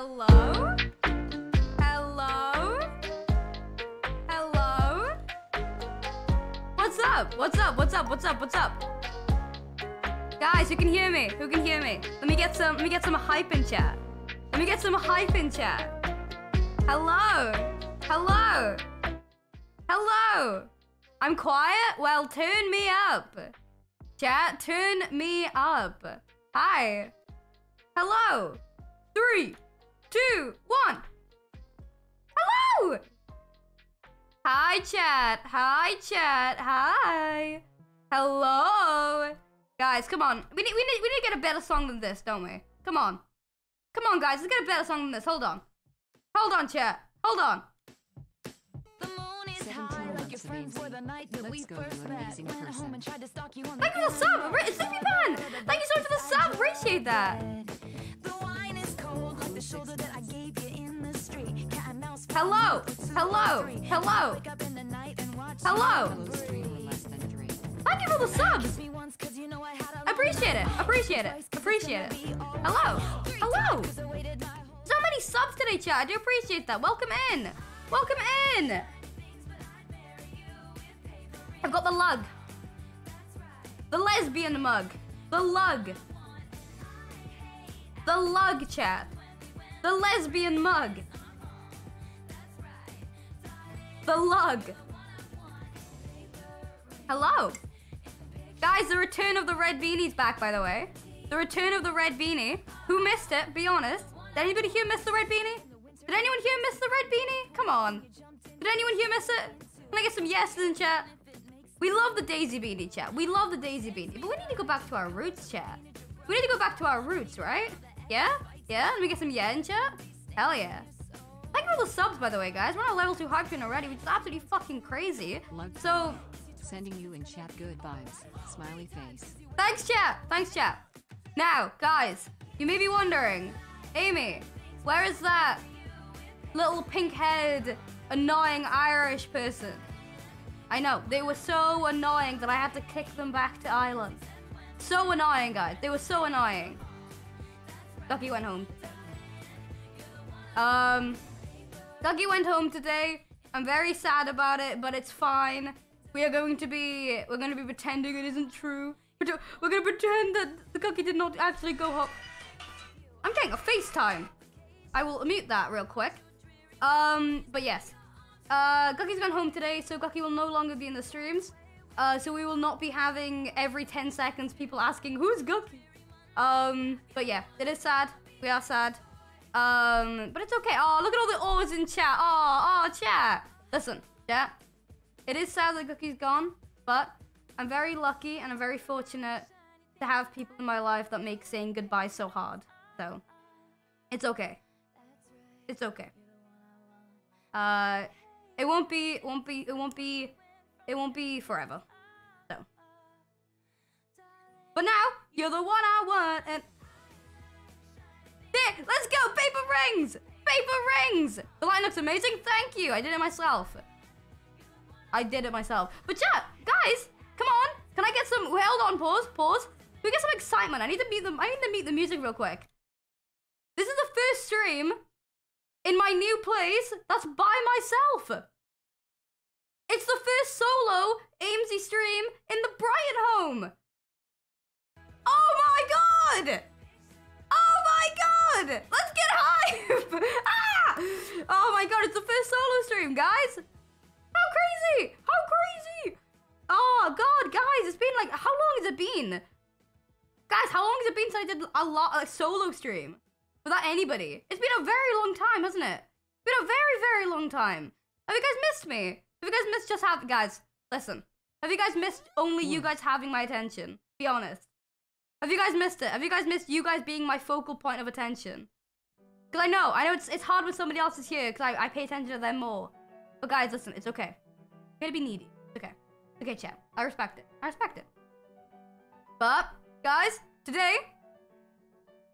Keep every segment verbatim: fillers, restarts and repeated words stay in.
Hello? Hello? Hello? What's up? What's up? What's up? What's up? What's up? Guys, who can hear me? Who can hear me? Let me get some let me get some hype in chat. Let me get some hype in chat. Hello? Hello? Hello? I'm quiet? Well, turn me up. Chat, turn me up. Hi. Hello. Three, two, one. Hello. Hi, chat. Hi, chat. Hi. Hello. Guys, come on. We need, we need, we need to get a better song than this, don't we? Come on. Come on, guys. Let's get a better song than this. Hold on. Hold on, chat. Hold on. The moon is high. Your friends were the night that we first met. Went home and tried to stalk you on the. Thank you for the sub, Superman. Thank you so much for the sub. Appreciate that. The wine is cold like the shoulder that I gave you in the street. Cat and mouse. Hello. Hello. Hello. Hello. Thank you for the subs. Appreciate it. Appreciate it. Appreciate it. Hello. Hello. So many subs today, chat. I do appreciate that. Welcome in. Welcome in. I've got the lug. The lesbian mug. The lug. The lug, chat. The lesbian mug. The lug. Hello. Guys, the return of the red beanie's back, by the way. The return of the red beanie. Who missed it? Be honest. Did anybody here miss the red beanie? Did anyone here miss the red beanie? Come on. Did anyone here miss it? Can I get some yeses in chat? We love the Daisy Beanie, chat. We love the Daisy Beanie. But we need to go back to our roots, chat. We need to go back to our roots, right? Yeah? Yeah? Let me get some yeah in chat? Hell yeah. Thank you for the subs, by the way, guys. We're on a level two hype train already, which is absolutely fucking crazy. So... sending you in chat good vibes. Smiley face. Thanks, chat. Thanks, chat. Now, guys, you may be wondering, Amy, where is that little pink-haired, annoying Irish person? I know, they were so annoying that I had to kick them back to Ireland. So annoying, guys. They were so annoying. Gucky went home. Um, Gucky went home today. I'm very sad about it, but it's fine. We are going to be, we're going to be pretending it isn't true. We're going to pretend that the Gucky did not actually go home. I'm getting a FaceTime. I will mute that real quick. Um, but yes. Uh, Gucky's gone home today, so Gucky will no longer be in the streams. Uh, so we will not be having every ten seconds people asking, who's Gucky? Um, but yeah, it is sad. We are sad. Um, but it's okay. Oh, look at all the oars in chat. Oh, oh, chat. Listen, chat. It is sad that Gucky's gone, but I'm very lucky and I'm very fortunate to have people in my life that make saying goodbye so hard. So, it's okay. It's okay. Uh... It won't be, it won't be, it won't be, it won't be forever. So. But now, you're the one I want, and... there, let's go, paper rings! Paper rings! The line looks amazing, thank you! I did it myself. I did it myself. But chat, guys, come on! Can I get some, hold on, pause, pause. Can we get some excitement? I need to meet them. I need to meet the music real quick. This is the first stream in my new place that's by myself. It's the first solo Aimsey stream in the Brighton home. Oh my god! Oh my god! Let's get hype! Ah! Oh my god, it's the first solo stream, guys! How crazy! How crazy! Oh god, guys, it's been like, how long has it been? Guys, how long has it been since I did a lot a solo stream? Without anybody. It's been a very long time, hasn't it? It's been a very, very long time. Have you guys missed me? Have you guys missed just having... guys, listen. Have you guys missed only you guys having my attention? Be honest. Have you guys missed it? Have you guys missed you guys being my focal point of attention? Because I know. I know it's it's hard when somebody else is here because I, I pay attention to them more. But guys, listen. It's okay. You're going to be needy. It's okay. Okay, chat. I respect it. I respect it. But, guys, today,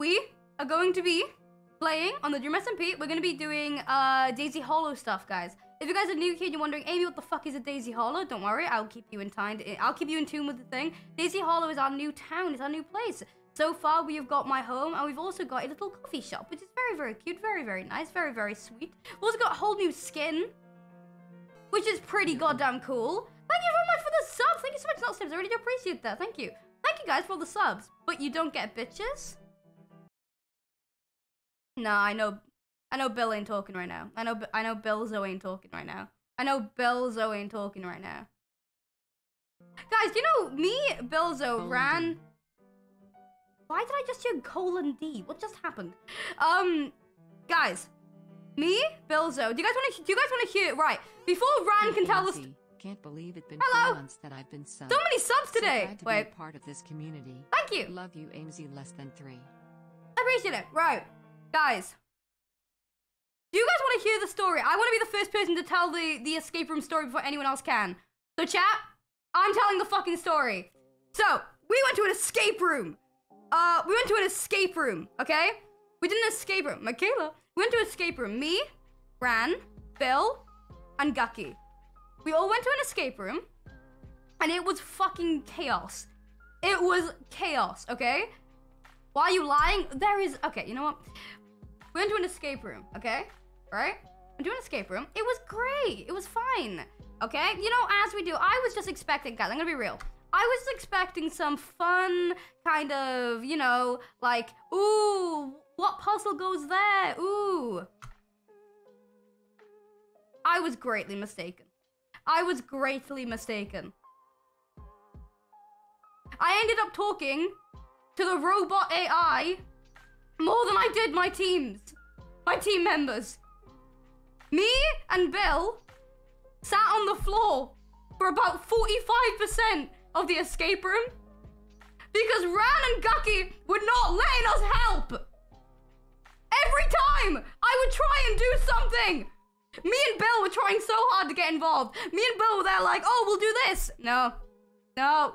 we... are going to be playing on the Dream S M P. We're going to be doing uh, Daisy Hollow stuff, guys. If you guys are new here and you're wondering, Amy, what the fuck is a Daisy Hollow? Don't worry, I'll keep you in time. I'll keep you in tune with the thing. Daisy Hollow is our new town. It's our new place. So far, we have got my home, and we've also got a little coffee shop, which is very, very cute, very, very nice, very, very sweet. We've also got a whole new skin, which is pretty goddamn cool. Thank you very much for the subs. Thank you so much, not subs. I really do appreciate that. Thank you. Thank you guys for all the subs. But you don't get bitches? Nah, I know. I know Bill ain't talking right now. I know. I know Bill Zoe ain't talking right now. I know Bill Zoe ain't talking right now. Guys, you know me, Bill Zoe, Ran. Why did I just hear colon D? What just happened? Um, guys, me, Bill Zoe. Do you guys want to? Do you guys want to hear? Right before Ran can tell us. Can't believe it's been four months that I've been subbed. So many subs today. So Wait. To be part of this community. Thank you. Love you, Aimsey. Less than three. I appreciate it. Right, guys. Do you guys want to hear the story? I want to be the first person to tell the the escape room story before anyone else can. So chat, I'm telling the fucking story. So we went to an escape room. Uh, we went to an escape room. Okay, we did an escape room. Michaela, we went to an escape room. Me, Ran, Bill, and Gucky. We all went to an escape room, and it was fucking chaos. It was chaos, okay? Why are you lying? There is... Okay, you know what? We went to an escape room, okay? Right? We went to an escape room. It was great. It was fine, okay? You know, as we do, I was just expecting... Guys, I'm gonna be real. I was expecting some fun kind of, you know, like, ooh, what puzzle goes there? Ooh. I was greatly mistaken. I was greatly mistaken. I ended up talking to the robot A I more than I did my teams, my team members. Me and Bill sat on the floor for about forty-five percent of the escape room because Ran and Gucky would not let us help. Every time I would try and do something, me and Bill were trying so hard to get involved. Me and Bill were there like, oh, we'll do this. No, no,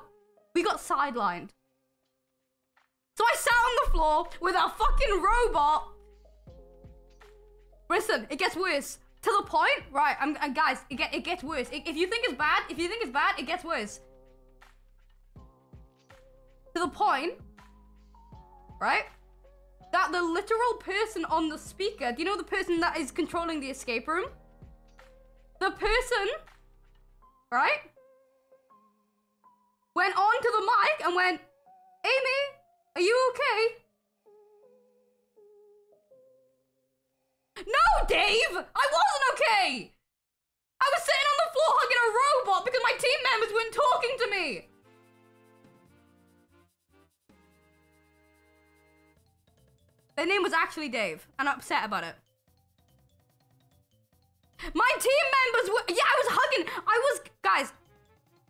we got sidelined. So I sat on the floor with our fucking robot. Listen, it gets worse. To the point, right, I'm, and guys, it, get, it gets worse. If you think it's bad, if you think it's bad, it gets worse. To the point, right? That the literal person on the speaker, do you know the person that is controlling the escape room? The person, right, went on to the mic and went, Amy, are you okay? No, Dave, I wasn't okay. I was sitting on the floor hugging a robot because my team members weren't talking to me. Their name was actually Dave, and I'm upset about it. My team members were... Yeah, I was hugging. I was... Guys,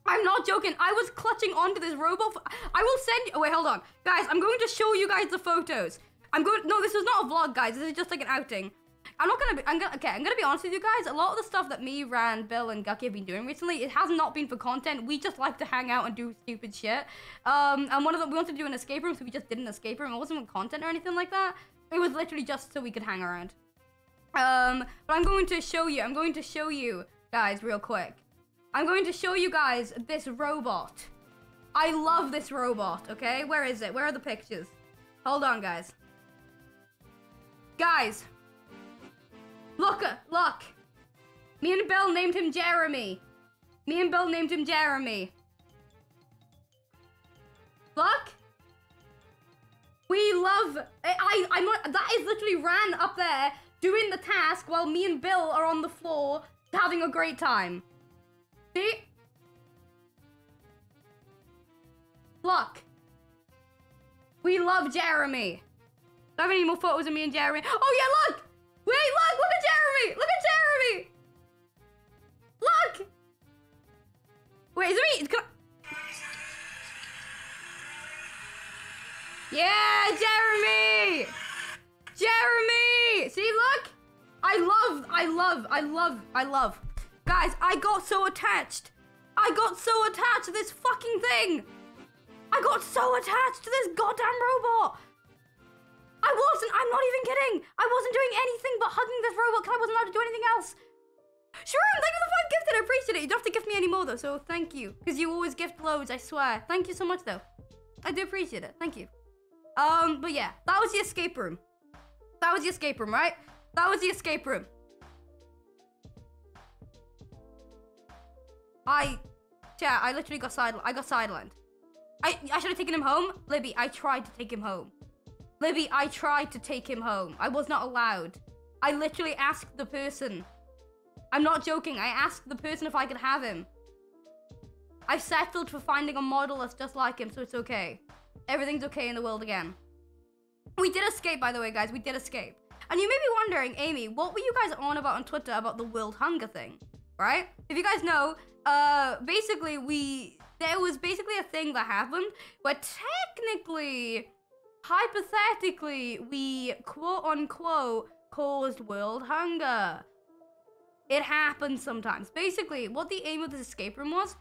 I'm not joking. I was clutching onto this robot. For, I will send you... Oh, wait, hold on. Guys, I'm going to show you guys the photos. I'm going... No, this is not a vlog, guys. This is just like an outing. I'm not going to be... I'm gonna, okay, I'm going to be honest with you guys. A lot of the stuff that me, Ran, Bill, and Gucky have been doing recently, it has not been for content. We just like to hang out and do stupid shit. Um, and one of them, we wanted to do an escape room, so we just did an escape room. It wasn't for content or anything like that. It was literally just so we could hang around. Um, but I'm going to show you. I'm going to show you guys real quick. I'm going to show you guys this robot. I love this robot, okay? Where is it? Where are the pictures? Hold on, guys. Guys. Look, look. Me and Bill named him Jeremy. Me and Bill named him Jeremy. Look. We love... I, I'm not, that is literally Ran up there doing the task while me and Bill are on the floor having a great time. See? Look. We love Jeremy. Do I have any more photos of me and Jeremy? Oh yeah, look! Wait, look, look at Jeremy! Look at Jeremy! Look! Wait, is it me? Can I... Yeah, Jeremy! Jeremy! See, look! I love, I love, I love, I love. Guys, I got so attached. I got so attached to this fucking thing. I got so attached to this goddamn robot. I wasn't, I'm not even kidding. I wasn't doing anything but hugging this robot because I wasn't allowed to do anything else. Sharon, thank you for the five gifted. I appreciate it. You don't have to gift me any more though, so thank you. Because you always gift loads, I swear. Thank you so much though. I do appreciate it. Thank you. Um, but yeah, that was the escape room. That was the escape room, right? That was the escape room. I, yeah, I literally got side, I got sidelined. I, I should have taken him home. Libby, I tried to take him home. Libby, I tried to take him home. I was not allowed. I literally asked the person. I'm not joking. I asked the person if I could have him. I've settled for finding a model that's just like him, so it's okay. Everything's okay in the world again. We did escape, by the way, guys. We did escape. And you may be wondering, Amy, what were you guys on about on Twitter about the world hunger thing, right? If you guys know, uh, basically we... There was basically a thing that happened where technically, hypothetically, we quote-unquote caused world hunger. It happens sometimes. Basically, what the aim of this escape room was,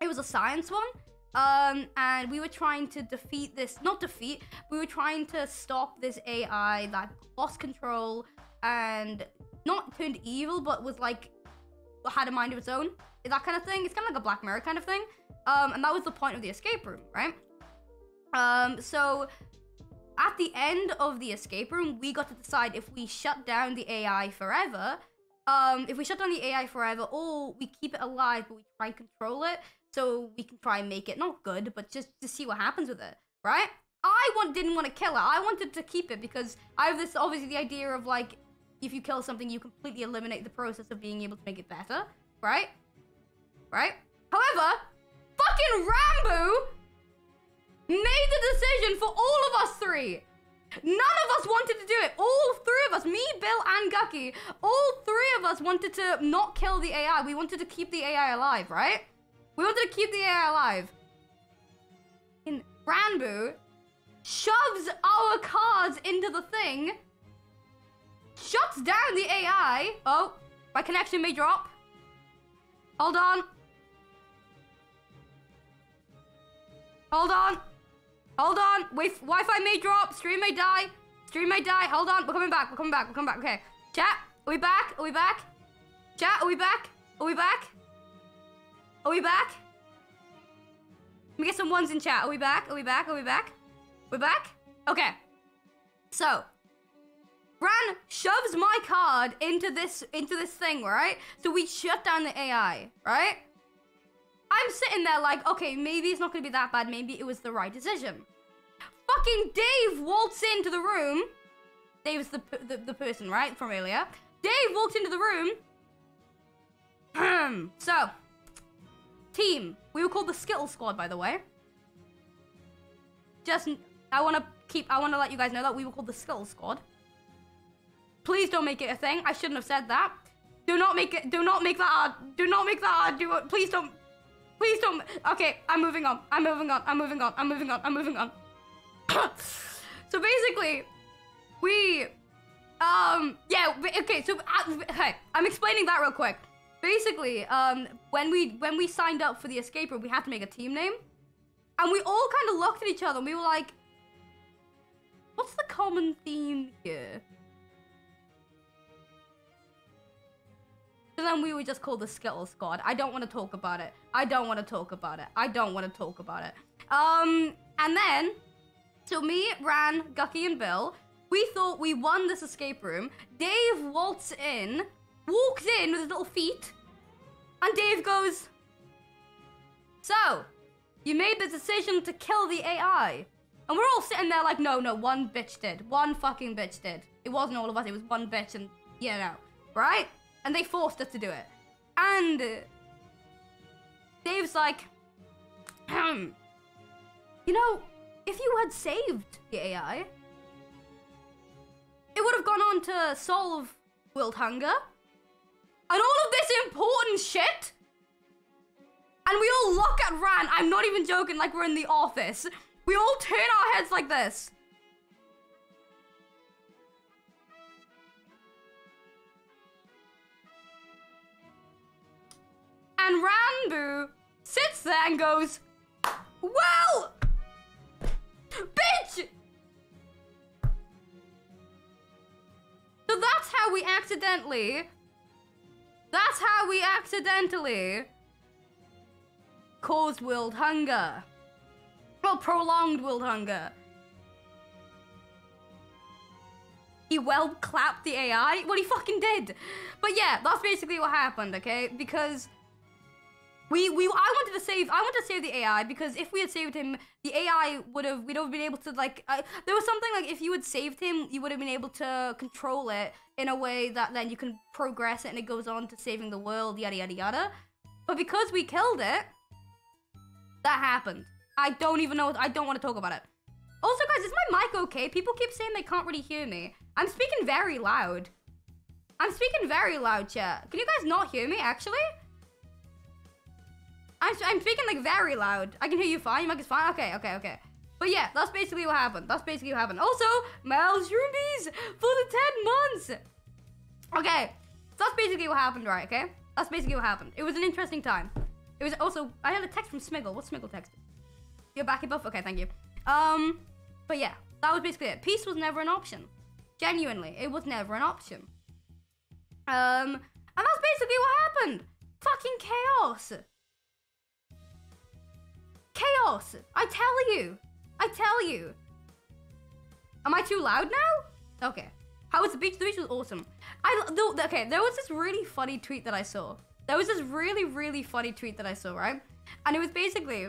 it was a science one, um, and we were trying to defeat this, not defeat, we were trying to stop this A I that lost control and not turned evil, but was like, had a mind of its own, that kind of thing. It's kind of like a Black Mirror kind of thing. Um, and that was the point of the escape room, right? Um, so at the end of the escape room, we got to decide if we shut down the A I forever, um, if we shut down the A I forever, or we keep it alive, but we try and control it. So we can try and make it not good, but just to see what happens with it, right? I want, didn't want to kill it. I wanted to keep it because I have this, obviously the idea of like, if you kill something, you completely eliminate the process of being able to make it better, right? Right? However, fucking Rambo made the decision for all of us three. None of us wanted to do it. All three of us, me, Bill, and Gucky, all three of us wanted to not kill the A I. We wanted to keep the A I alive, right? We wanted to keep the A I alive. And Rambo shoves our cars into the thing, shuts down the A I. Oh, my connection may drop. Hold on. Hold on. Hold on. Wait, Wi-Fi may drop. Stream may die. Stream may die. Hold on. We're coming back. We're coming back. We're coming back. Okay. Chat, are we back? Are we back? Chat, are we back? Are we back? Are we back? Let me get some ones in chat. Are we back? Are we back? Are we back? We're back? Okay. So, Ran shoves my card into this into this thing, right? So we shut down the A I, right? I'm sitting there like, okay, maybe it's not gonna be that bad. Maybe it was the right decision. Fucking Dave waltz into the room. Dave's the the, the person, right, from earlier. Dave walked into the room. So, team, we were called the Skittle Squad, by the way. Just, I wanna keep, I wanna let you guys know that we were called the Skittle Squad. Please don't make it a thing. I shouldn't have said that. Do not make it. Do not make that hard. Do not make that hard. Do it. Please don't. Please don't. Okay, I'm moving on. I'm moving on. I'm moving on. I'm moving on. I'm moving on. So basically, we, um, yeah. Okay, so I, okay, I'm explaining that real quick. Basically, um, when we when we signed up for the escape room, we had to make a team name, and we all kind of looked at each other and we were like, "What's the common theme here?" So then we were just called the Skittle Squad. I don't want to talk about it. I don't want to talk about it. I don't want to talk about it. Um, and then, so me, Ran, Gucky, and Bill, we thought we won this escape room. Dave waltzed in, walked in with his little feet, and Dave goes, "So, you made the decision to kill the A I." And we're all sitting there like, no, no, one bitch did. One fucking bitch did. It wasn't all of us. It was one bitch and, you know, right? And they forced us to do it. And Dave's like, you know, if you had saved the A I, it would have gone on to solve world hunger and all of this important shit. And we all look at Ran. I'm not even joking, like we're in the office. We all turn our heads like this. And Rambo sits there and goes, "Well, bitch!" So that's how we accidentally, that's how we accidentally caused world hunger. Well, prolonged world hunger. He well clapped the A I. Well, he fucking did. But yeah, that's basically what happened, okay? Because we we I wanted to save I wanted to save the A I, because if we had saved him, the A I would have we'd have been able to like uh, there was something like if you had saved him, you would have been able to control it in a way that then you can progress it and it goes on to saving the world, yada yada yada. But because we killed it, that happened. I don't even know. I don't want to talk about it. Also, guys, is my mic okay? People keep saying they can't really hear me. I'm speaking very loud. I'm speaking very loud, chat. Can you guys not hear me, actually? I'm, I'm speaking, like, very loud. I can hear you fine. Your mic is fine. Okay, okay, okay. But yeah, that's basically what happened. That's basically what happened. Also, Mel's rubies for the ten months. Okay, so that's basically what happened, right, okay? That's basically what happened. It was an interesting time. It was also... I had a text from Smiggle. What's Smiggle text? You're back in buff? Okay, thank you. Um, but yeah, that was basically it. Peace was never an option. Genuinely, it was never an option. Um, and that's basically what happened. Fucking chaos. Chaos. I tell you. I tell you. Am I too loud now? Okay. How was the beach? The beach was awesome. I, the, okay, there was this really funny tweet that I saw. There was this really, really funny tweet that I saw, right? And it was basically...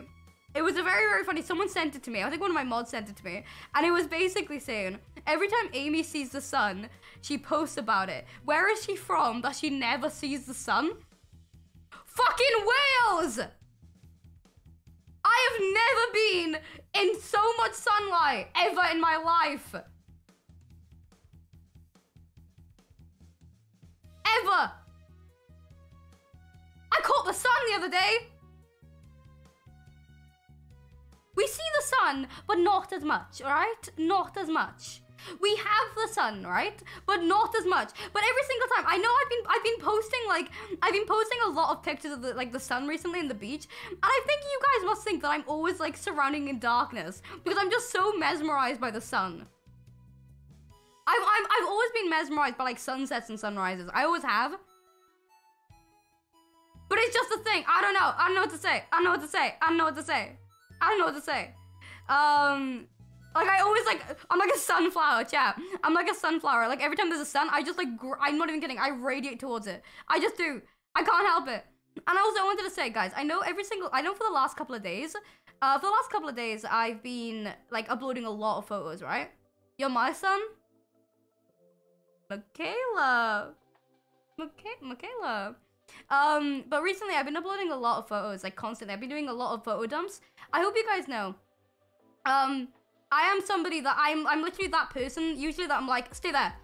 It was a very, very funny, someone sent it to me. I think one of my mods sent it to me. And it was basically saying, every time Amy sees the sun, she posts about it. Where is she from that she never sees the sun? Fucking Wales! I have never been in so much sunlight ever in my life. Ever. I caught the sun the other day. We see the sun, but not as much, alright? Not as much. We have the sun, right? But not as much. But every single time, I know I've been I've been posting like I've been posting a lot of pictures of the, like the sun recently and the beach, and I think you guys must think that I'm always like surrounding in darkness because I'm just so mesmerized by the sun. I've I've, I've always been mesmerized by like sunsets and sunrises. I always have. But it's just a thing. I don't know. I don't know what to say. I don't know what to say. I don't know what to say. I don't know what to say. Um, like I always like, I'm like a sunflower, chat. I'm like a sunflower. Like every time there's a sun, I just like, gr I'm not even kidding. I radiate towards it. I just do. I can't help it. And I also wanted to say, guys, I know every single, I know for the last couple of days, uh, for the last couple of days, I've been like uploading a lot of photos, right? You're my son? Michaela. Michaela. Michaela. Um, but recently I've been uploading a lot of photos, like constantly. I've been doing a lot of photo dumps. I hope you guys know, um, I am somebody that I'm, I'm literally that person, usually that I'm like, stay there,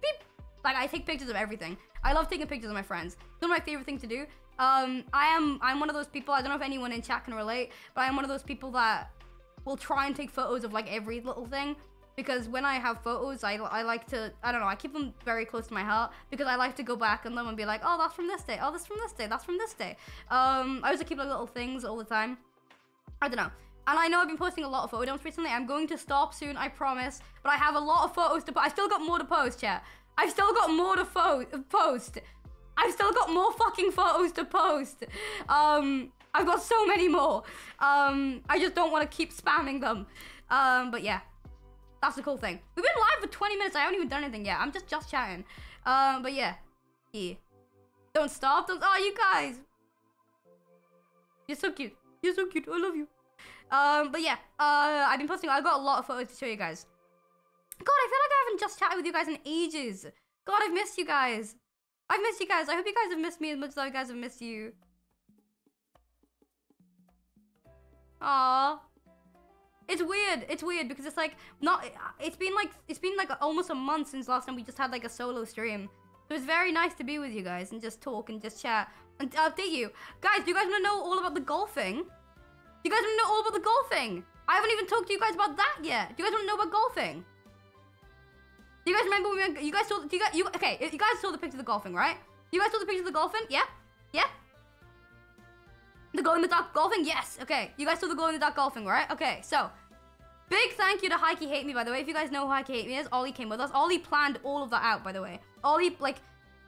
beep. Like I take pictures of everything. I love taking pictures of my friends. It's one of my favorite things to do. Um, I am, I'm one of those people, I don't know if anyone in chat can relate, but I am one of those people that will try and take photos of like every little thing. Because when I have photos, I, I like to, I don't know, I keep them very close to my heart because I like to go back and them and be like, oh, that's from this day, oh, that's from this day, that's from this day. Um, I also keep like little things all the time. I don't know. And I know I've been posting a lot of photo dumps recently. I'm going to stop soon, I promise. But I have a lot of photos to post. I've still got more to post, chat. I've still got more to post. I've still got more fucking photos to post. Um, I've got so many more. Um, I just don't want to keep spamming them. Um, but yeah. That's the cool thing. We've been live for twenty minutes. I haven't even done anything yet. I'm just just chatting. Um, but yeah. Yeah. Don't stop. Don't... Oh, you guys. You're so cute. You're so cute. I love you. Um, but yeah. Uh, I've been posting. I've got a lot of photos to show you guys. God, I feel like I haven't just chatted with you guys in ages. God, I've missed you guys. I've missed you guys. I hope you guys have missed me as much as I guys have missed you. Aww. It's weird. It's weird because it's like not. It's been like it's been like almost a month since last time we just had like a solo stream. So it's very nice to be with you guys and just talk and just chat and update you guys. Do you guys want to know all about the golfing? Do you guys want to know all about the golfing? I haven't even talked to you guys about that yet. Do you guys want to know about golfing? Do you guys remember when we were, you guys saw? Do you guys you okay? You guys saw the picture of the golfing, right? You guys saw the picture of the golfing? Yeah, yeah. The glow in the dark golfing? Yes. Okay. You guys saw the glow in the dark golfing, right? Okay. So, big thank you to Hikey Hate Me, by the way. If you guys know who Hikey Hate Me is, Ollie came with us. Ollie planned all of that out, by the way. Ollie, like,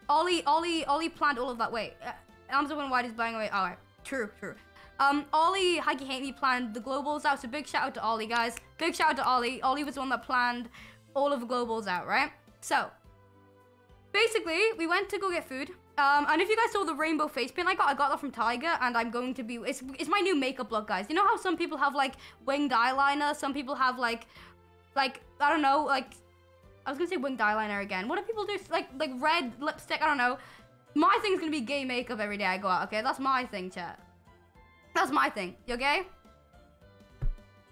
Ollie, Ollie, Ollie planned all of that. Wait. Uh, arms open wide is blowing away. All right. True, true. Um, Ollie, Hikey Hate Me planned the glow balls out. So, big shout out to Ollie, guys. Big shout out to Ollie. Ollie was the one that planned all of the glow balls out, right? So, basically, we went to go get food. Um, and if you guys saw the rainbow face paint I got, I got that from Tiger, and I'm going to be... It's, it's my new makeup look, guys. You know how some people have, like, winged eyeliner? Some people have, like... Like, I don't know, like... I was gonna say winged eyeliner again. What do people do? Like, like red lipstick? I don't know. My thing's gonna be gay makeup every day I go out, okay? That's my thing, chat. That's my thing. You're gay?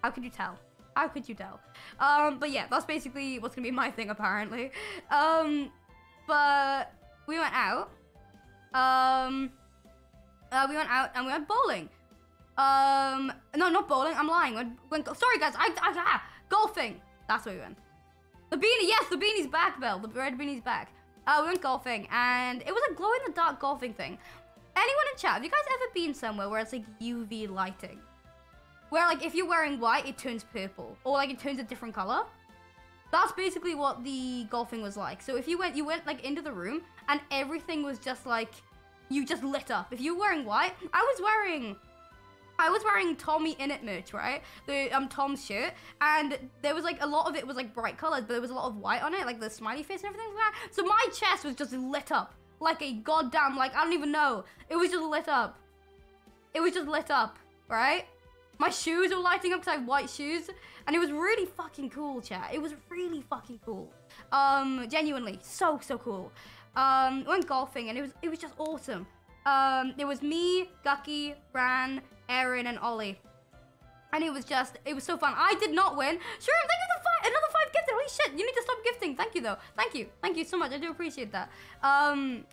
How could you tell? How could you tell? Um, but yeah, that's basically what's gonna be my thing, apparently. Um, but we went out. Um, uh, we went out and we went bowling. Um, no, not bowling. I'm lying. We went, sorry, guys. I, I, ah, golfing. That's where we went. The beanie, yes, the beanie's back, Bill. The red beanie's back. Uh, we went golfing, and it was a glow-in-the-dark golfing thing. Anyone in chat, have you guys ever been somewhere where it's, like, U V lighting? Where, like, if you're wearing white, it turns purple. Or, like, it turns a different color. That's basically what the golfing was like. So if you went, you went, like, into the room, and everything was just, like, you just lit up. If you were wearing white, I was wearing... I was wearing Tommy Innit merch, right? The um Tom's shirt, and there was like a lot of it was like bright colors, but there was a lot of white on it, like the smiley face and everything like that. So my chest was just lit up like a goddamn, like, I don't even know. It was just lit up. It was just lit up, right? My shoes were lighting up because I had white shoes, and it was really fucking cool, chat. It was really fucking cool. Um, genuinely, so so cool. Um, went golfing, and it was it was just awesome. Um, there was me, Gucky, Ran, Erin, and Ollie. And it was just, it was so fun. I did not win. Sure, thank you for the five, another five gifted. Holy shit, you need to stop gifting. Thank you, though. Thank you. Thank you so much. I do appreciate that. Um,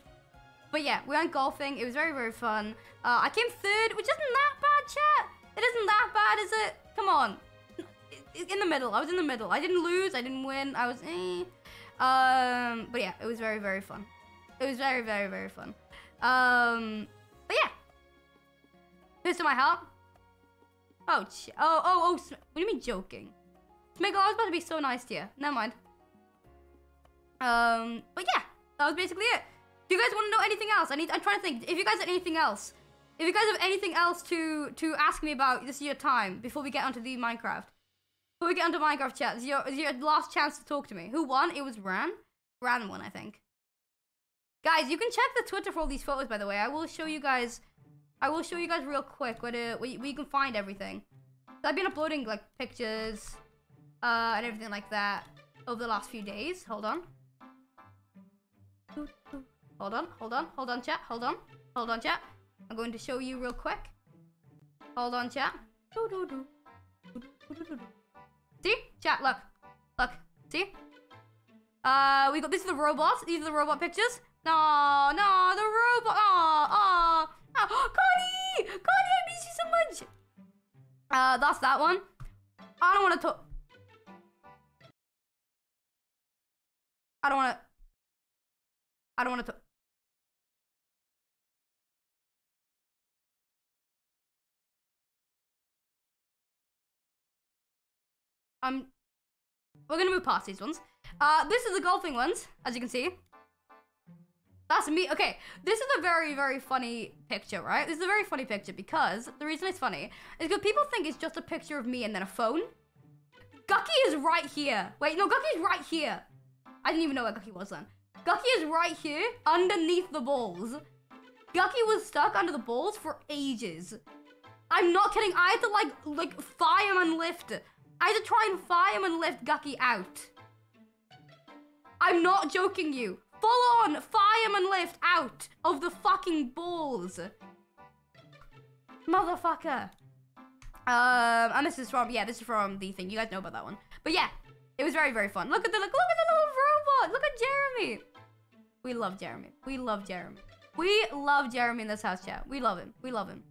but yeah, we went golfing. It was very, very fun. Uh, I came third, which isn't that bad, chat. It isn't that bad, is it? Come on. In the middle. I was in the middle. I didn't lose. I didn't win. I was, eh. Um, but yeah, it was very, very fun. It was very, very, very fun. Um, but yeah. Here's to my heart. Oh, ch oh, oh, oh, what do you mean joking? Smiggle, I was about to be so nice to you. Never mind. Um, but yeah, that was basically it. Do you guys want to know anything else? I need, I'm trying to think. If you guys have anything else, if you guys have anything else to, to ask me about, this is your time before we get onto the Minecraft. Before we get onto Minecraft chat, this is your, this is your last chance to talk to me. Who won? It was Ran. Ran won, I think. Guys, you can check the Twitter for all these photos, by the way. I will show you guys... I will show you guys real quick where, to, where, you, where you can find everything. I've been uploading, like, pictures uh, and everything like that over the last few days. Hold on. Hold on, hold on, hold on, chat. Hold on, hold on, chat. I'm going to show you real quick. Hold on, chat. See? Chat, look. Look. See? Uh, we got... These are the robots. These are the robot pictures. No, no, the robot. Oh, oh, oh, Connie, Connie, I miss you so much. Uh, that's that one. I don't want to talk. I don't want to. I don't want to talk. Um, we're gonna move past these ones. Uh, this is the golfing ones, as you can see. That's me. Okay, this is a very, very funny picture, right? This is a very funny picture because the reason it's funny is because people think it's just a picture of me and then a phone. Gucky is right here. Wait, no, Gucky's right here. I didn't even know where Gucky was then. Gucky is right here underneath the balls. Gucky was stuck under the balls for ages. I'm not kidding. I had to like, like fireman lift. I had to try and fireman lift Gucky out. I'm not joking you. Full on fireman lift out of the fucking balls. Motherfucker. Um, and this is from, yeah, this is from the thing. You guys know about that one. But yeah, it was very, very fun. Look at the, look, look at the little robot. Look at Jeremy. We love Jeremy. We love Jeremy. We love Jeremy in this house chat. We love him. We love him.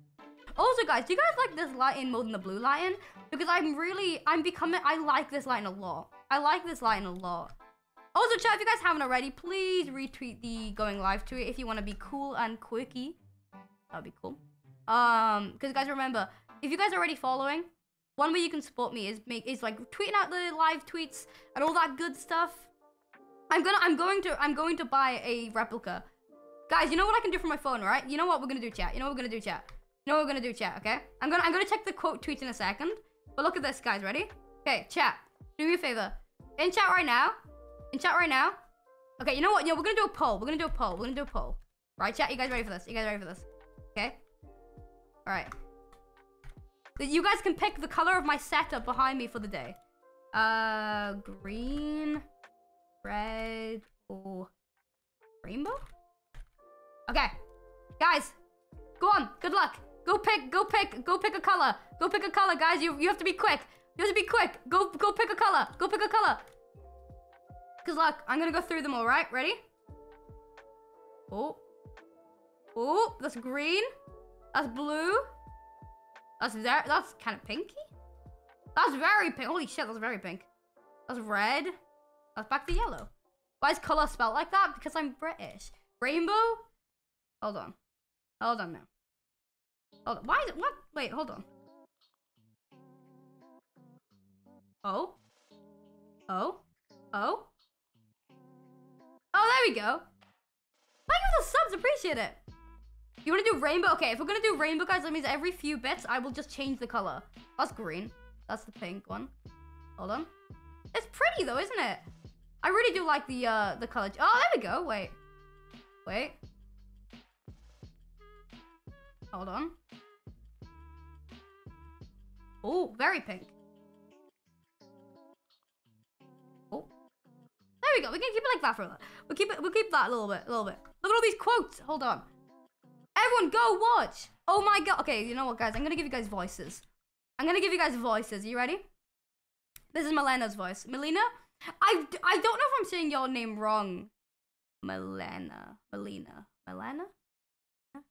Also, guys, do you guys like this lighting more than the blue lighting? Because I'm really, I'm becoming, I like this lighting a lot. I like this lighting a lot. Also, chat, if you guys haven't already, please retweet the going live tweet if you want to be cool and quirky. That'd be cool. Um, because guys, remember, if you guys are already following, one way you can support me is make is like tweeting out the live tweets and all that good stuff. I'm gonna, I'm going to, I'm going to buy a replica, guys. You know what I can do from my phone, right? You know what we're gonna do, chat. You know what we're gonna do, chat. You know what we're gonna do, chat. Okay, I'm gonna, I'm gonna check the quote tweets in a second. But look at this, guys. Ready? Okay, chat. Do me a favor. In chat right now. In chat right now, Okay, you know what? Yeah, we're gonna do a poll. We're gonna do a poll. We're gonna do a poll. Right, chat? You guys ready for this? You guys ready for this? Okay. All right. You guys can pick the color of my setup behind me for the day. Uh, green, red, or rainbow? Okay. Guys, go on. Good luck. Go pick, go pick, go pick a color. Go pick a color, guys. You you have to be quick. You have to be quick. Go go pick a color. Go pick a color. Good luck. I'm gonna go through them all, right? Ready? Oh. Oh, that's green. That's blue. That's there. That's kind of pinky. That's very pink. Holy shit, that's very pink. That's red. That's back to yellow. Why is color spelled like that? Because I'm British. Rainbow? Hold on. Hold on now. Hold on. Why is it? What? Wait, hold on. Oh. Oh. Oh. Oh, there we go. Thank you for the subs. Appreciate it. You want to do rainbow? Okay, if we're going to do rainbow, guys, that means every few bits, I will just change the color. That's green. That's the pink one. Hold on. It's pretty, though, isn't it? I really do like the uh, the color. Oh, there we go. Wait. Wait. Hold on. Oh, very pink. Oh. There we go. We can keep it like that for a little. We'll keep it, we'll keep that a little bit, a little bit. Look at all these quotes. Hold on. Everyone go watch. Oh my god. Okay, you know what, guys? I'm going to give you guys voices. I'm going to give you guys voices. Are you ready? This is Melena's voice. Melena? I, I don't know if I'm saying your name wrong. Melena. Melena. Melena? Huh?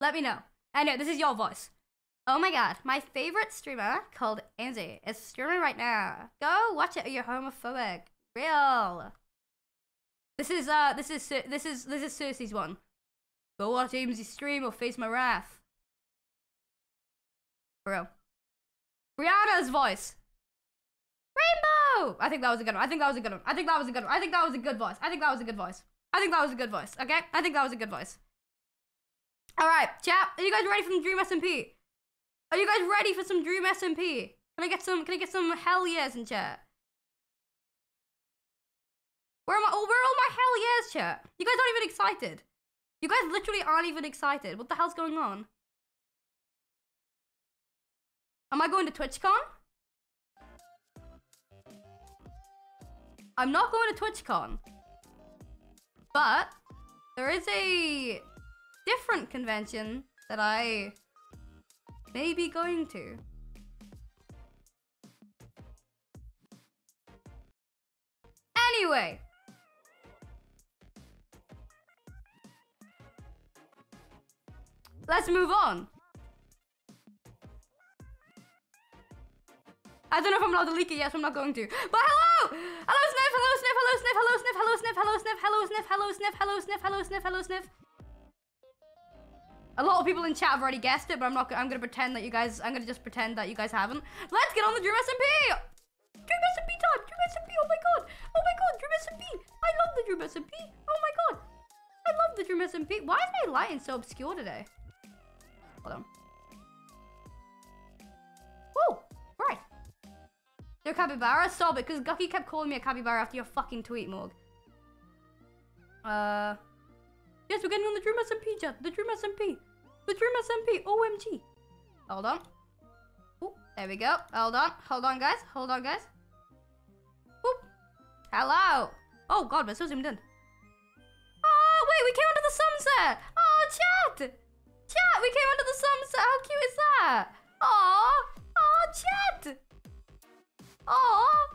Let me know. Anyway, this is your voice. Oh my god. My favorite streamer called Aimsey is streaming right now. Go watch it or you're homophobic. Real. This is, uh, this is, this is, this is Cersei's one. Go watch Aimsey's stream or face my wrath. For real. Rihanna's voice. Rainbow! I think that was a good one. I think that was a good one. I think that was a good one. I think that was a good voice. I think that was a good voice. I think that was a good voice. Okay? I think that was a good voice. Alright, chat. Are you guys ready for some Dream S M P? Are you guys ready for some Dream S M P? Can I get some, can I get some hell yeahs in chat? Where am I? Oh, where are all my hell yeahs, chat? You guys aren't even excited. You guys literally aren't even excited. What the hell's going on? Am I going to TwitchCon? I'm not going to TwitchCon. But there is a different convention that I may be going to. Anyway. Let's move on. I don't know if I'm allowed to leak it yet, so I'm not going to. But hello! Hello Sniff, hello Sniff, hello Sniff, hello Sniff, hello Sniff, hello Sniff, hello Sniff, hello Sniff, hello Sniff, hello Sniff, hello Sniff. A lot of people in chat have already guessed it, but I'm not I'm gonna pretend that you guys I'm gonna just pretend that you guys haven't. Let's get on the Dream S M P! Dream S M P time! Dream S M P! Oh my god! Oh my god, Dream S M P! I love the Dream S M P! Oh my god! I love the Dream S M P! Why is my lighting so obscure today? Hold on. Whoa! Right. You're a capybara? Stop it, because Gucky kept calling me a capybara after your fucking tweet, Morg. Uh... Yes, we're getting on the Dream S M P, chat. The Dream S M P. The Dream S M P. O M G. Hold on. Ooh, there we go. Hold on. Hold on, guys. Hold on, guys. Oop. Hello. Oh, God, we're so zoomed in. Oh, wait, we came under the sunset. Oh, chat. Chat, we came under the sunset. How cute is that? Aww. Aww, chat. Aww.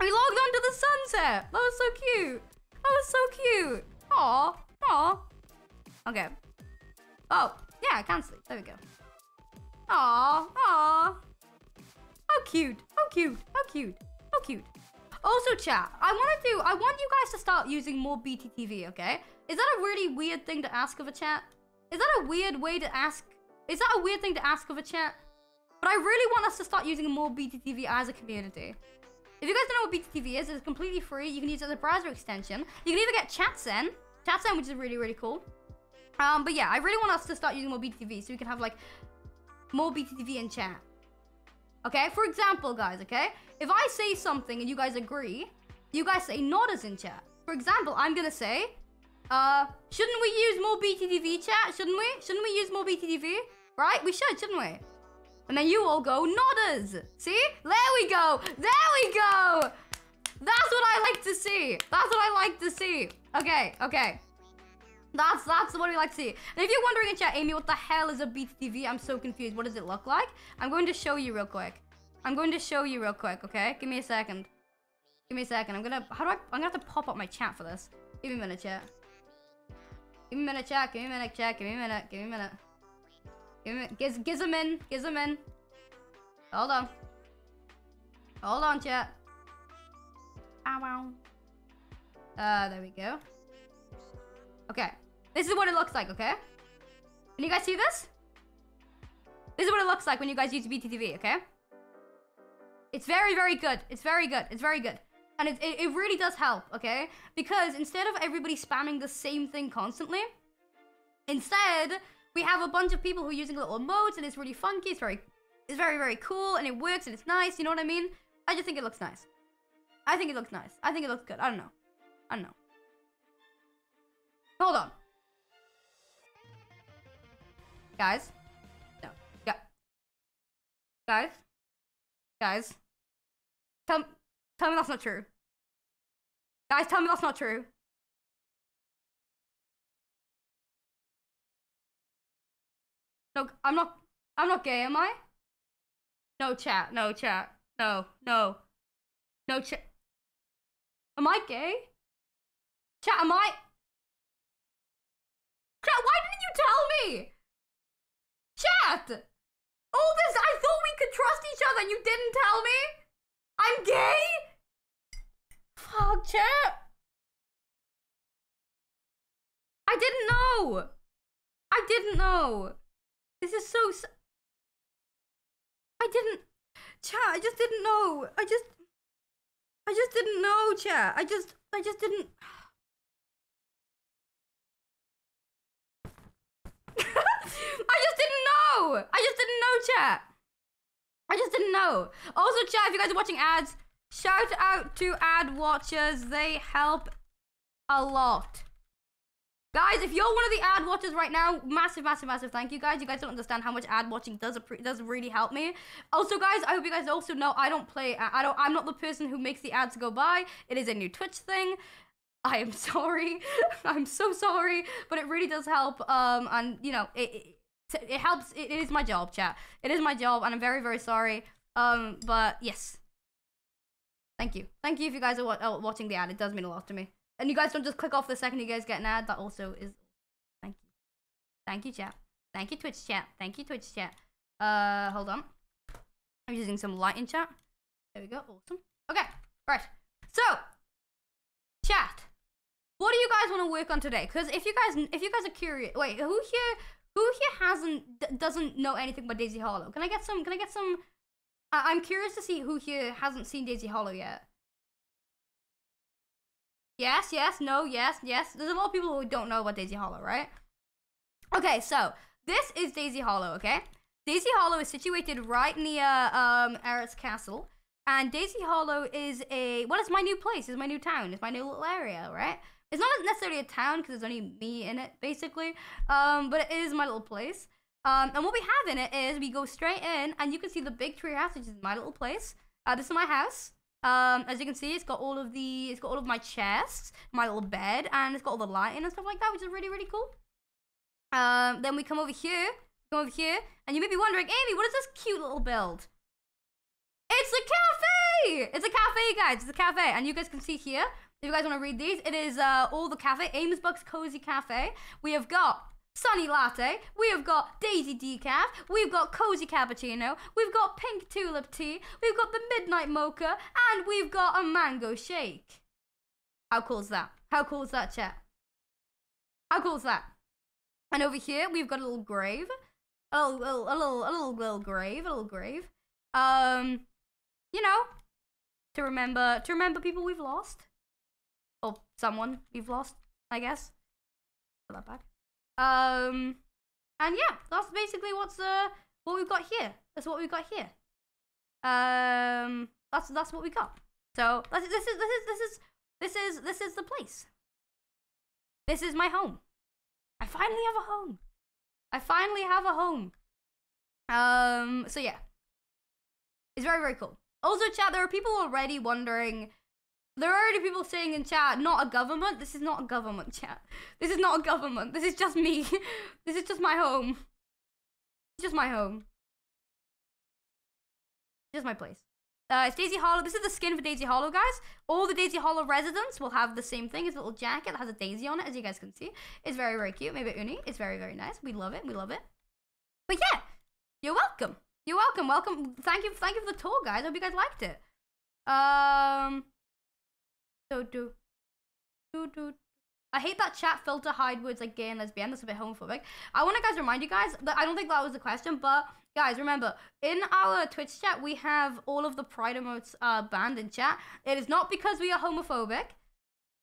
We logged onto the sunset. That was so cute. That was so cute. Aww. Aww. Okay. Oh, yeah, I can't sleep. There we go. Aww. Aww. How cute. How cute. How cute. How cute. Also, chat, I want to do, I want you guys to start using more B T T V, okay? Is that a really weird thing to ask of a chat? Is that a weird way to ask? Is that a weird thing to ask of a chat? But I really want us to start using more B T T V as a community. If you guys don't know what B T T V is, it's completely free. You can use it as a browser extension. You can even get ChatSend. ChatSend, which is really, really cool. Um, but yeah, I really want us to start using more B T T V so we can have like more B T T V in chat. Okay, for example, guys, okay? If I say something and you guys agree, you guys say not as in chat. For example, I'm gonna say, uh, shouldn't we use more B T T V chat? Shouldn't we? Shouldn't we use more B T T V? Right? We should, shouldn't we? And then you all go, nodders. See? There we go. There we go. That's what I like to see. That's what I like to see. Okay, okay. That's that's what we like to see. And if you're wondering in chat, Amy, what the hell is a B T T V? I'm so confused. What does it look like? I'm going to show you real quick. I'm going to show you real quick, okay? Give me a second. Give me a second. I'm gonna how do I I'm gonna have to pop up my chat for this. Give me a minute, chat. Give me a minute, chat, give me a minute, chat, give me a minute, give me a minute. Give me giz giz him in, giz him in. Hold on. Hold on, chat. Ow wow. Uh there we go. Okay. This is what it looks like, okay? Can you guys see this? This is what it looks like when you guys use B T T V, okay? It's very, very good. It's very good. It's very good. And it, it, it really does help, okay? Because instead of everybody spamming the same thing constantly, instead, we have a bunch of people who are using little emotes, and it's really funky. It's very, it's very, very cool, and it works, and it's nice. You know what I mean? I just think it looks nice. I think it looks nice. I think it looks good. I don't know. I don't know. Hold on. Guys. No. Yeah. Guys. Guys, tell, tell me that's not true. Guys, tell me that's not true. No, I'm not, I'm not gay, am I? No chat, no chat, no, no, no chat. Am I gay? Chat, am I? Chat, why didn't you tell me? Chat! All this, I thought we could trust each other and you didn't tell me? I'm gay? Fuck, chat. I didn't know. I didn't know. This is so... I didn't... Chat, I just didn't know. I just... I just didn't know, chat. I just... I just didn't... I just didn't know! I just didn't know, chat! I just didn't know. Also, chat, if you guys are watching ads, shout out to ad watchers. They help a lot. Guys, if you're one of the ad watchers right now, massive, massive, massive thank you, guys. You guys don't understand how much ad watching does does really help me. Also, guys, I hope you guys also know I don't play... I don't, I'm not the person who makes the ads go by. It is a new Twitch thing. I am sorry. I'm so sorry, but it really does help. Um, and you know, it it, it helps. It, it is my job, chat. It is my job, and I'm very, very sorry. Um, but yes, thank you, thank you. If you guys are wa oh, watching the ad, it does mean a lot to me. And you guys don't just click off the second you guys get an ad. That also is, thank you, thank you, chat. Thank you, Twitch chat. Thank you, Twitch chat. Uh, hold on. I'm using some light in chat. There we go. Awesome. Okay. Right. So, chat. What do you guys want to work on today? Because if you guys, if you guys are curious, wait, who here, who here hasn't, doesn't know anything about Daisy Hollow? Can I get some? Can I get some? Uh, I'm curious to see who here hasn't seen Daisy Hollow yet. Yes, yes, no, yes, yes. There's a lot of people who don't know about Daisy Hollow, right? Okay, so this is Daisy Hollow. Okay, Daisy Hollow is situated right near um Eric's Castle, and Daisy Hollow is a well, it's my new place, it's my new town, it's my new little area, right? It's not necessarily a town because there's only me in it, basically. Um, but it is my little place. Um, and what we have in it is we go straight in, and you can see the big tree house, which is my little place. Uh, this is my house. Um, as you can see, it's got all of the, it's got all of my chests, my little bed, and it's got all the lighting and stuff like that, which is really, really cool. Um, then we come over here, come over here, and you may be wondering, Amy, what is this cute little build? It's a cafe! It's a cafe, guys. It's a cafe, and you guys can see here. If you guys want to read these, it is uh, all the cafe. Ames Bucks Cozy Cafe. We have got Sunny Latte. We have got Daisy Decaf. We've got Cozy Cappuccino. We've got Pink Tulip Tea. We've got the Midnight Mocha. And we've got a Mango Shake. How cool is that? How cool is that, chat? How cool is that? And over here, we've got a little grave. A little, a little, a little, a little, little grave. A little grave. Um, you know, to remember, to remember people we've lost. Or someone you've lost, I guess. Put that back. Um, and yeah, that's basically what's uh what we've got here. That's what we've got here. Um, that's that's what we got. So this is this is this is This is this is the place. This is my home. I finally have a home. I finally have a home. Um, so yeah. It's very, very cool. Also, chat, there are people already wondering. There are already people saying in chat, not a government. This is not a government, chat. This is not a government. This is just me. This is just my home. It's just my home. Just my place. Uh, it's Daisy Hollow. This is the skin for Daisy Hollow, guys. All the Daisy Hollow residents will have the same thing. It's a little jacket that has a daisy on it, as you guys can see. It's very, very cute. Maybe Uni. It's very, very nice. We love it. We love it. But yeah, you're welcome. You're welcome. Welcome. Thank you. Thank you for the tour, guys. I hope you guys liked it. Um. So do, do, do. I hate that chat filter hide words like gay and lesbian. That's a bit homophobic. I want to guys remind you guys that I don't think that was the question, but guys, remember in our Twitch chat we have all of the pride emotes uh, banned in chat. It is not because we are homophobic.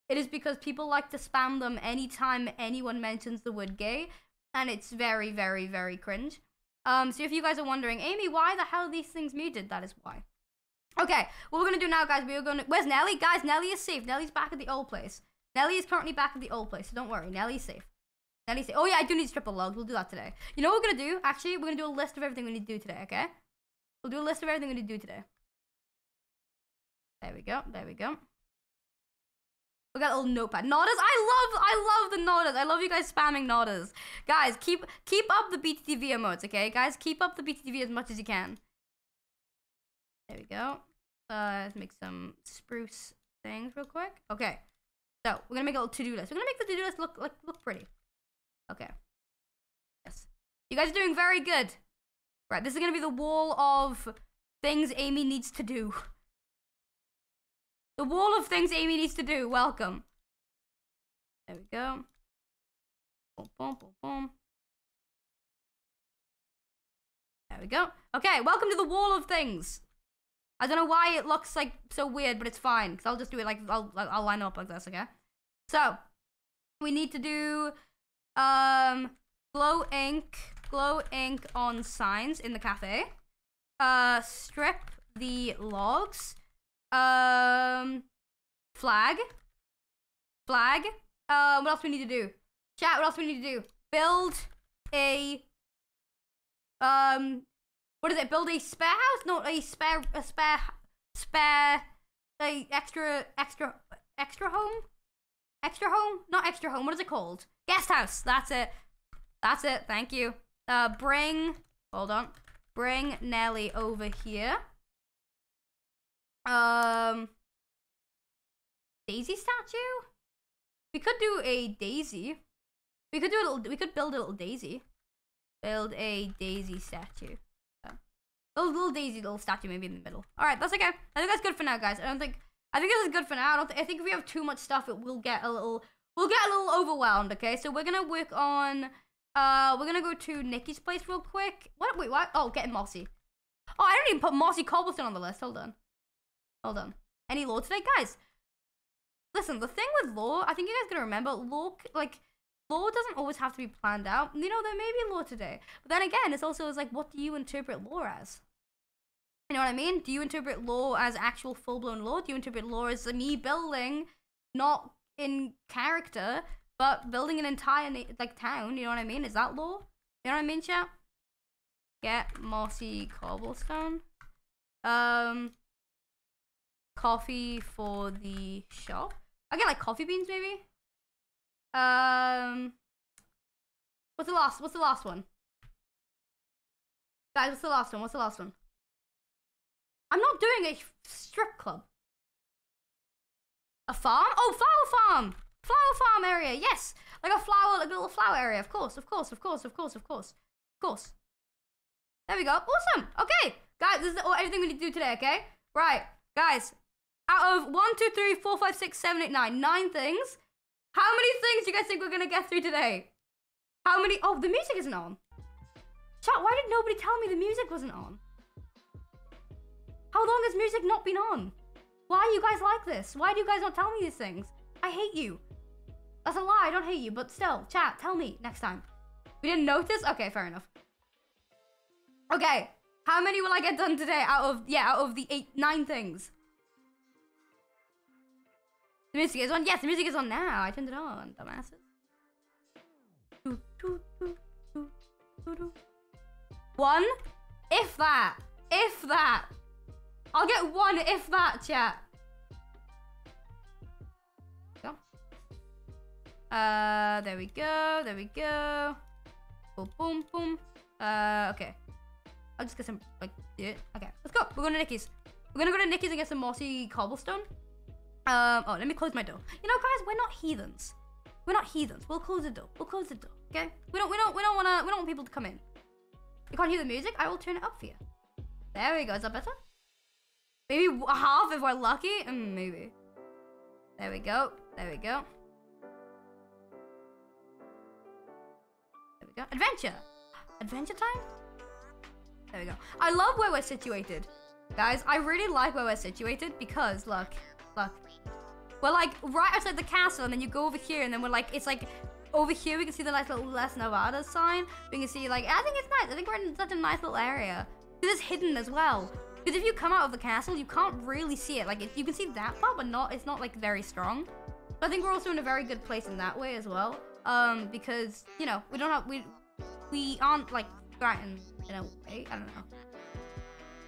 It is because people like to spam them anytime anyone mentions the word gay, and it's very, very, very cringe. Um, so if you guys are wondering, Amy, why the hell are these things muted? That is why. Okay, what we're gonna do now, guys? We are gonna. Where's Nelly, guys? Nelly is safe. Nelly's back at the old place. Nelly is currently back at the old place, so don't worry. Nelly's safe. Nelly's safe. Oh, yeah, I do need to strip a log. We'll do that today. You know what we're going to do? Actually, we're going to do a list of everything we need to do today, okay? We'll do a list of everything we need to do today. There we go. There we go. We've got a little notepad. Nodders? I love, I love the nodders. I love you guys spamming nodders. Guys, keep keep up the B T T V emotes, okay? Guys, keep up the B T T V as much as you can. There we go. Uh, let's make some spruce things real quick. Okay. So, we're gonna make a little to-do list. We're gonna make the to-do list look like look pretty. Okay. Yes. You guys are doing very good. Right, this is gonna be the wall of things Amy needs to do. The wall of things Amy needs to do. Welcome. There we go. Boom, boom, boom, boom. There we go. Okay, welcome to the wall of things. I don't know why it looks like so weird, but it's fine. Because I'll just do it like, I'll, I'll line up like this, okay? So, we need to do, um, glow ink, glow ink on signs in the cafe. Uh, strip the logs. Um, flag. Flag. Uh, what else do we need to do? Chat, what else do we need to do? Build a, um... What is it? Build a spare house? No, a spare, a spare, spare, a extra, extra, extra home? Extra home? Not extra home. What is it called? Guest house. That's it. That's it. Thank you. Uh, bring, hold on. Bring Nelly over here. Um, Daisy statue? We could do a Daisy. We could do a little, we could build a little Daisy. Build a Daisy statue. A little Daisy, little statue maybe in the middle. All right, that's okay. I think that's good for now, guys. I don't think, I think this is good for now. I, don't th I think if we have too much stuff, it will get a little, we'll get a little overwhelmed, okay? So we're gonna work on, uh, we're gonna go to Nikki's place real quick. What, wait, what? Oh, getting mossy. Oh, I didn't even put mossy cobblestone on the list. Hold on. Hold on. Any lore today? Guys, listen, the thing with lore, I think you guys gotta remember, lore, like, lore doesn't always have to be planned out. You know, there may be lore today. But then again, it's also like, what do you interpret lore as? You know what I mean? Do you interpret lore as actual full-blown lore? Do you interpret lore as me building, not in character, but building an entire, like, town? You know what I mean? Is that lore? You know what I mean, chat? Get mossy cobblestone. Um, coffee for the shop. I get, like, coffee beans, maybe? Um, what's the last, what's the last one? Guys, what's the last one? What's the last one? I'm not doing a strip club. A farm? Oh, flower farm! Flower farm area, yes! Like a flower, like a little flower area, of course, of course, of course, of course, of course. Of course. There we go, awesome! Okay, guys, this is everything we need to do today, okay? Right, guys, out of one, two, three, four, five, six, seven, eight, nine, nine things, how many things do you guys think we're gonna get through today? How many? Oh, the music isn't on. Chat, why did nobody tell me the music wasn't on? How long has music not been on? Why are you guys like this? Why do you guys not tell me these things? I hate you. That's a lie, I don't hate you, but still, chat, tell me next time. We didn't notice? Okay, fair enough. Okay, how many will I get done today out of, yeah, out of the eight, nine things? The music is on. Yes, the music is on now. I turned it on. Dumbasses. One, if that, if that. I'll get one if that, chat. Uh, there we go, there we go. Boom, boom, boom. Uh, okay. I'll just get some, like, yeah. Okay, let's go. We're going to Nikki's. We're going to go to Nikki's and get some mossy cobblestone. Um, oh, let me close my door. You know, guys, we're not heathens. We're not heathens. We'll close the door. We'll close the door, okay? We don't, we don't, we don't want to, we don't want people to come in. You can't hear the music? I will turn it up for you. There we go. Is that better? Maybe half if we're lucky? Mm, maybe. There we go. There we go. Adventure! Adventure time? There we go. I love where we're situated. Guys, I really like where we're situated because, look, look. We're like right outside the castle and then you go over here and then we're like, it's like, over here we can see the nice little Las Nevadas sign. We can see like, I think it's nice. I think we're in such a nice little area. It is hidden as well. Because if you come out of the castle, you can't really see it. Like, it, you can see that part, but not, it's not like very strong. But I think we're also in a very good place in that way as well. Um, because, you know, we don't have, we, we aren't, like, Brighton in a way, I don't know.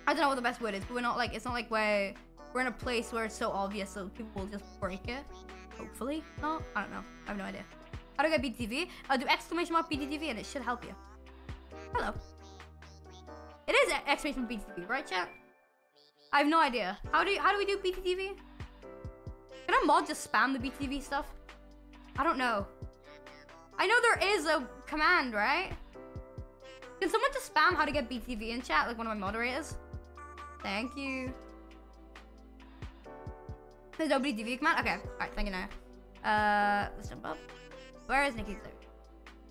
I don't know what the best word is, but we're not, like, it's not like we're, we're in a place where it's so obvious so people will just break it. Hopefully not, I don't know, I have no idea. How do I get B T T V? I'll do exclamation mark B T T V and it should help you. Hello. It is exclamation B T T V, right, chat? I have no idea. How do you, how do we do B T T V? Can a mod just spam the B T T V stuff? I don't know. I know there is a command, right? Can someone just spam how to get B T V in chat, like one of my moderators? Thank you. There's no B T V command? Okay, all right, thank you now. Uh, let's jump up. Where is Nikki's?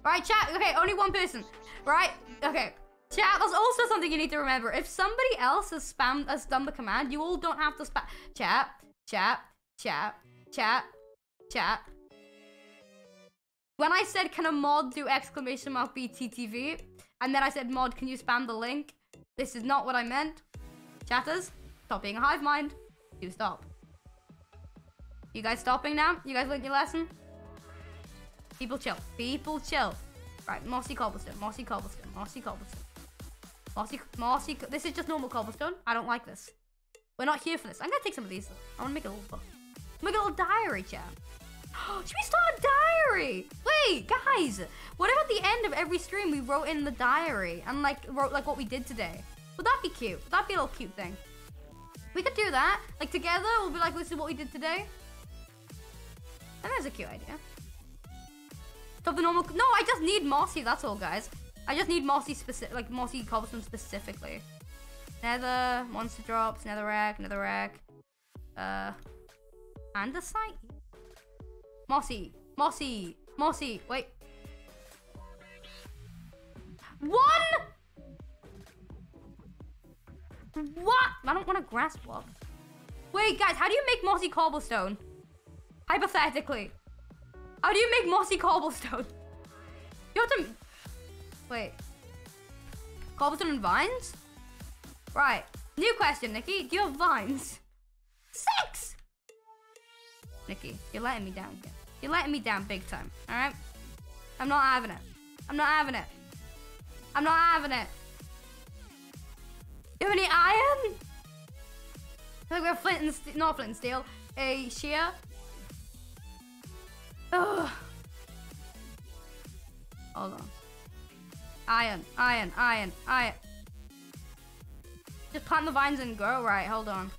Right, chat, okay, only one person. Right, okay. Chat, that's also something you need to remember. If somebody else has spammed, has done the command, you all don't have to spam. Chat, chat, chat, chat, chat. When I said, can a mod do exclamation mark B T T V? And then I said, mod, can you spam the link? This is not what I meant. Chatters, stop being a hive mind. You stop. You guys stopping now? You guys learned your lesson? People chill. People chill. Right, mossy cobblestone, mossy cobblestone, mossy cobblestone. Mossy, mossy, co this is just normal cobblestone. I don't like this. We're not here for this. I'm gonna take some of these. I wanna make a little book. Make a little diary, chat. Should we start a diary? Wait, guys, what if at the end of every stream we wrote in the diary and like wrote like what we did today? Would that be cute? Would that be a little cute thing? We could do that. Like together, we'll be like, this is what we did today. And that's a cute idea. Stop the normal. No, I just need mossy. That's all, guys. I just need mossy specific, like mossy cobblestone specifically. Nether, monster drops, netherrack, netherrack, uh, andesite. Mossy, mossy, mossy, wait. One? What? I don't want a grass block. Wait, guys, how do you make mossy cobblestone? Hypothetically. How do you make mossy cobblestone? You have to... Wait. Cobblestone and vines? Right. New question, Nikki. Do you have vines? Six! Nikki, you're letting me down here. You're letting me down big time, all right? I'm not having it. I'm not having it. I'm not having it. Do you have any iron? I think we have flint and steel, not flint and steel, a shear. Ugh. Hold on. Iron, iron, iron, iron. Just plant the vines and grow, right, hold on.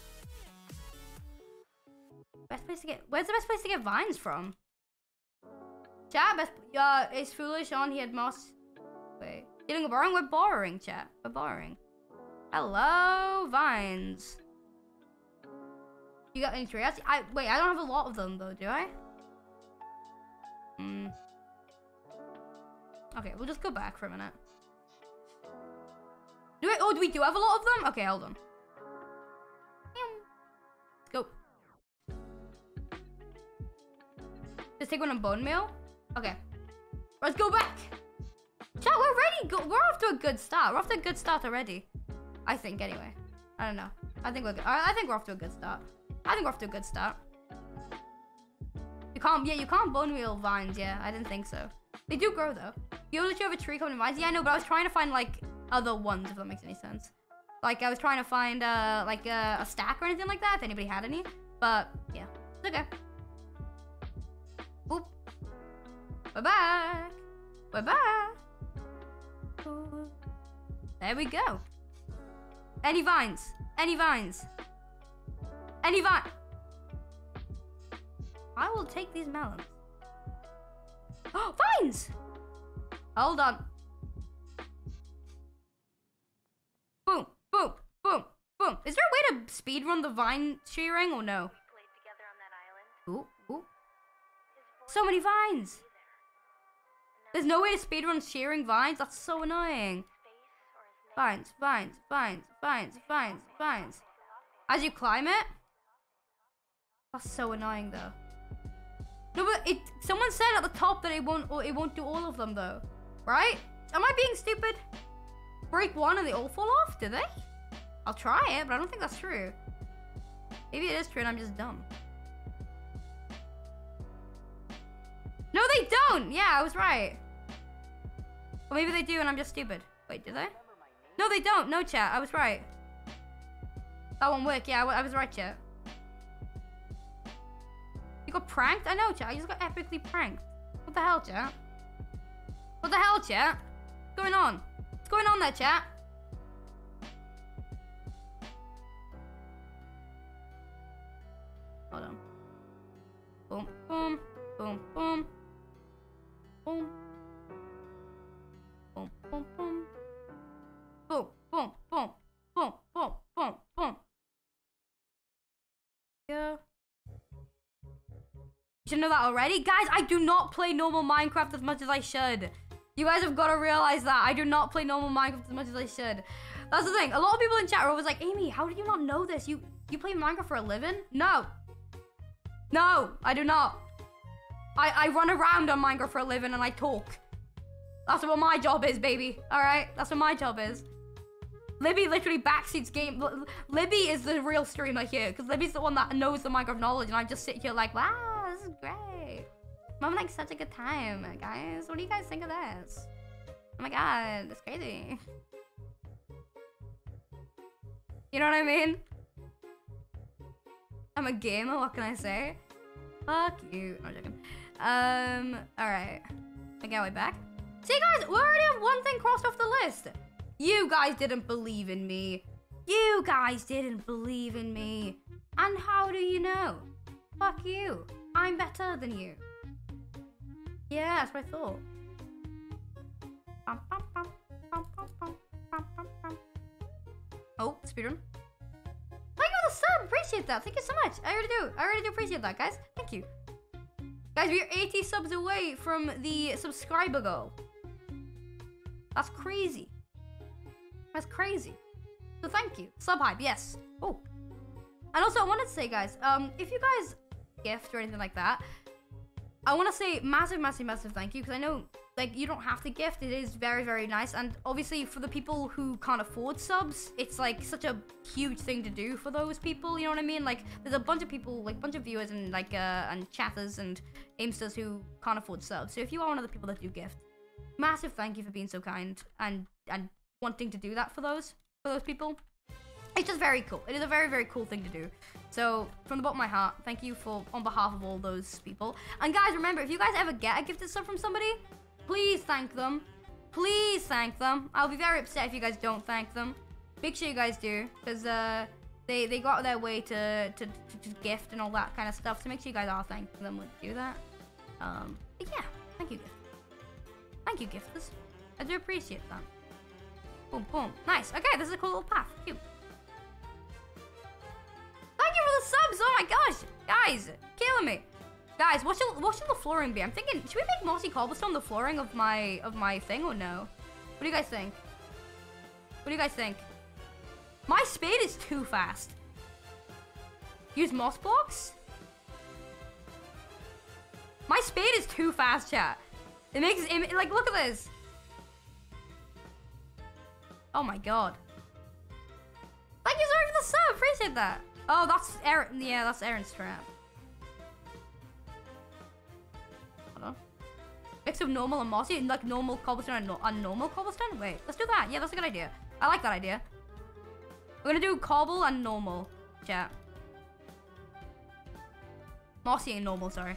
Best place to get, where's the best place to get vines from? Chat, best, uh, it's foolish on, he had moss. Wait, dealing with borrowing? We're borrowing, chat, we're borrowing. Hello, vines. You got any trees? I, wait, I don't have a lot of them though, do I? Hmm. Okay, we'll just go back for a minute. Do we, oh, do we do have a lot of them? Okay, hold on. Let's go. Just take one on bone meal. Okay. Let's go back. Chat, we're ready. Go we're off to a good start. We're off to a good start already. I think, anyway. I don't know. I think we're good. I think we're off to a good start. I think we're off to a good start. You can't, yeah, you can't bone meal vines, yeah. I didn't think so. They do grow though. You literally have a tree covered in vines. Yeah, I know, but I was trying to find like other ones, if that makes any sense. Like I was trying to find uh, like uh, a stack or anything like that, if anybody had any. But yeah, it's okay. Oop. We're back. We're back. There we go. Any vines? Any vines? Any vine? I will take these melons. Oh, vines! Hold on. Boom, boom, boom, boom. Is there a way to speedrun the vine shearing or no? Ooh, ooh. So many vines! There's no way to speedrun shearing vines? That's so annoying. Vines, vines, vines, vines, vines, vines. As you climb it? That's so annoying though. No, but it, someone said at the top that it won't it won't do all of them though. Right? Am I being stupid? Break one and they all fall off, do they? I'll try it, but I don't think that's true. Maybe it is true and I'm just dumb. No, they don't! Yeah, I was right. Or maybe they do and I'm just stupid. Wait, do they? No, they don't. No, chat. I was right. That won't work. Yeah, I was right, chat. You got pranked? I know, chat. You just got epically pranked. What the hell, chat? What the hell, chat? What's going on? What's going on there, chat? Hold on. Boom, boom, boom, boom. Boom. Boom, boom, boom. Boom, boom, boom, boom, boom, boom, boom. Yeah. You should know that already? Guys, I do not play normal Minecraft as much as I should. You guys have got to realize that. I do not play normal Minecraft as much as I should. That's the thing. A lot of people in chat are always like, Amy, how did you not know this? You you play Minecraft for a living? No. No, I do not. I, I run around on Minecraft for a living and I talk. That's what my job is, baby. All right? That's what my job is. Libby literally backseats game. L Libby is the real streamer here because Libby's the one that knows the Minecraft knowledge and I just sit here like, wow. This is great. I'm having like such a good time, guys. What do you guys think of this? Oh my god, it's crazy. You know what I mean? I'm a gamer, what can I say? Fuck you. No, I'm joking. Um, alright. Make our way back. See guys, we already have one thing crossed off the list. You guys didn't believe in me. You guys didn't believe in me. And how do you know? Fuck you. I'm better than you. Yeah, that's what I thought. Bum, bum, bum, bum, bum, bum, bum, bum. Oh, speedrun. Thank you for the sub. Appreciate that. Thank you so much. I really do. I really do appreciate that, guys. Thank you. Guys, we are eighty subs away from the subscriber goal. That's crazy. That's crazy. So thank you. Sub hype, yes. Oh. And also, I wanted to say, guys, um, if you guys gift or anything like that, I want to say massive massive massive thank you, because I know like you don't have to gift. It is very very nice, and obviously for the people who can't afford subs, it's like such a huge thing to do for those people, you know what I mean? Like there's a bunch of people, like bunch of viewers and like uh and chatters and aimsters who can't afford subs. So if you are one of the people that do gift, massive thank you for being so kind and and wanting to do that for those for those people. It's just very cool. It is a very, very cool thing to do. So, from the bottom of my heart, thank you for, on behalf of all those people. And guys, remember, if you guys ever get a gifted sub from somebody, please thank them. Please thank them. I'll be very upset if you guys don't thank them. Make sure you guys do, because uh, they, they got their way to, to, to, to gift and all that kind of stuff. So make sure you guys are thanking them when you do that. Um, but yeah, thank you, gifters. Thank you, gifters. I do appreciate that. Boom, boom. Nice. Okay, this is a cool little path. Cute. Thank you for the subs, oh my gosh. Guys, killing me. Guys, what should, what should the flooring be? I'm thinking, should we make mossy cobblestone the flooring of my of my thing or no? What do you guys think? What do you guys think? My spade is too fast. Use moss blocks? My spade is too fast, chat. It makes, it, like, look at this. Oh my god. Thank you so much for the sub, appreciate that. Oh, that's Aaron. Yeah, that's Aaron's trap. mix of normal and mossy, like normal cobblestone and no normal cobblestone. Wait, let's do that. Yeah, that's a good idea. I like that idea. We're gonna do cobble and normal, chat. Mossy and normal, sorry.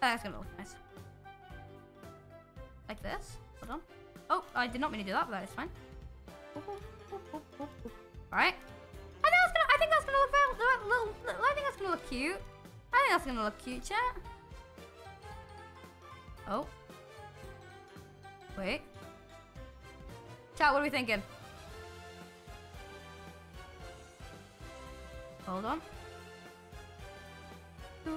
That's gonna look nice. Like this. Hold on. Oh, I did not mean to do that, but that is fine. Alright. I think that's gonna I think that's gonna look very, little, little I think that's gonna look cute. I think that's gonna look cute, chat. Oh. Wait. Chat, what are we thinking? Hold on. There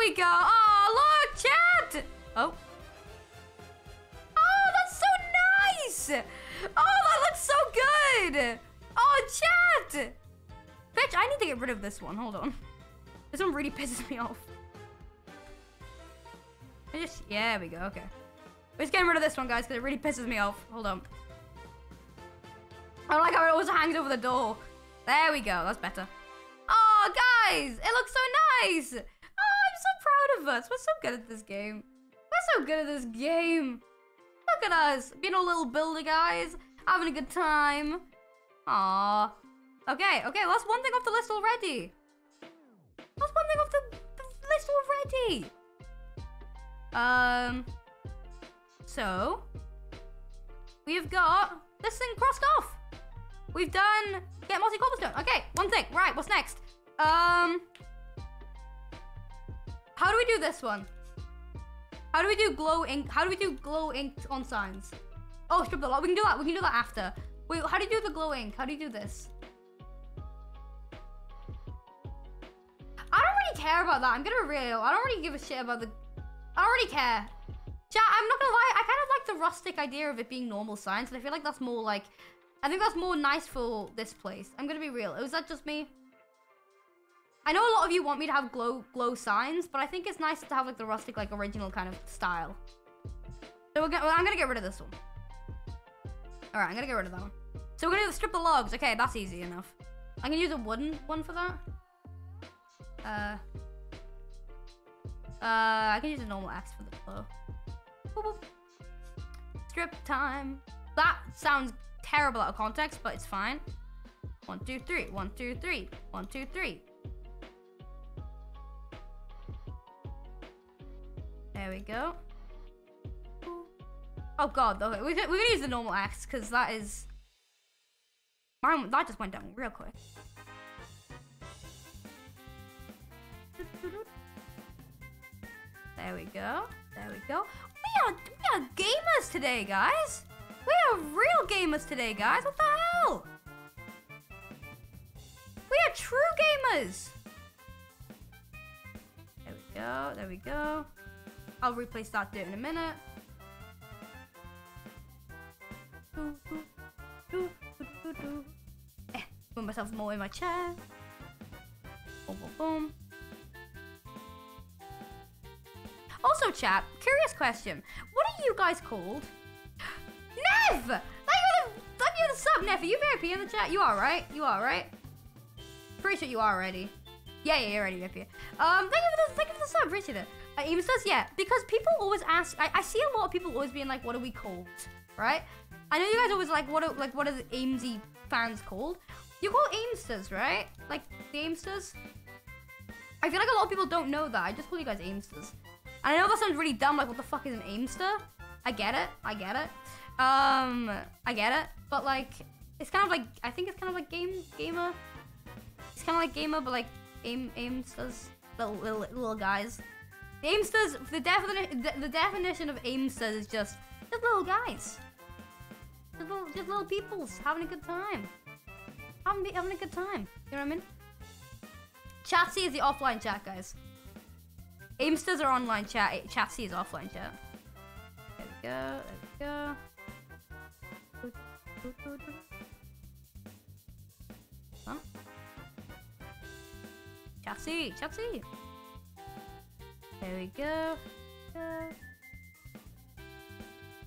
we go. Oh, look, chat. Oh. Oh, that's so nice. Oh, that looks so good. Oh, chat. Bitch, I need to get rid of this one. Hold on. This one really pisses me off. I just, yeah, there we go. Okay. We're just getting rid of this one, guys, because it really pisses me off. Hold on. I don't like how it always hangs over the door. There we go. That's better. Oh, guys, it looks so nice. Oh, I'm so proud of us. We're so good at this game. We're so good at this game. Look at us. Being a little builder, guys. Having a good time. Aww. Okay, okay. That's one thing off the list already. That's one thing off the, the list already. Um... So, we've got this thing crossed off. We've done get mossy cobblestone. Okay, one thing. Right, what's next? Um, how do we do this one? How do we do glow ink? How do we do glow ink on signs? Oh, strip the lot. We can do that. We can do that after. Wait, how do you do the glow ink? How do you do this? I don't really care about that. I'm gonna be real. I don't really give a shit about the. I don't really care. Chat, I'm not gonna lie, I kind of like the rustic idea of it being normal science, and I feel like that's more like, I think that's more nice for this place. I'm gonna be real. Was that just me? I know a lot of you want me to have glow glow signs, but I think it's nice to have like the rustic, like original kind of style. So we're gonna, well, I'm gonna get rid of this one. All right, I'm gonna get rid of that one. So we're gonna strip the logs. Okay, that's easy enough. I'm gonna use a wooden one for that. Uh, uh, I can use a normal axe for the floor. Strip time. That sounds terrible out of context, but it's fine. One, two, three. One, two, three. One, two, three. There we go. Oh god, okay. We're gonna use the normal axe because that is. Mine, that just went down real quick. There we go. There we go. We are, we are gamers today, guys. We are real gamers today, guys. What the hell? We are true gamers. There we go. There we go. I'll replace that dirt in a minute. Do, do, do, do, do. Eh, put myself more in my chair. Boom, boom, boom. Also, chat, curious question. What are you guys called? Nev! Thank you for the sub, Nev. Are you V I P in the chat? You are, right? You are, right? Pretty sure you are already. Yeah, yeah, you're already V I P. Um, thank you for the, thank you for the sub. Appreciate it. Uh, even says, yeah, because people always ask. I, I see a lot of people always being like, what are we called? Right? I know you guys always like, what are, like, what are the Aimsey fans called? You're called Aimsters, right? Like, the Aimsters? I feel like a lot of people don't know that. I just call you guys Aimsters. I know that sounds really dumb, like what the fuck is an aimster? I get it, I get it. Um, I get it, but like, it's kind of like, I think it's kind of like game, gamer. It's kind of like gamer, but like aim, aimsters, little, little, little guys. The aimsters, the, defini the, the definition of aimsters is just, just little guys. Just little, just little peoples having a good time. Having, having a good time, you know what I mean? Chatsy is the offline chat, guys. Aimsters are online chat. Chatsy is offline chat. There we go. There we go. Huh? Chatsy, Chatsy. There we go. There we go.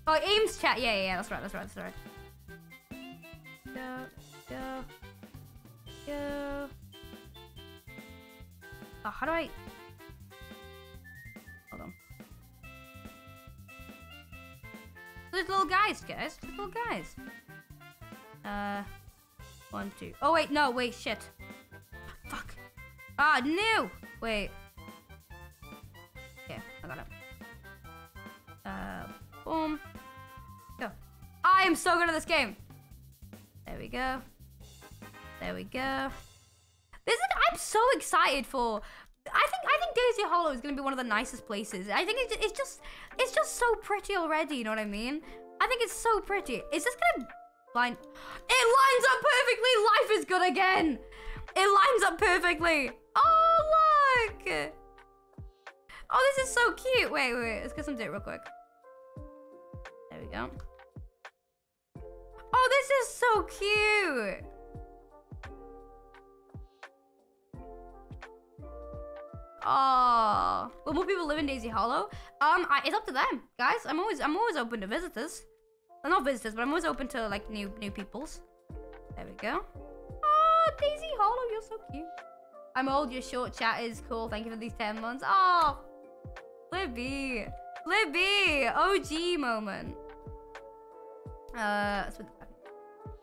Oh, Aims chat. Yeah, yeah, yeah. That's right. That's right. That's right. Go, go, go. Oh, how do I... Hold on. There's little guys, guys. There's little guys. Uh... One, two... Oh, wait, no, wait, shit. Fuck. Ah, oh, no! Wait. Okay, I got it. Uh, boom. Go. I am so good at this game! There we go. There we go. This is, I'm so excited for... I think I think Daisy Hollow is going to be one of the nicest places. I think it's, it's just it's just so pretty already, you know what I mean? I think it's so pretty. Is this going to line... It lines up perfectly! Life is good again! It lines up perfectly! Oh, look! Oh, this is so cute! Wait, wait, let's get some dirt real quick. There we go. Oh, this is so cute! Oh, well, more people live in Daisy Hollow. Um, I, it's up to them, guys. I'm always, I'm always open to visitors. Well, not visitors, but I'm always open to like new, new peoples. There we go. Oh, Daisy Hollow, you're so cute. I'm old. Your short chat is cool. Thank you for these ten months. Oh, Libby, Libby, O G moment. Uh,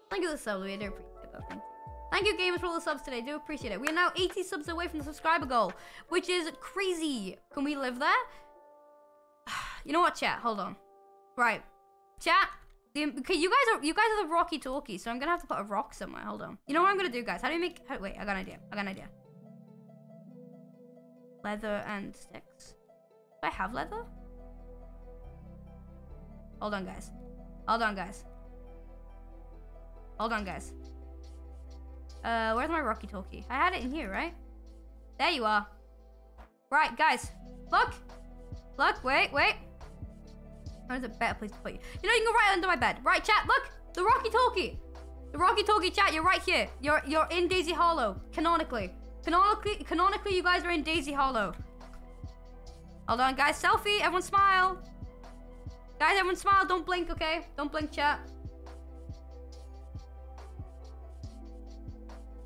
thank you for the sub, Libby. I do appreciate that. Thank you. Thank you, gamers, for all the subs today. Do appreciate it. We are now eighty subs away from the subscriber goal, which is crazy. Can we live there? You know what, chat? Hold on. Right, chat. The, okay, you guys are you guys are the rocky talkie, so I'm gonna have to put a rock somewhere. Hold on. You know what I'm gonna do, guys? How do you make? How, wait, I got an idea. I got an idea. Leather and sticks. Do I have leather? Hold on, guys. Hold on, guys. Hold on, guys. Uh, where's my rocky talkie? I had it in here, right? There you are. Right, guys. Look. Look, wait, wait. Where's a better place to put you? You know, you can go right under my bed. Right, chat, look. The rocky talkie. The rocky talkie, chat, you're right here. You're you're in Daisy Hollow, canonically. Canonically, canonically, you guys are in Daisy Hollow. Hold on, guys. Selfie, everyone smile. Guys, everyone smile. Don't blink, okay? Don't blink, chat.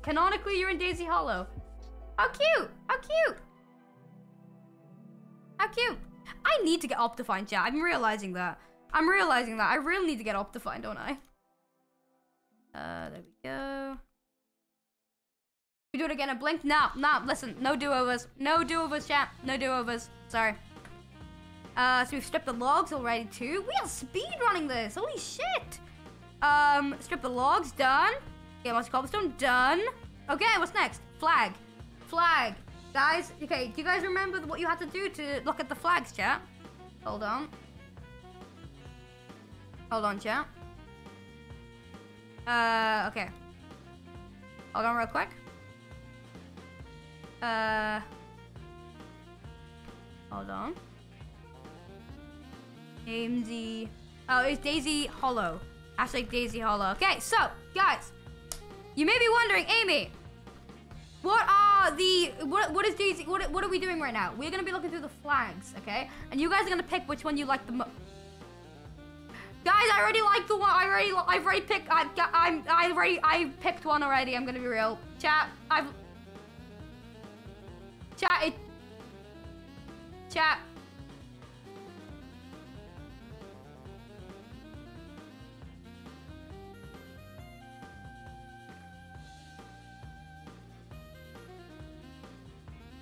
Canonically, you're in Daisy Hollow. How cute! How cute! How cute! I need to get Optifine, chat. I'm realizing that. I'm realizing that. I really need to get Optifine, don't I? Uh, there we go. We do it again and blink? No, no, listen. No do-overs. No do-overs, chat. No do-overs. Sorry. Uh, so we've stripped the logs already, too. We are speedrunning this. Holy shit! Um, strip the logs. Done. Okay, once cobblestone, done. Okay, what's next? Flag. Flag. Guys, okay, do you guys remember what you had to do to look at the flags, chat? Hold on. Hold on, chat. Uh, okay. Hold on real quick. Uh. Hold on. Aimsey. Oh, it's Daisy Hollow. Hashtag Daisy Hollow. Okay, so, guys. You may be wondering, Amy, what are the what what is Daisy? What what are we doing right now? We're gonna be looking through the flags, okay? And you guys are gonna pick which one you like the most. Guys, I already like the one. I already I've already picked. I I'm I already I picked one already. I'm gonna be real, chat. I've chat it chat.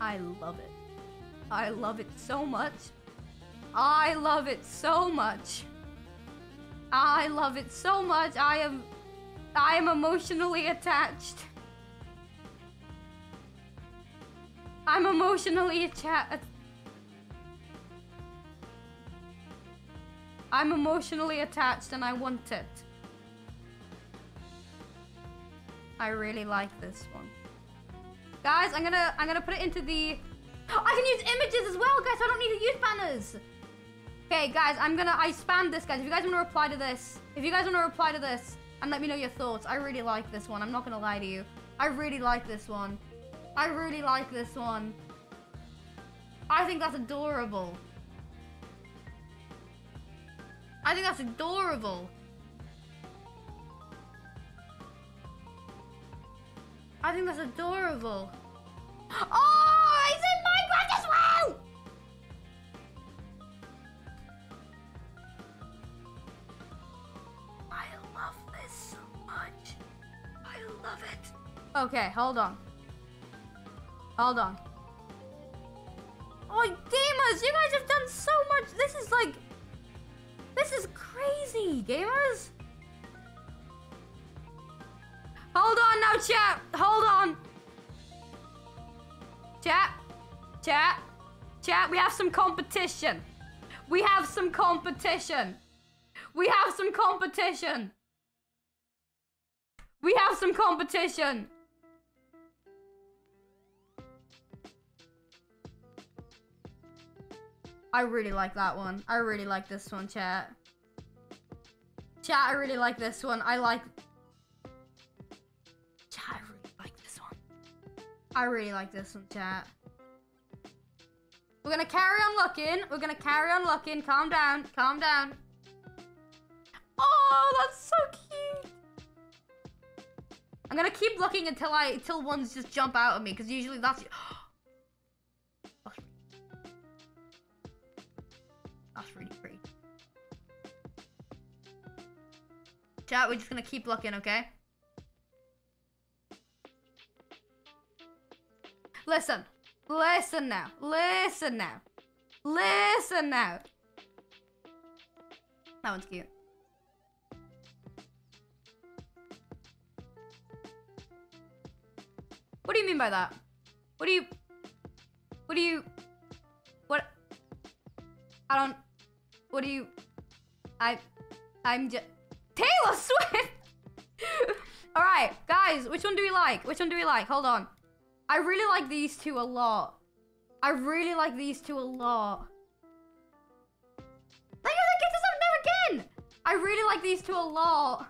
I love it. I love it so much. I love it so much. I love it so much. I am... I am emotionally attached. I'm emotionally attached. I'm emotionally attached and I want it. I really like this one. Guys, I'm gonna I'm gonna put it into the. Oh, I can use images as well, guys. So I don't need to use banners. Okay, guys, I'm gonna I spammed this, guys. If you guys wanna reply to this, if you guys wanna reply to this, and let me know your thoughts. I really like this one. I'm not gonna lie to you. I really like this one. I really like this one. I think that's adorable. I think that's adorable. I think that's adorable. Oh, I see so much. I love it. Okay, hold on. Hold on. Oh, gamers, you guys have done so much. This is like... This is crazy, gamers. Hold on now, chat. Hold on. Chat. Chat. Chat, we have some competition. We have some competition. We have some competition. We have some competition. I really like that one. I really like this one, chat. Chat, I really like this one. I like... Chat, I really like this one. I really like this one, chat. We're gonna carry on looking. We're gonna carry on looking. Calm down. Calm down. Oh, that's so cute. I'm gonna keep looking until I until ones just jump out at me, because usually that's... That's really pretty. Chat, we're just gonna keep looking, okay? Listen. Listen now. Listen now. Listen now. That one's cute. What do you mean by that? What do you... What do you... What... I don't... What do you... I... I'm just... Taylor Swift! Alright, guys, which one do we like? Which one do we like? Hold on. I really like these two a lot. I really like these two a lot. Look at the kids I've never again! I really like these two a lot.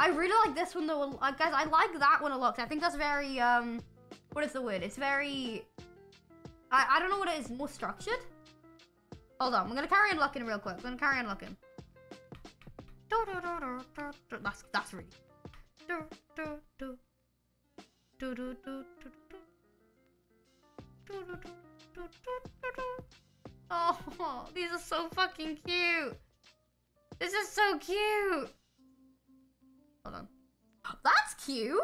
I really like this one though, guys. I like that one a lot. I think that's very, um, what is the word? It's very, I, I don't know what it is, more structured. Hold on, we're gonna carry on looking real quick. We're gonna carry on looking. That's, that's really. Oh, these are so fucking cute. This is so cute. Hold on. That's cute.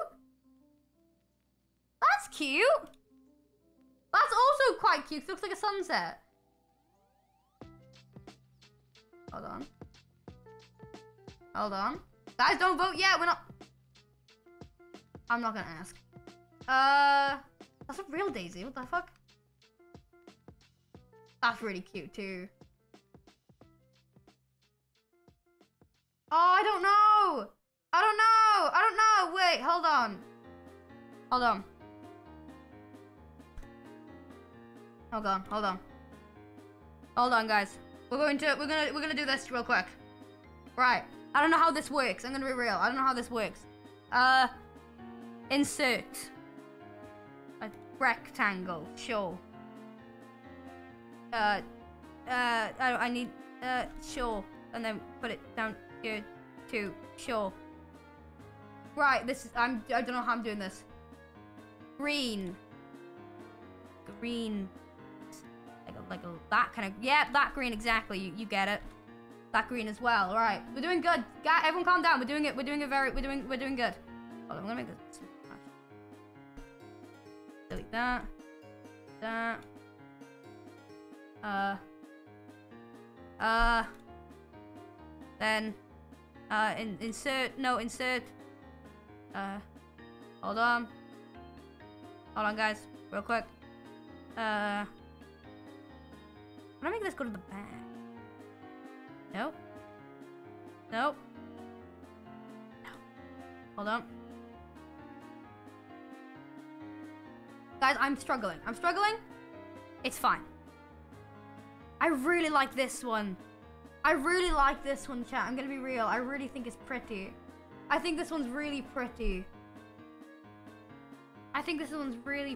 That's cute. That's also quite cute. It looks like a sunset. Hold on. Hold on. Guys, don't vote yet. We're not... I'm not gonna ask. Uh, that's a real daisy. What the fuck? That's really cute too. Oh, I don't know. I don't know. I don't know. Wait, hold on. Hold on. Hold on. Hold on. Hold on, guys. We're going to we're gonna we're gonna do this real quick. Right. I don't know how this works. I'm gonna be real. I don't know how this works. Uh, insert a rectangle. Sure. Uh, uh, I, I need uh sure, and then put it down here too. Sure. Right, this is, I'm, I don't know how I'm doing this. Green. Green. Like a, like a, that kind of, yeah, that green, exactly, you, you get it. That green as well, all right. We're doing good. Everyone calm down, we're doing it, we're doing it very, we're doing, we're doing good. Hold on, I'm gonna make this. Delete that. That. Uh. Uh. Then. Uh, in, insert, no, insert. Uh, hold on. Hold on, guys. Real quick. Uh, can I make this go to the back? Nope. Nope. No. Hold on. Guys, I'm struggling. I'm struggling. It's fine. I really like this one. I really like this one, chat. I'm gonna be real. I really think it's pretty. I think this one's really pretty. I think this one's really...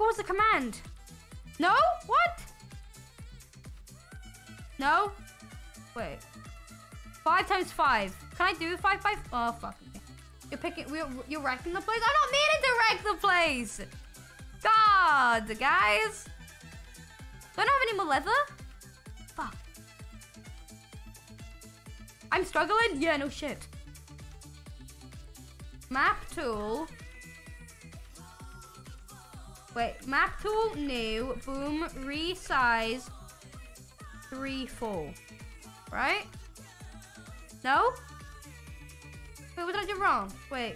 What was the command? No? What? No? Wait. Five times five. Can I do five by... Oh, fuck. You're picking... You're, you're wrecking the place? I don't mean to wreck the place! God, guys. Don't I have any more leather? Fuck. I'm struggling? Yeah, no shit. Map tool. Wait, map tool, new, boom, resize, three, four. Right? No? Wait, what did I do wrong? Wait,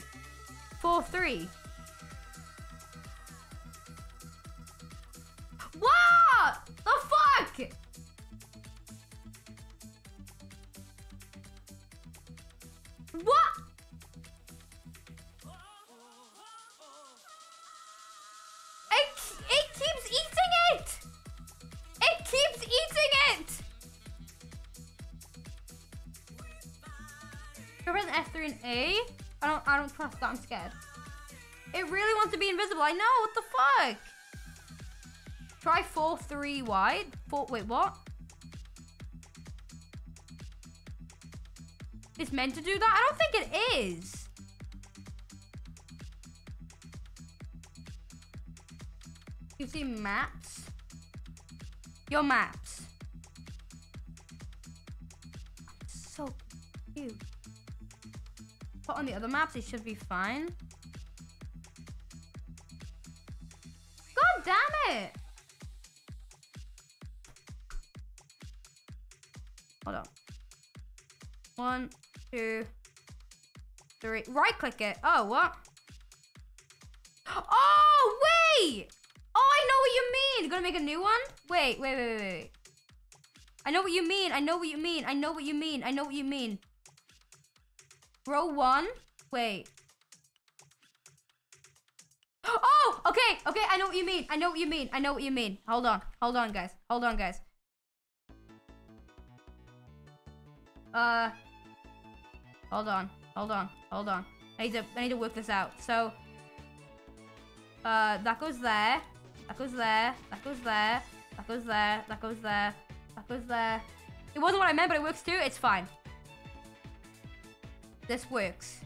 four, three. What the fuck? What? F three and A? I don't I don't trust that, I'm scared. It really wants to be invisible. I know, what the fuck? Try four, three wide. Four wait, what? It's meant to do that? I don't think it is. You see maps? Your maps. I'm so cute. But on the other maps, it should be fine. God damn it! Hold on. One, two, three. Right click it. Oh, what? Oh, wait! Oh, I know what you mean. You're gonna make a new one? Wait, wait, wait, wait, wait. I know what you mean. I know what you mean. I know what you mean. I know what you mean. Row one, wait. Oh, okay, okay, I know what you mean. I know what you mean. I know what you mean. Hold on, hold on, guys. Hold on, guys. Uh, hold on, hold on, hold on. I need to, I need to work this out. So, uh, that goes there. That goes there. That goes there. That goes there. That goes there. That goes there. It wasn't what I meant, but it works too. It's fine. This works.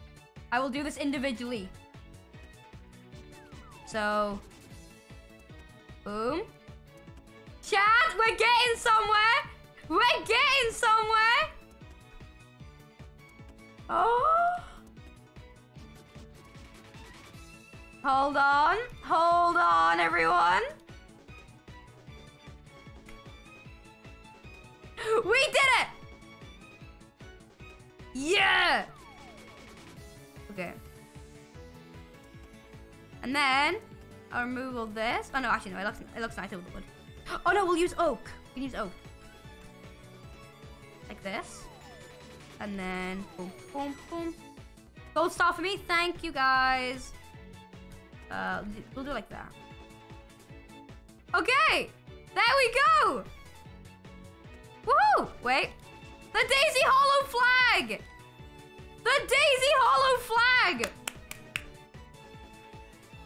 I will do this individually. So, boom. Chad, we're getting somewhere. We're getting somewhere. Oh. Hold on. Hold on, everyone. We did it. Yeah. Okay. And then I'll remove all this. Oh no, actually no, it looks it looks nicer with the wood. Oh no, we'll use oak. We can use oak. Like this. And then boom, boom, boom. Gold star for me, thank you guys. Uh we'll do it like that. Okay! There we go! Woohoo! Wait. The Daisy Hollow flag! The Daisy Hollow flag!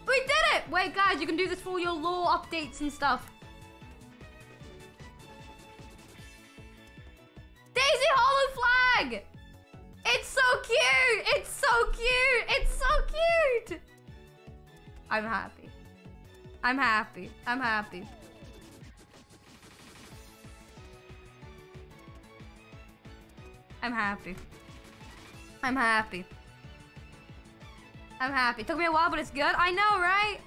We did it! Wait, guys, you can do this for all your lore updates and stuff. Daisy Hollow flag! It's so cute! It's so cute! It's so cute! I'm happy. I'm happy. I'm happy. I'm happy. I'm happy. I'm happy. It took me a while, but it's good. I know, right?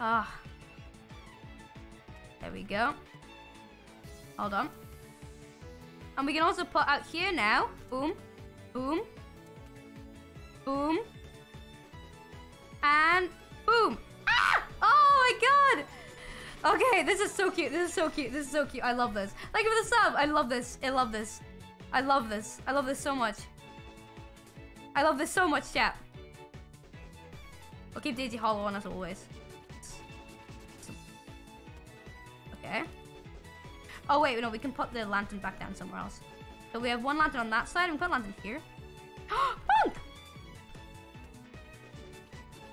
Ah. Oh. There we go. Hold on. And we can also put out here now. Boom. Boom. Boom. And boom. Ah! Oh my god! Okay, this is so cute. This is so cute. This is so cute. I love this. Thank you for the sub. I love this. I love this. I love this. I love this so much. I love this so much, chat. We'll keep Daisy Hollow on as always. Okay. Oh wait, no, we can put the lantern back down somewhere else. So we have one lantern on that side, and we put a lantern here. Punk!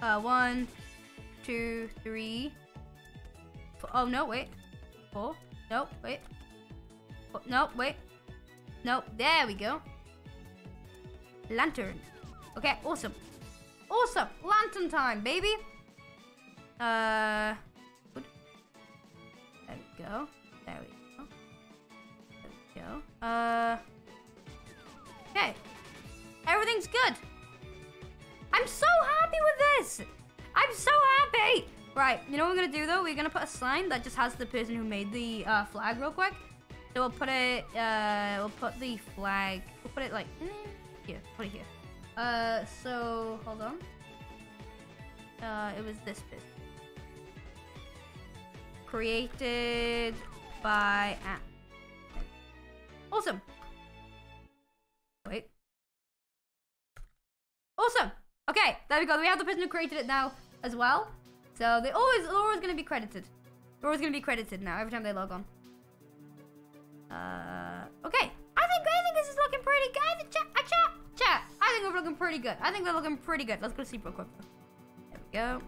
Uh, one, two, three, four. Oh, no, wait. Four. No, wait. Four. No, wait. No, there we go. Lantern. Okay, awesome. Awesome. Lantern time, baby. Uh, good. There we go. There we go. There we go. Uh, okay. Everything's good. I'm so happy with this. I'm so happy. Right, you know what we're gonna do though? We're gonna put a sign that just has the person who made the uh, flag real quick. So we'll put it, uh, we'll put the flag, we'll put it like, here, put it here. Uh, so, hold on. Uh, it was this bit. Created by Ant. Awesome. Wait. Awesome. Okay, there we go. We have the person who created it now as well. So they always, they're always going to be credited. They're always going to be credited now every time they log on. Uh, okay. I think I think this is looking pretty good. I think chat, I chat, chat. I think we're looking pretty good. I think we're looking pretty good. Let's go to sleep real quick. There we go.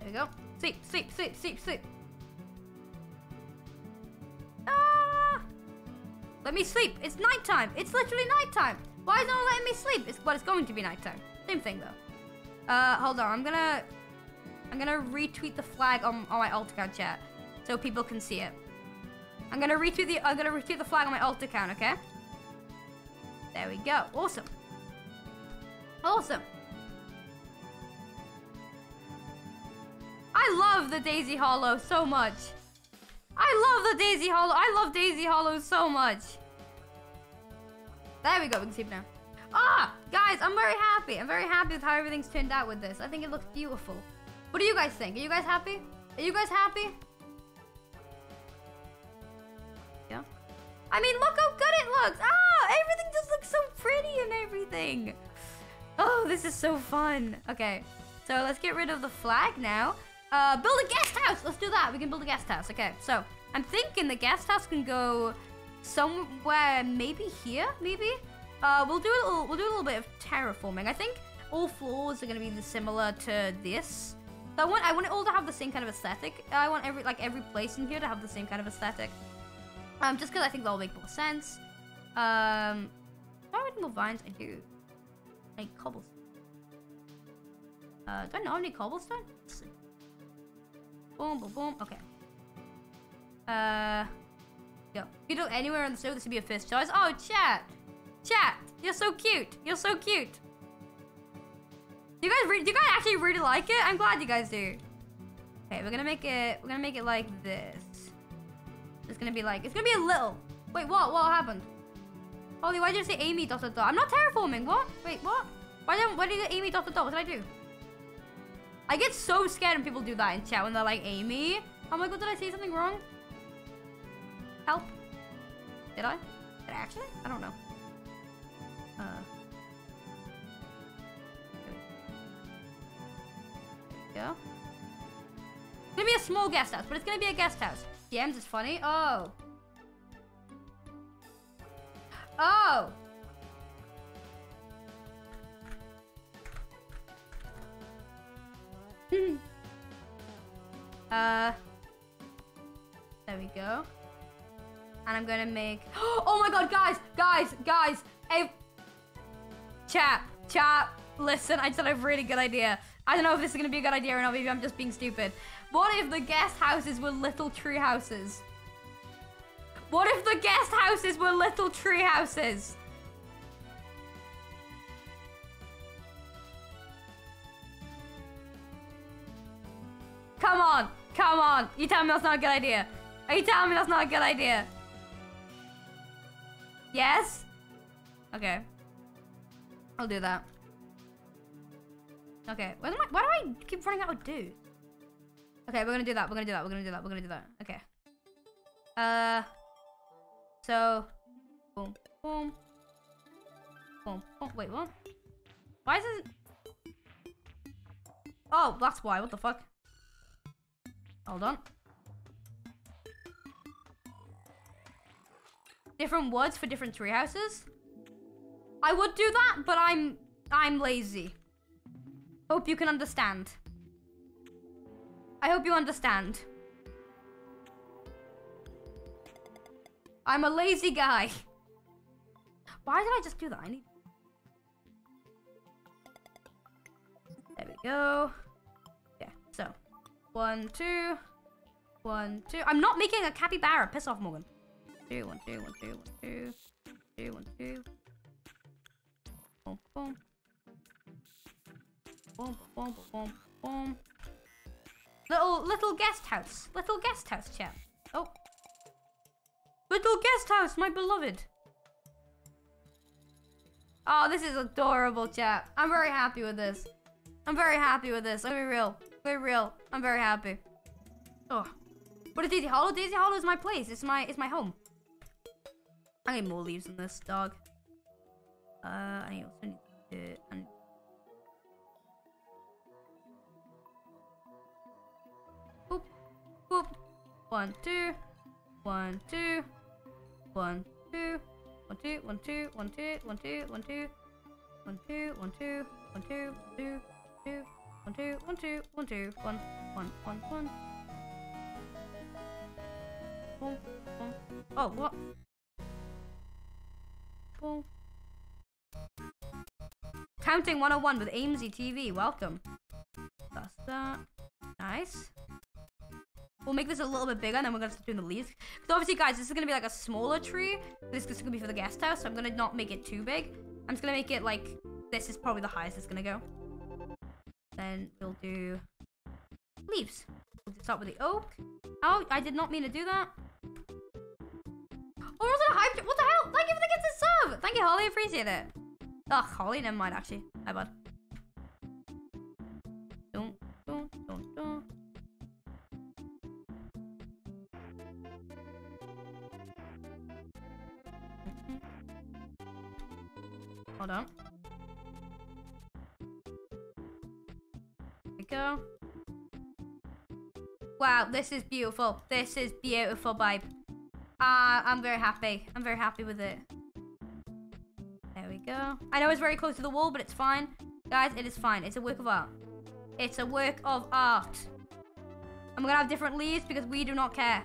There we go. Sleep, sleep, sleep, sleep, sleep. Ah! Let me sleep. It's nighttime. It's literally nighttime. Why is no one letting me sleep? It's, well, it's going to be nighttime. Same thing though. Uh, hold on. I'm gonna, I'm gonna retweet the flag on, on my alt account chat so people can see it. I'm gonna retweet the I'm gonna retweet the flag on my alt account, okay? There we go. Awesome. Awesome. I love the Daisy Hollow so much. I love the Daisy Hollow. I love Daisy Hollow so much. There we go. We can sleep now. Ah, guys, I'm very happy. I'm very happy with how everything's turned out with this. I think it looks beautiful. What do you guys think? Are you guys happy? Are you guys happy? Yeah. I mean, look how good it looks. Ah, everything just looks so pretty and everything. Oh, this is so fun. Okay, so let's get rid of the flag now. Uh, build a guest house. Let's do that. We can build a guest house. Okay, so I'm thinking the guest house can go somewhere, maybe here, maybe. Uh, we'll do a little, we'll do a little bit of terraforming. I think all floors are gonna be similar to this. So I want, I want it all to have the same kind of aesthetic. I want every, like every place in here to have the same kind of aesthetic. Um, just because I think that'll make more sense. Um, do I have more vines? I do. I need cobblestone. Uh, do I not have any cobblestone? Let's see. Boom, boom, boom. Okay. Uh, go. If you do anywhere on the server, this would be a first choice. Oh, chat! Chat! You're so cute! You're so cute! Do you guys, re do you guys actually really like it? I'm glad you guys do. Okay, we're gonna make it, we're gonna make it like this. It's gonna be like, it's gonna be a little. Wait, what? What happened? Holy, why did you say Amy dot dot dot? I'm not terraforming. What? Wait, what? Why don't? Why did you get Amy dot dot dot? What did I do? I get so scared when people do that in chat when they're like Amy. Oh my god, did I say something wrong? Help. Did I? Did I actually? I don't know. Uh. There we go. It's gonna be a small guest house, but it's gonna be a guest house. D Ms is funny. Oh. Oh. uh. There we go. And I'm gonna make. Oh my god, guys, guys, guys. Hey. Chat, chat. Listen, I just had a really good idea. I don't know if this is gonna be a good idea or not. Maybe I'm just being stupid. What if the guest houses were little tree houses? What if the guest houses were little tree houses? Come on, come on. You tell me that's not a good idea. Are you telling me that's not a good idea? Yes? Okay. I'll do that. Okay, why do I, why do I keep running out of dudes? Okay, we're gonna do that, we're gonna do that, we're gonna do that, we're gonna do that. Okay. Uh, so, boom, boom, boom, boom. Wait, what? Why is this? Oh, that's why, what the fuck? Hold on. different words for different treehouses. I would do that, but I'm I'm lazy. Hope you can understand. I hope you understand. I'm a lazy guy. Why did I just do that? I need... There we go. Yeah, so. One, two. One, two. I'm not making a capybara. Piss off, Morgan. Two, one, two, one, two, one, two. Two, one, two. Boom, boom. Boom, boom, boom, boom. Little, little guest house. Little guest house, chap. Oh. Little guest house, my beloved. Oh, this is adorable, chap. I'm very happy with this. I'm very happy with this. I'm very real. Very real. I'm very happy. Oh. What is Daisy Hollow? Daisy Hollow is my place. It's my it's my home. I need more leaves than this, dog. Uh, I also need to... And boop. Boop. One, two. One, two. One, two. One, two. One, two. One, two. One, two. One, two. One, two. One, two. One, two. Two. Two. One, two. One, two. One, two. One. One. One. One. Boom, boom. Oh, what? Boom. Counting one oh one with Aimsey T V. Welcome. That's that. Nice. We'll make this a little bit bigger, and then we're gonna start doing the leaves. Because obviously, guys, this is gonna be like a smaller tree. This is gonna be for the guest house, so I'm gonna not make it too big. I'm just gonna make it like this is probably the highest it's gonna go. Then we'll do leaves. We'll start with the oak. Oh, I did not mean to do that. Oh, was it a hype? What the hell? Thank you for the gifted sub. Thank you, Holly. Appreciate it. Ugh, Holly. Never mind, actually. My bad. Don't, don't, don't, don't. Hold on. There we go. Wow, this is beautiful. This is beautiful, babe. Uh, I'm very happy. I'm very happy with it. There we go. I know it's very close to the wall, but it's fine. Guys, it is fine. It's a work of art. It's a work of art. I'm gonna have different leaves because we do not care.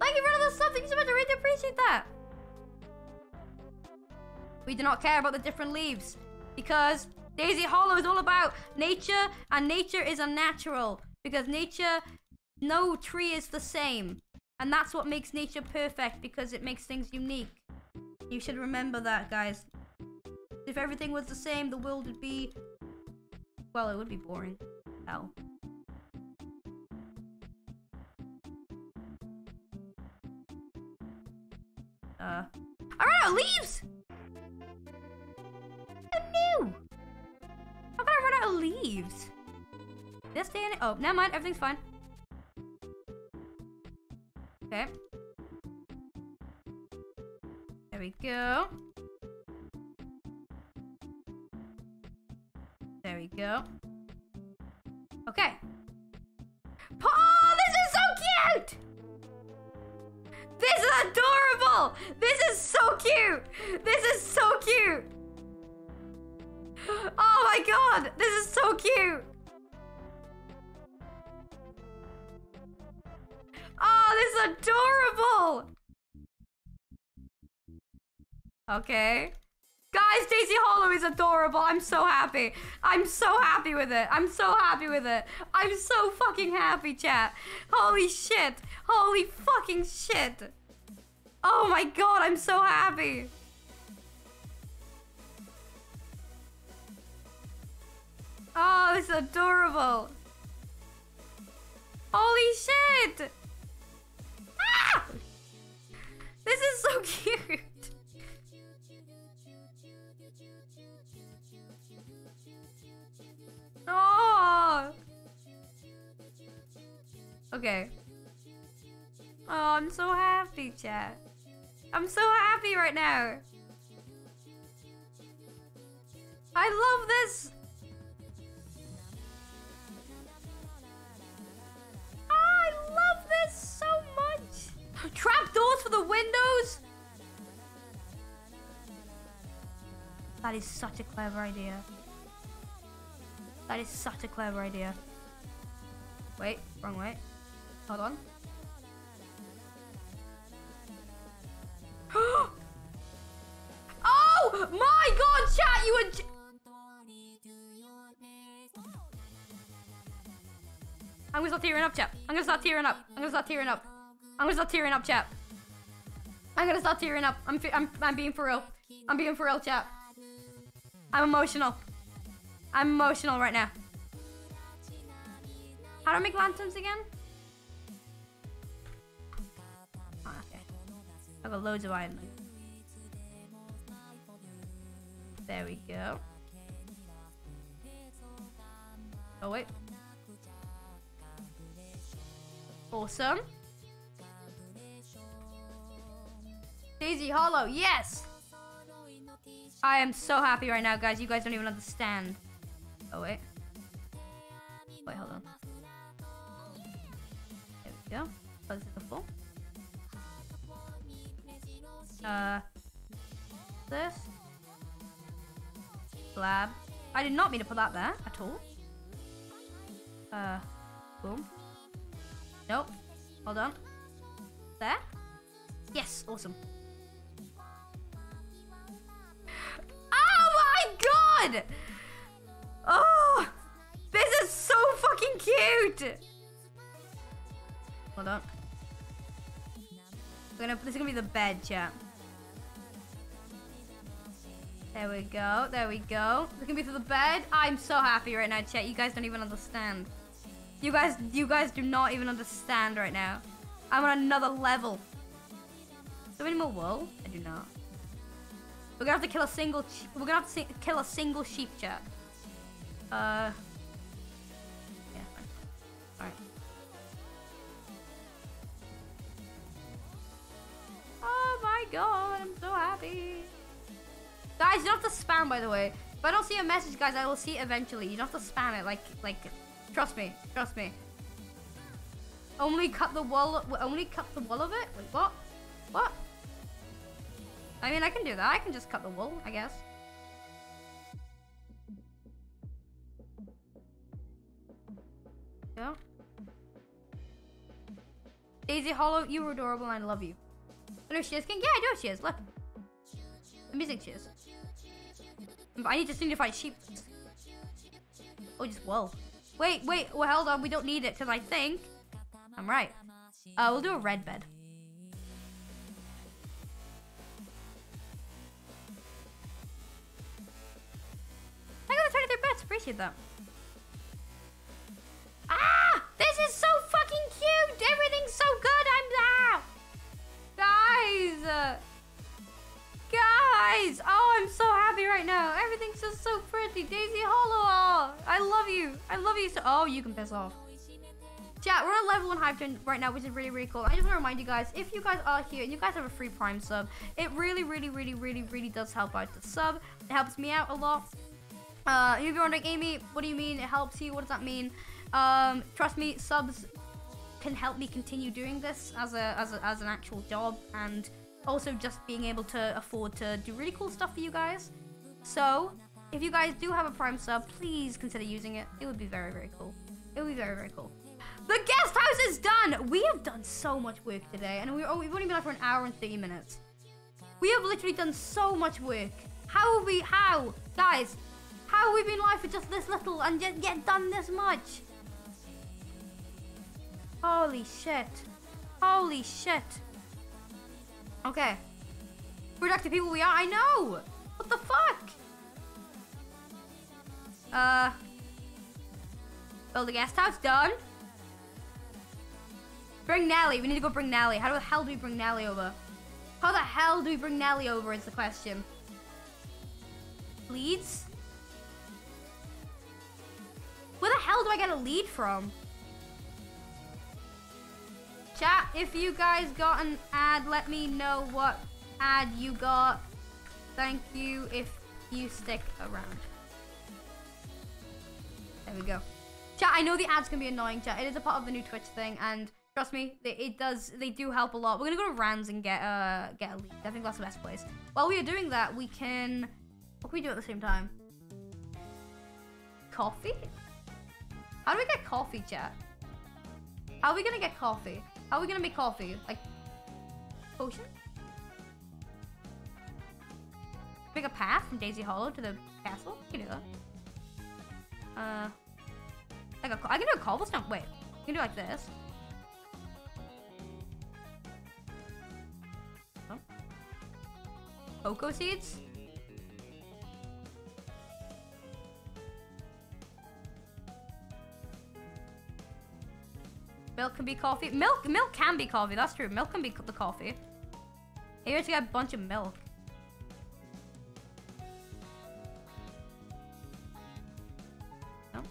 Thank you for another sub. Thank you so much. I really appreciate that. We do not care about the different leaves because Daisy Hollow is all about nature, and nature is unnatural. Because nature, no tree is the same. And that's what makes nature perfect, because it makes things unique. You should remember that, guys. If everything was the same, the world would be... Well, it would be boring. Hell. Uh. I ran out of leaves! Who knew? How can I run out of leaves? This day and oh, never mind. Everything's fine. Okay. There we go. There we go. Okay. Oh, this is so cute! This is adorable! This is so cute! This is so cute! Oh my god! This is so cute! Oh, this is adorable! Okay. Guys, Daisy Hollow is adorable. I'm so happy. I'm so happy with it. I'm so happy with it. I'm so fucking happy, chat. Holy shit. Holy fucking shit. Oh my god, I'm so happy. Oh, this is adorable. Holy shit. Ah! This is so cute. Oh. Okay. Oh, I'm so happy, chat. I'm so happy right now. I love this. Oh, I love this so much. Trap doors for the windows? That is such a clever idea. That is such a clever idea. Wait, wrong way. Hold on. Oh my god, chat, you were... I'm gonna start tearing up, chat. I'm gonna start tearing up. I'm gonna start tearing up. I'm gonna start tearing up, chat. I'm gonna start tearing up. I'm, I'm, I'm being for real. I'm being for real, chat. I'm emotional. I'm emotional right now. How do I make lanterns again? Oh, okay. I've got loads of iron. There we go. Oh, wait. Awesome. Daisy Hollow, yes! I am so happy right now, guys. You guys don't even understand. Oh, wait. Wait, hold on. There we go. Oh, this is the full. Uh. This. Blab. I did not mean to put that there at all. Uh. Boom. Nope. Hold on. There. Yes, awesome. Oh my god! Oh! This is so fucking cute! Hold on. We're gonna, this is gonna be the bed, chat. There we go, there we go. This is gonna be for the bed. I'm so happy right now, chat. You guys don't even understand. You guys, you guys do not even understand right now. I'm on another level. Is there any more wool? I do not. We're gonna have to kill a single. We're gonna have to kill a single sheep, chat. Uh. Yeah. All right. Oh my god! I'm so happy. Guys, you don't have to spam, by the way. If I don't see a message, guys, I will see it eventually. You don't have to spam it, like, like. Trust me, trust me. Only cut the wall, only cut the wall of it? Wait, what? What? I mean, I can do that. I can just cut the wool, I guess. Yeah. Daisy Hollow, you were adorable and I love you. I know she is king. Yeah, I know she is. Look. Amazing she is. I need to soon to find sheep. Oh, just wool. Wait, wait, well, hold on, we don't need it, because I think I'm right. Uh, we'll do a red bed. I got twenty-three beds, appreciate that. Ah! This is so fucking cute! Everything's so good, I'm there! Guys! Guys! Oh, I'm so happy right now. Everything's just so pretty. Daisy Hollow! Oh, I love you. I love you so... Oh, you can piss off. Chat, we're on level one hype gen right now, which is really, really cool. I just want to remind you guys, if you guys are here and you guys have a free Prime sub, it really, really, really, really, really does help out the sub. It helps me out a lot. Uh, if you're wondering, Amy, what do you mean it helps you? What does that mean? Um, trust me, subs can help me continue doing this as a as, a, as an actual job and... also just being able to afford to do really cool stuff for you guys. So, if you guys do have a Prime sub, please consider using it. It would be very, very cool. It would be very, very cool. The guest house is done! We have done so much work today, and we've only been there for an hour and thirty minutes. We have literally done so much work. How have we, how? Guys, how have we been live for just this little and yet, yet done this much? Holy shit. Holy shit. Okay. Productive people we are. I know! What the fuck? Uh. Build a guest house. Done. Bring Nelly. We need to go bring Nelly. How the hell do we bring Nelly over? How the hell do we bring Nelly over is the question. Leads? Where the hell do I get a lead from? Chat, if you guys got an ad, let me know what ad you got. Thank you if you stick around. There we go. Chat, I know the ads can be annoying, chat. It is a part of the new Twitch thing, and trust me, it does. They do help a lot. We're gonna go to Ran's and get uh, get a lead. I think that's the best place. While we are doing that, we can What can we do at the same time? Coffee? How do we get coffee, chat? How are we gonna get coffee? How are we gonna make coffee? Like, potion? Make a path from Daisy Hollow to the castle? You can do that. Uh, like a, I can do a cobblestone. Wait, you can do it like this. Oh. Cocoa seeds? Milk can be coffee. Milk, milk can be coffee. That's true. Milk can be the coffee. Here to get a bunch of milk. No.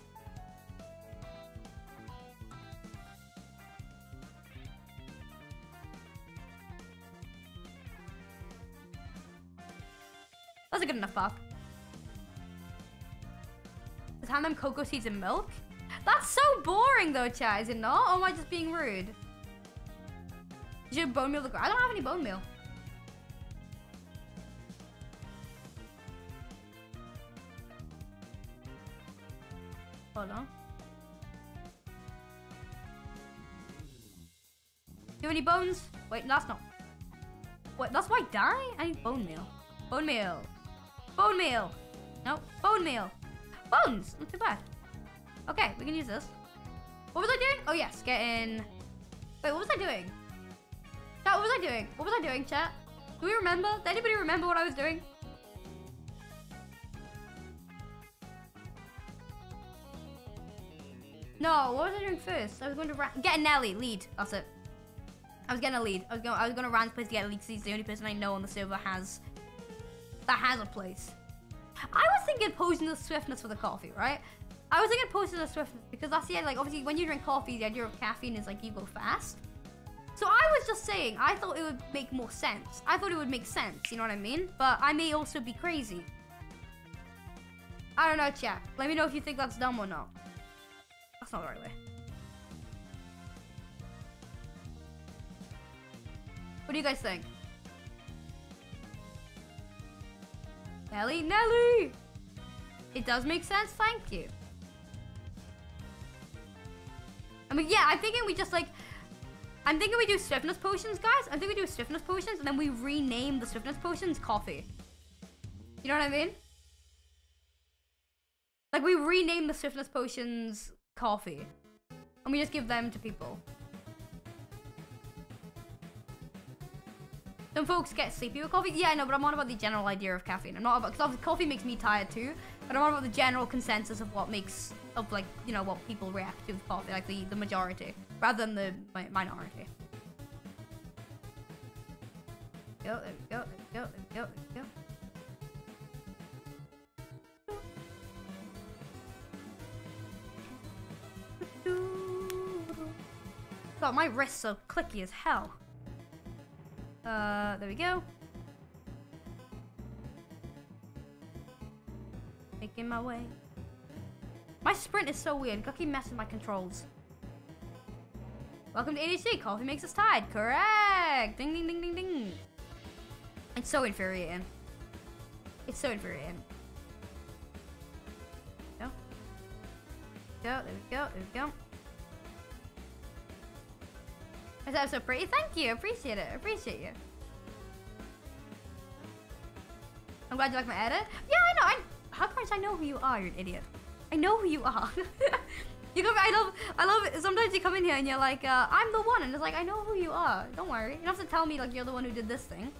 That's a good enough buck. Let's hand them cocoa seeds and milk. That's so boring though, chat, is it not? Or am I just being rude? Did you have bone meal? I don't have any bone meal. Hold on. Do you have any bones? Wait, that's not. Wait, that's why I die? I need bone meal. Bone meal. Bone meal. No, bone meal. Bones, not too bad. Okay, we can use this. What was I doing? Oh yes, get in. Wait, what was I doing? Chat, what was I doing? What was I doing, chat? Do we remember? Does anybody remember what I was doing? No, what was I doing first? I was going to Ran- get a Nelly lead. That's it. I was getting a lead. I was going. I was going to Ran's place to get a lead because he's the only person I know on the server has that has a place. I was thinking posing the swiftness for the coffee, right? I was thinking posted a swiftness because that's the idea, like obviously when you drink coffee, the idea of caffeine is like you go fast. So I was just saying, I thought it would make more sense. I thought it would make sense, you know what I mean? But I may also be crazy. I don't know, chat. Let me know if you think that's dumb or not. That's not the right way. What do you guys think? Nelly, Nelly! It does make sense, thank you. I mean, yeah, I'm thinking we just like, I'm thinking we do stiffness potions, guys. I think we do stiffness potions and then we rename the stiffness potions coffee. You know what I mean? Like we rename the stiffness potions coffee and we just give them to people. Some folks get sleepy with coffee. Yeah, I know, but I'm on about the general idea of caffeine. I'm not about, because coffee makes me tired too. But I'm on about the general consensus of what makes, of like, you know, what people react to with coffee, like the, the majority, rather than the mi minority. Go, there we go, there we go, there we go, there we go. God, my wrists are clicky as hell. Uh, there we go. Making my way. My sprint is so weird. Gucky messed with my controls. Welcome to A D C. Coffee makes us tired. Correct. Ding, ding, ding, ding, ding. It's so infuriating. It's so infuriating. Go. Go. There we go. There we go. Is that so pretty? Thank you. Appreciate it. Appreciate you. I'm glad you like my edit. Yeah, I know. I, how come I know who you are? You're an idiot. I know who you are. you come. I love. I love it. Sometimes you come in here and you're like, uh, I'm the one, and it's like I know who you are. Don't worry. You don't have to tell me like you're the one who did this thing.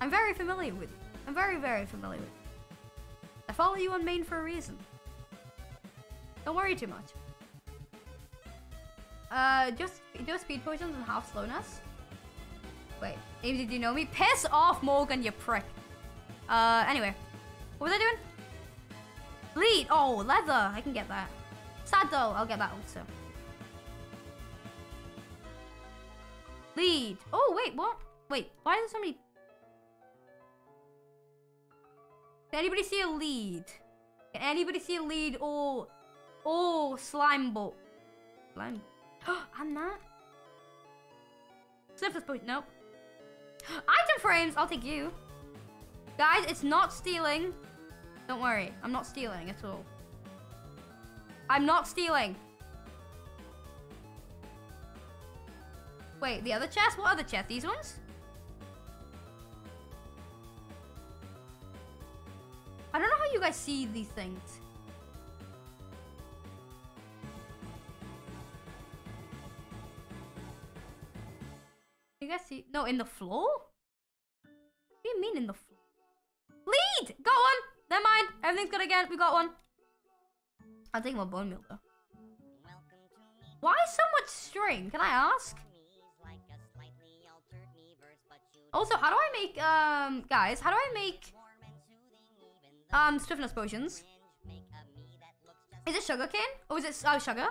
I'm very familiar with you. I'm very, very familiar with you. I follow you on main for a reason. Don't worry too much. Uh, just do speed potions and half slowness. Wait, Aimsey, do you know me? Piss off, Morgan, you prick. Uh, anyway, what was I doing? Lead. Oh, leather. I can get that. Saddle. I'll get that also. Lead. Oh wait, what? Wait, why are there so many? Can anybody see a lead? Can anybody see a lead? Oh, oh, slime bolt. Slime. I'm not. Surface point, nope. Item frames, I'll take you. Guys, it's not stealing. Don't worry, I'm not stealing at all. I'm not stealing. Wait, the other chest? What other chest? These ones? I don't know how you guys see these things. You guys see? No, in the floor? What do you mean in the floor? Lead! Got one! Never mind. Everything's good again. We got one. I'll take my bone meal though. Why so much string? Can I ask? Also, how do I make, um, guys, how do I make, um, swiftness potions? Is it sugar cane? Or is it, oh, sugar? I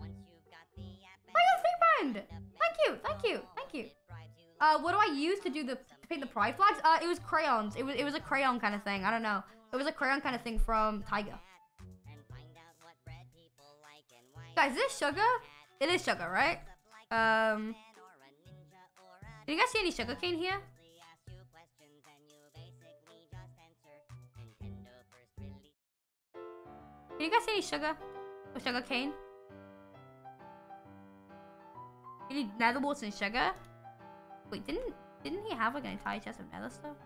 got three pound! Thank you, thank you, thank you. Uh, what do I use to do the, to paint the pride flags? Uh, it was crayons. It was, it was a crayon kind of thing. I don't know. It was a crayon kind of thing from Tiger. Guys, is this sugar? It is sugar, right? Um... Did you guys see any sugarcane here? Did you guys see any sugar? Or sugarcane? You need nether warts and sugar? Wait, didn't didn't he have like an entire chest of nether stuff?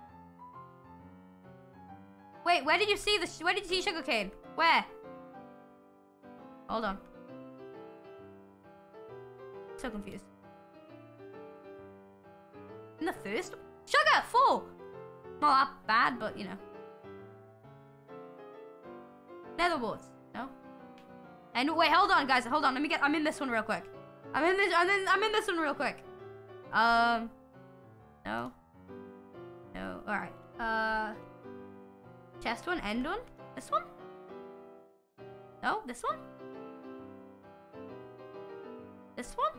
Wait, where did you see the where did you see sugarcane? Where? Hold on. So confused. In the first sugar full, not that bad, but you know, nether warts. No, and wait, hold on, guys, hold on. Let me get. I'm in this one real quick. I'm in this. I'm in. I'm in this one real quick. Um, no, no. All right. Uh, chest one, end one. This one. No, this one. This one.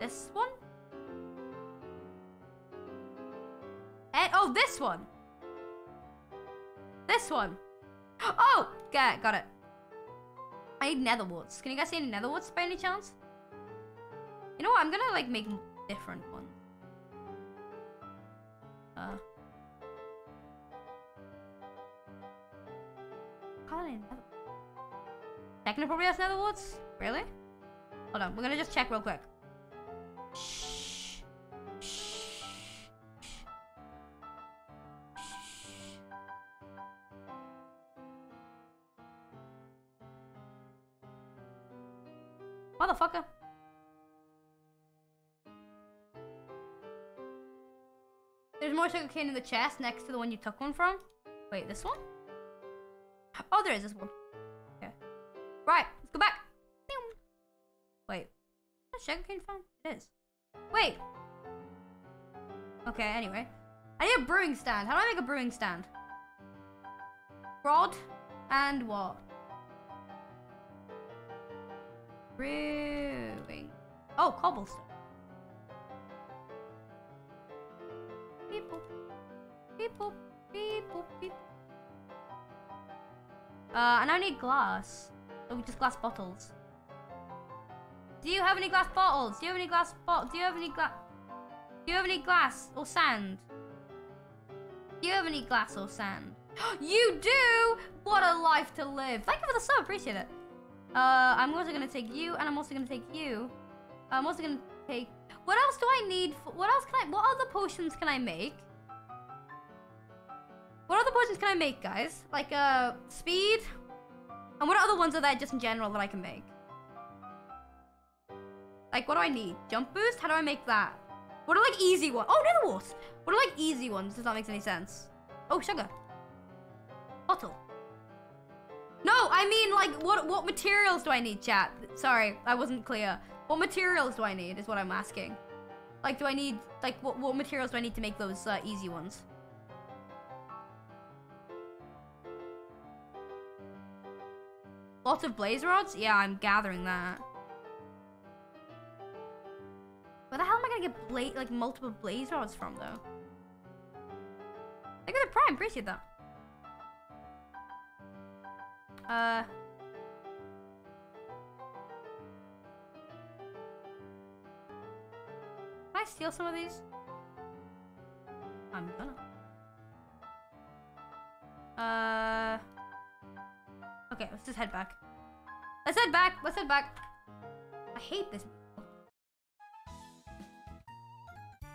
This one. And, oh, this one. This one. Oh, got it, got it. I need nether warts. Can you guys see any nether warts by any chance? You know what? I'm gonna like make different ones. Uh. How do I nether? Techno probably has nether warts. Really? Hold on. We're gonna just check real quick. Shh. Shh. Shh. Motherfucker. There's more sugar cane in the chest next to the one you took one from. Wait, this one? Oh, there is this one. Okay. Right, let's go back. Wait. Where's sugar cane from? It is. Wait. Okay, anyway. I need a brewing stand. How do I make a brewing stand? Rod and what? Brewing. Oh, cobblestone. People. People. People. People. Uh, and I need glass. Oh, just glass bottles. Do you have any glass bottles? Do you have any glass bottles? Do you have any glass? Do you have any glass or sand? Do you have any glass or sand? You do! What a life to live! Thank you for the sub, appreciate it. Uh, I'm also gonna take you, and I'm also gonna take you. I'm also gonna take. What else do I need? For... What else can I? What other potions can I make? What other potions can I make, guys? Like uh, speed. And what other ones are there just in general that I can make? Like, what do I need? Jump boost? How do I make that? What are, like, easy ones? Oh, nether warts! What are, like, easy ones, if that makes any sense? Oh, sugar. Bottle. No, I mean, like, what what materials do I need, chat? Sorry, I wasn't clear. What materials do I need is what I'm asking. Like, do I need... Like, what, what materials do I need to make those uh, easy ones? Lots of blaze rods? Yeah, I'm gathering that. Where the hell am I gonna get bla like multiple blaze rods from though? Look at the prime, appreciate that. Uh Can I steal some of these? I'm gonna. Uh. Okay, let's just head back. Let's head back. Let's head back. I hate this.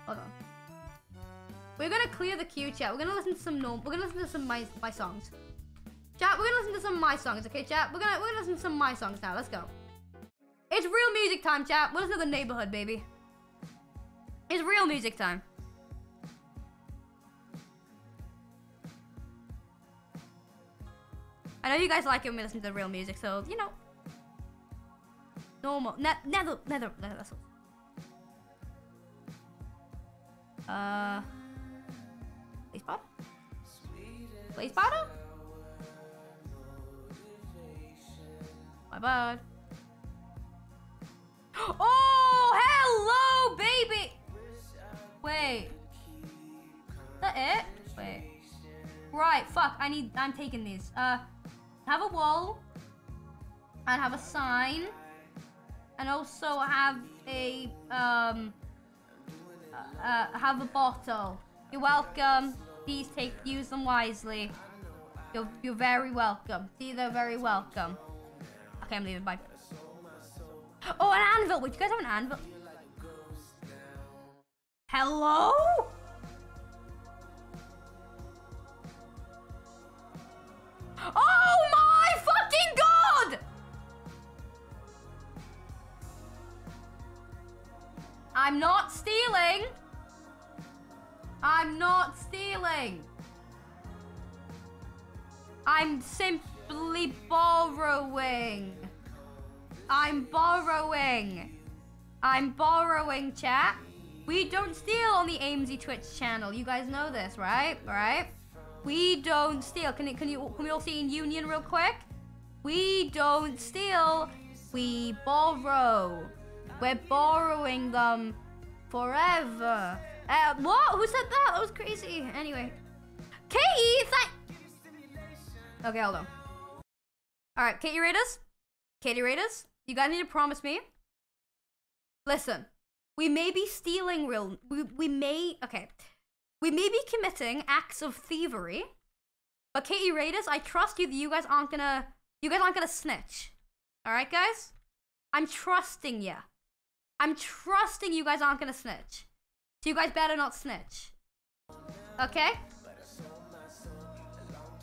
Hold on. We're gonna clear the queue, chat. We're gonna listen to some norm. We're gonna listen to some my my songs. Chat, we're gonna listen to some of my songs, okay, chat? We're gonna we're gonna listen to some of my songs now. Let's go. It's real music time, chat. We'll listen to the neighborhood, baby. It's real music time. I know you guys like it when we listen to the real music, so you know. Normal. Ne nether nether nether that's all. Uh Place powder? Place powder? My bad. Oh, hello, baby! Wait. Is that it? Wait. Right, fuck, I need, I'm taking these. Uh, have a wall. And have a sign. And also have a, um... Uh, have a bottle. You're welcome. Please take, use them wisely. You're, you're very welcome. See, they're very welcome. Okay, I'm leaving. Bye. Oh, an anvil. Wait, do you guys have an anvil? Hello? Oh my fucking god! I'm not stealing. I'm not stealing. I'm simply... borrowing. I'm borrowing. I'm borrowing, chat. We don't steal on the Aimsey Twitch channel. You guys know this, right? Right? We don't steal. Can it? Can you? Can we all see in union real quick? We don't steal. We borrow. We're borrowing them forever. Uh, what? Who said that? That was crazy. Anyway, Katie, it's like. Okay, hold on. All right, Katie Raiders, Katie Raiders, you guys need to promise me. Listen, we may be stealing real, we, we may, okay. We may be committing acts of thievery, but Katie Raiders, I trust you that you guys aren't gonna, you guys aren't gonna snitch. All right, guys? I'm trusting you. I'm trusting you guys aren't gonna snitch. So you guys better not snitch. Okay?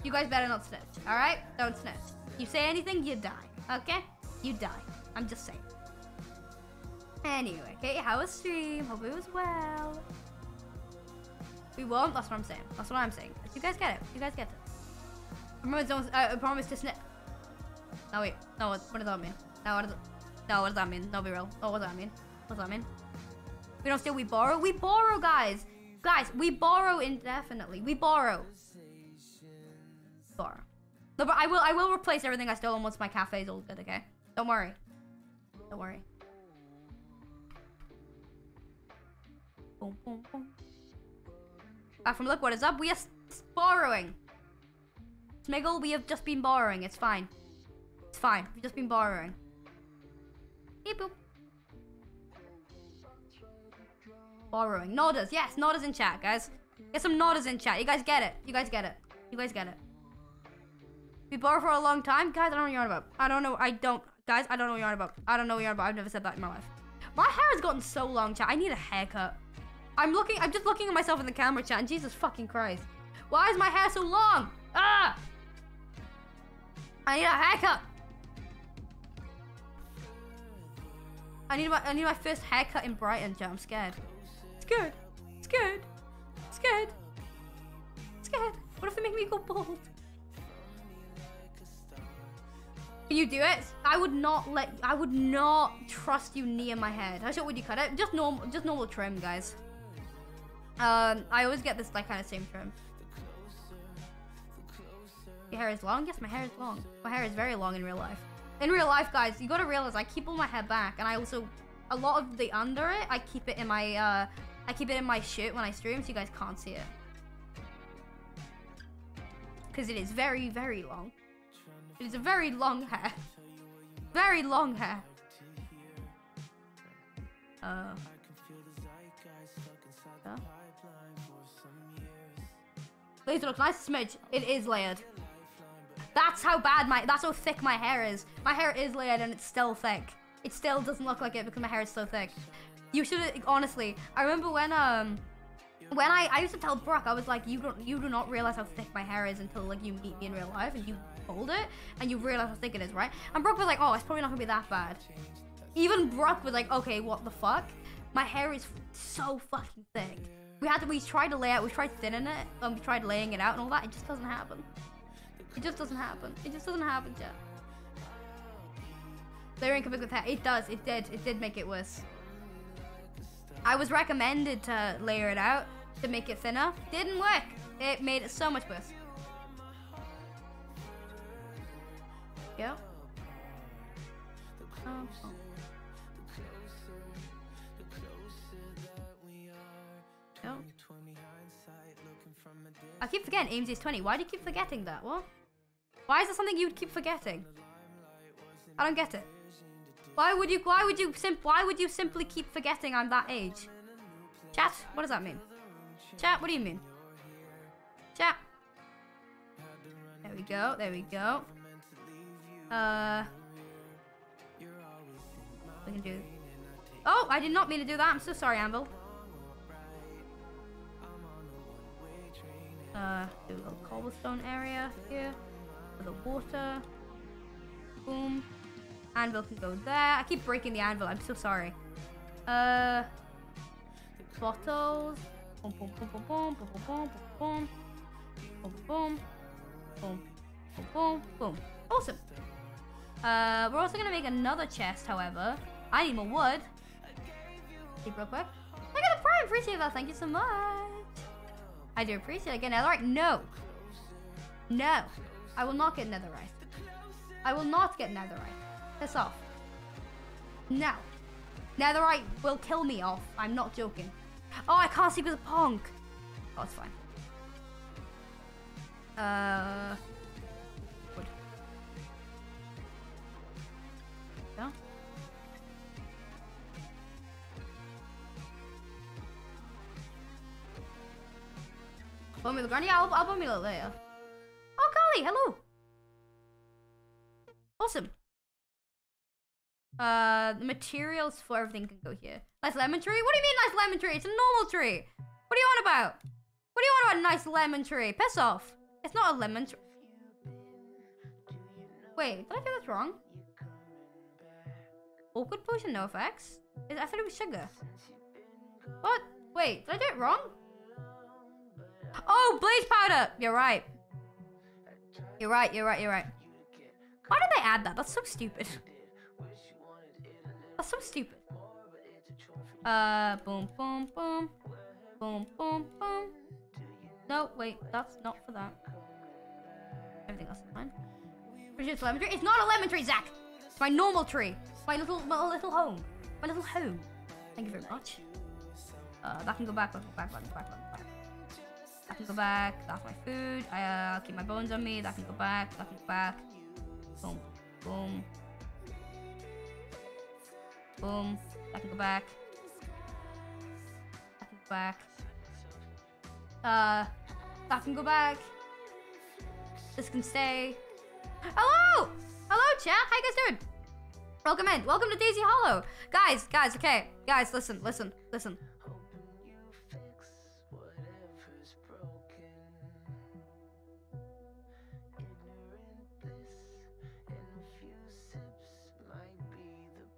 You guys better not snitch, all right? Don't snitch. You say anything, you die. Okay? You die. I'm just saying. Anyway, okay, how was stream? Hope it was well. We won't? That's what I'm saying. That's what I'm saying. You guys get it. You guys get it. Remember, someone, uh, I promised to snip. No, wait. No, what, what does that mean? No, what does, no, what does that mean? No, be real. Oh, what does that mean? What does that mean? We don't steal, we borrow. We borrow, guys. Guys, we borrow indefinitely. We borrow. Borrow. No, but I will I will replace everything I stole once my cafe is all good, okay? Don't worry. Don't worry. Boom, boom, boom. Ah, from Look What Is Up, we are borrowing. Smiggle, we have just been borrowing. It's fine. It's fine. We've just been borrowing. Eep, boop. Borrowing. Nodders. Yes, nodders in chat, guys. Get some nodders in chat. You guys get it. You guys get it. You guys get it. We borrow for a long time? Guys, I don't know what you're on about. I don't know. I don't. Guys, I don't know what you're on about. I don't know what you're on about. I've never said that in my life. My hair has gotten so long, chat. I need a haircut. I'm looking. I'm just looking at myself in the camera, chat. And Jesus fucking Christ. Why is my hair so long? Ah! I need a haircut. I need my, I need my first haircut in Brighton, chat. I'm scared. Scared. Scared. Scared. Scared. What if they make me go bald? Can you do it? I would not let. I would not trust you near my head. How short would you cut it? Just normal. Just normal trim, guys. Um, I always get this like kind of same trim. Your hair is long. Yes, my hair is long. My hair is very long in real life. In real life, guys, you gotta realize I keep all my hair back, and I also a lot of the under it. I keep it in my. Uh, I keep it in my shirt when I stream, so you guys can't see it. Because it is very, very long. It is a very long hair. Very long hair. Uh, yeah. Laser looks nice smidge. It is layered. That's how bad my, that's how thick my hair is. My hair is layered and it's still thick. It still doesn't look like it because my hair is so thick. You should, honestly, I remember when, um, when I, I used to tell Brooke, I was like, you don't, you do not realize how thick my hair is until like you meet me in real life and you hold it and you realize how thick it is, right? And Brooke was like, oh, it's probably not gonna be that bad. Even Brooke was like, okay, what the fuck? My hair is so fucking thick. We had to, we tried to lay out, we tried thinning it, and we tried laying it out and all that. It just doesn't happen. It just doesn't happen. It just doesn't happen, Jeff. Layering can make with hair. It does. It did. It did make it worse. I was recommended to layer it out to make it thinner. Didn't work. It made it so much worse. Yeah. Um, oh. No. I keep forgetting Aimsey's twenty. Why do you keep forgetting that? What? Why is that something you would keep forgetting? I don't get it. Why would you? Why would you? Sim why would you simply keep forgetting I'm that age? Chat. What does that mean? Chat. What do you mean? Chat. There we go. There we go. Uh. We can do. Oh, I did not mean to do that. I'm so sorry, Amble. Uh, do a little cobblestone area here for the water. Boom. Anvil can go there. I keep breaking the anvil. I'm so sorry. Uh, bottles. Boom, boom, boom, boom, boom, boom, boom, boom, boom, boom, boom, boom. Awesome. Uh, we're also gonna make another chest. However, I need more wood. Keep real quick. I got a prime. Appreciate that. Thank you so much. I do appreciate it. Again, netherite? No. No. I will not get netherite. I will not get netherite. Piss off. No. Netherite will kill me off. I'm not joking. Oh, I can't sleep with a punk. Oh, it's fine. Uh. Wood. Yeah. Bummy the ground? Yeah, I'll, I'll bummy it later. Oh, golly, hello. Awesome. Uh, the materials for everything can go here. Nice lemon tree? What do you mean nice lemon tree? It's a normal tree. What do you want about? What do you want about a nice lemon tree? Piss off. It's not a lemon tree. Wait, did I do that wrong? Awkward potion, no effects. I thought it was sugar. What? Wait, did I do it wrong? Oh, blaze powder! You're right. You're right, you're right, you're right. Why did they add that? That's so stupid. That's so stupid. Uh, boom, boom, boom. Boom, boom, boom. No, wait, that's not for that. Everything else is fine. It's a lemon tree. It's not a lemon tree, Zach! It's my normal tree. It's my little, my little home. My little home. Thank you very much. Uh, that can go back, back, back, back, back, back. back. That can go back. That's my food. I, uh, I'll keep my bones on me. That can go back. That can go back. Boom. Boom. Boom. That can go back. That can go back. Uh, that can go back. This can stay. Hello! Hello, chat. How you guys doing? Welcome in. Welcome to Daisy Hollow. Guys, guys, okay. Guys, listen, listen, listen.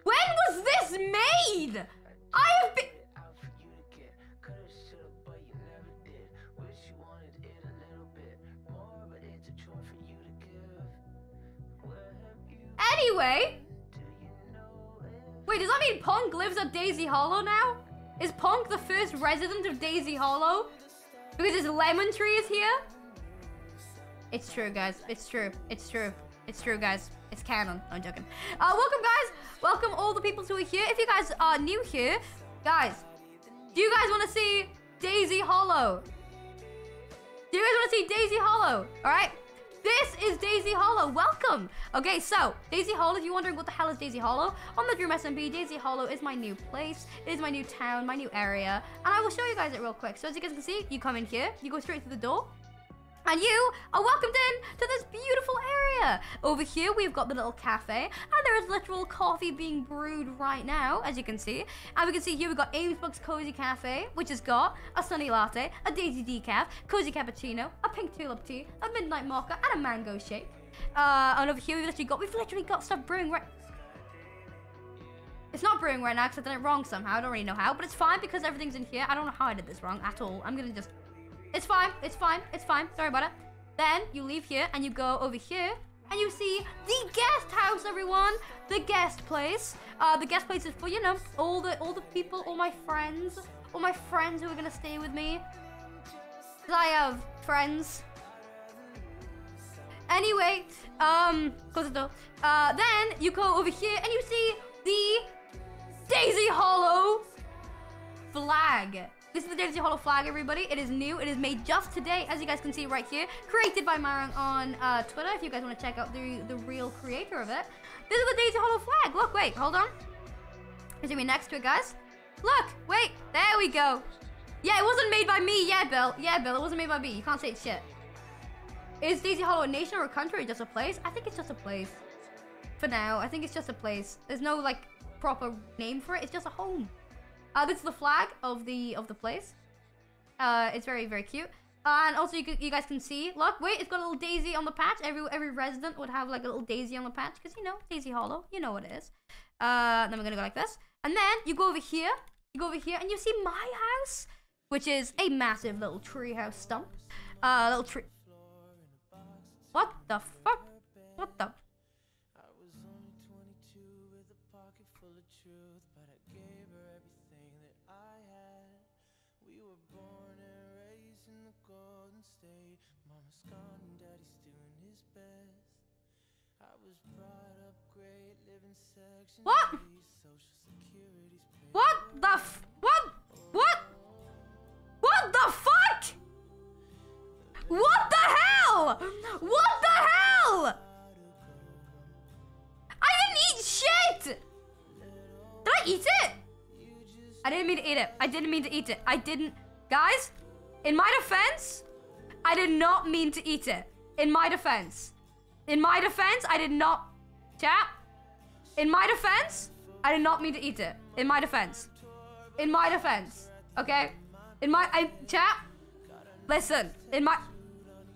When was this made? I have been. Anyway. Wait, does that mean Punk lives at Daisy Hollow now? Is Punk the first resident of Daisy Hollow? Because his lemon tree is here? It's true, guys. It's true. It's true. It's true, guys. It's canon. No, I'm joking. Uh, welcome, guys. Welcome all the people who are here. If you guys are new here, guys, do you guys want to see Daisy Hollow? Do you guys want to see Daisy Hollow? All right. This is Daisy Hollow. Welcome. Okay, so Daisy Hollow, if you're wondering what the hell is Daisy Hollow, on the Dream S M P, Daisy Hollow is my new place. It is my new town, my new area. And I will show you guys it real quick. So as you guys can see, you come in here, you go straight to the door. And you are welcomed in to this beautiful area. Over here, we've got the little cafe, and there is literal coffee being brewed right now, as you can see. And we can see here we've got Aimsbuck's Cozy Cafe, which has got a sunny latte, a daisy decaf, cozy cappuccino, a pink tulip tea, a midnight mocha, and a mango shake. Uh, and over here, we've literally got, we've literally got stuff brewing right... It's not brewing right now because I've done it wrong somehow. I don't really know how, but it's fine because everything's in here. I don't know how I did this wrong at all. I'm going to just... It's fine, it's fine, it's fine. Sorry about it. Then you leave here and you go over here and you see the guest house, everyone. The guest place. Uh, the guest place is for, you know, all the all the people, all my friends, all my friends who are gonna stay with me. 'Cause I have friends. Anyway, um, close the door. Uh, then you go over here and you see the Daisy Hollow flag. This is the Daisy Hollow flag, everybody. It is new. It is made just today, as you guys can see right here. Created by Marang on uh, Twitter, if you guys want to check out the, the real creator of it. This is the Daisy Hollow flag. Look, wait, hold on. It's going to be next to it, guys. Look, wait, there we go. Yeah, it wasn't made by me. Yeah, Bill. Yeah, Bill, it wasn't made by me. You can't say it's shit. Is Daisy Hollow a nation or a country or just a place? I think it's just a place. For now, I think it's just a place. There's no, like, proper name for it. It's just a home. Uh, this is the flag of the of the place. Uh, it's very, very cute. Uh, and also, you, you guys can see, look, wait, it's got a little daisy on the patch. Every every resident would have, like, a little daisy on the patch. Because, you know, Daisy Hollow. You know what it is. Uh, then we're going to go like this. And then you go over here. You go over here, and you see my house. Which is a massive little treehouse stump. Uh, little tree... What the fuck? What the... What? What the f- What? What? What the fuck? What the hell? What the hell? I didn't eat shit! Did I eat it? I didn't mean to eat it. I didn't mean to eat it. I didn't... Guys, in my defense, I did not mean to eat it. In my defense. In my defense, I did not... Chat. In my defense, I did not mean to eat it. In my defense. In my defense. Okay? In my... I, chat. Listen. In my...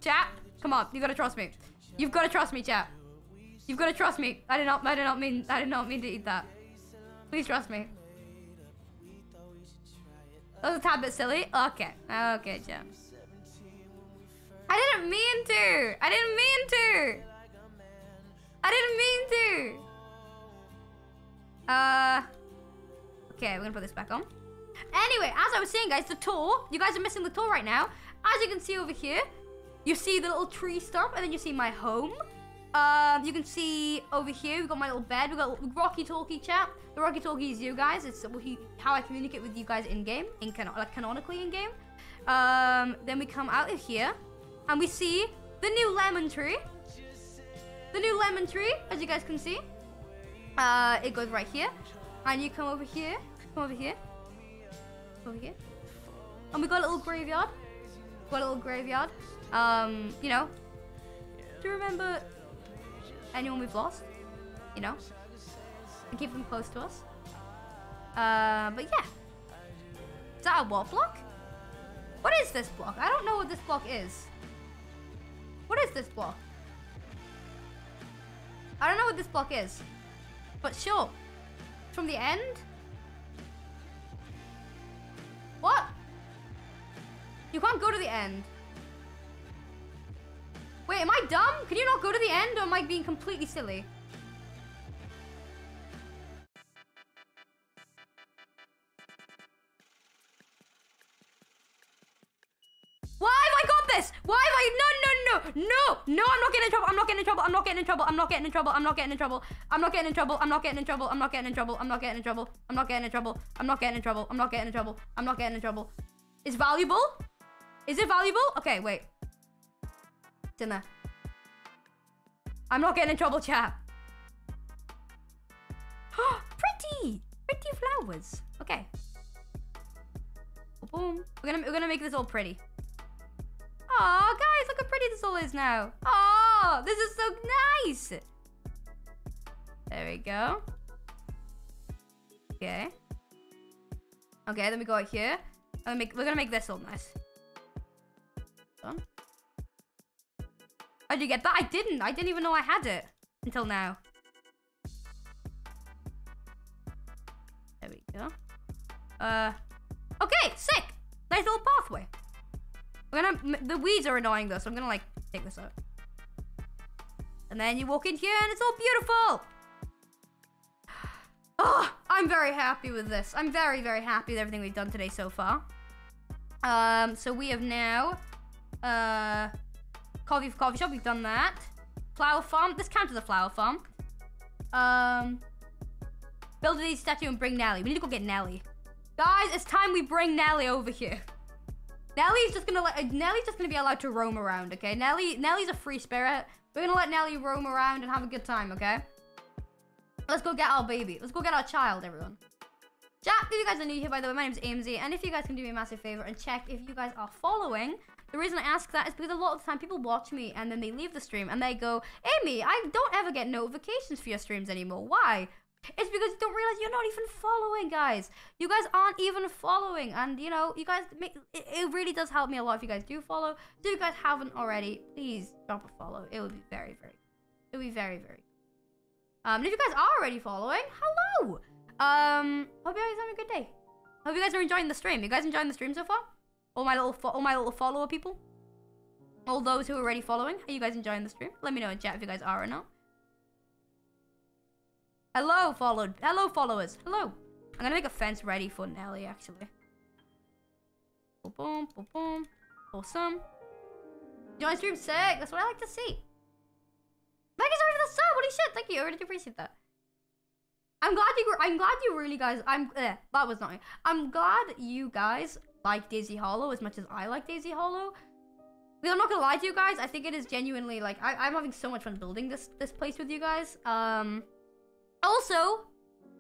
Chat. Come on. You've got to trust me. You've got to trust me, chat. You've got to trust me. I did not... I did not mean... I did not mean to eat that. Please trust me. That was a tad bit silly. Okay. Okay, chat. I didn't mean to. I didn't mean to. I didn't mean to. Uh, okay, we're gonna put this back on. Anyway, as I was saying, guys, the tour, you guys are missing the tour right now. As you can see over here, you see the little tree stump, and then you see my home. Um, you can see over here, we've got my little bed. We've got Rocky Talkie chat. The Rocky Talkie is you guys. It's how I communicate with you guys in-game, in cano like canonically in-game. Um, then we come out of here, and we see the new lemon tree. The new lemon tree, as you guys can see. Uh, it goes right here, and you come over here, come over here, over here, and we got a little graveyard, got a little graveyard, um, you know, to remember anyone we've lost, you know, and keep them close to us, uh, but yeah, is that a what block? What is this block? I don't know what this block is. What is this block? I don't know what this block is. But sure, from the end? What? You can't go to the end. Wait, am I dumb? Can you not go to the end, or am I being completely silly? Why have I got this? Why have I... No, no, no, no, no, I'm not getting in trouble. I'm not getting in trouble. I'm not getting in trouble. I'm not getting in trouble. I'm not getting in trouble. I'm not getting in trouble. I'm not getting in trouble. I'm not getting in trouble. I'm not getting in trouble. I'm not getting in trouble. I'm not getting in trouble. I'm not getting in trouble. I'm not getting in trouble. It's valuable? Is it valuable? Okay, wait. It's in there. I'm not getting in trouble, chat. Pretty. Pretty flowers. Okay. Boom. We're gonna, we're gonna make this all pretty. Oh, guys, look how pretty this all is now. Oh, this is so nice. There we go. Okay. Okay, then we go out here. And make, we're gonna make this all nice. Done. Oh, did you get that? I didn't. I didn't even know I had it until now. There we go. Uh, okay, sick. Nice little pathway. We're gonna. The weeds are annoying though, so I'm gonna like take this out. And then you walk in here, and it's all beautiful. Oh, I'm very happy with this. I'm very, very happy with everything we've done today so far. Um, so we have now, uh, coffee for coffee shop. We've done that. Flower farm. This counts as a flower farm. Um, build a statue and bring Nelly. We need to go get Nelly. Guys, it's time we bring Nelly over here. Nelly's just gonna let, Nelly's just gonna be allowed to roam around, okay? Nelly, Nelly's a free spirit. We're gonna let Nelly roam around and have a good time, okay? Let's go get our baby. Let's go get our child, everyone. Jack, if you guys are new here, by the way, my name's Aimsey, and if you guys can do me a massive favor and check if you guys are following, the reason I ask that is because a lot of the time people watch me and then they leave the stream and they go, Amy, I don't ever get notifications for your streams anymore. Why? It's because you don't realize you're not even following, guys. You guys aren't even following, and you know, you guys make it, it really does help me a lot if you guys do follow. So if you guys haven't already, please drop a follow. It would be very, very, it would be very, very. Um, and if you guys are already following, hello. Um, hope you guys are having a good day. Hope you guys are enjoying the stream. You guys enjoying the stream so far? All my little, all my little follower people. All those who are already following, are you guys enjoying the stream? Let me know in chat if you guys are or not. Hello, followed. Hello, followers. Hello. I'm gonna make a fence ready for Nelly, actually. Boom, boom, boom, boom. Awesome. Join stream sick. That's what I like to see. Thank you so much for the sub. Holy shit. Thank you. I really appreciate that. I'm glad you. I'm glad you really guys. I'm. Uh, that was not. I'm glad you guys like Daisy Hollow as much as I like Daisy Hollow. Because I'm not gonna lie to you guys. I think it is genuinely like I, I'm having so much fun building this this place with you guys. Um. Also,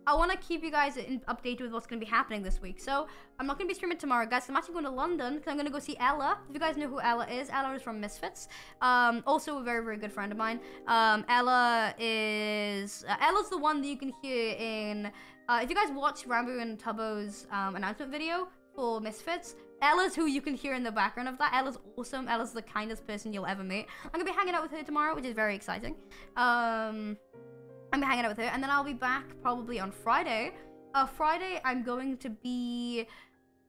I want to keep you guys in, updated with what's going to be happening this week. So, I'm not going to be streaming tomorrow, guys. I'm actually going to London because I'm going to go see Ella. If you guys know who Ella is, Ella is from Misfits. Um, also, a very, very good friend of mine. Um, Ella is... Uh, Ella's the one that you can hear in... Uh, if you guys watch Rambo and Tubbo's um, announcement video for Misfits, Ella's who you can hear in the background of that. Ella's awesome. Ella's the kindest person you'll ever meet. I'm going to be hanging out with her tomorrow, which is very exciting. Um... I'm hanging out with her, and then I'll be back probably on Friday. Uh, Friday, I'm going to be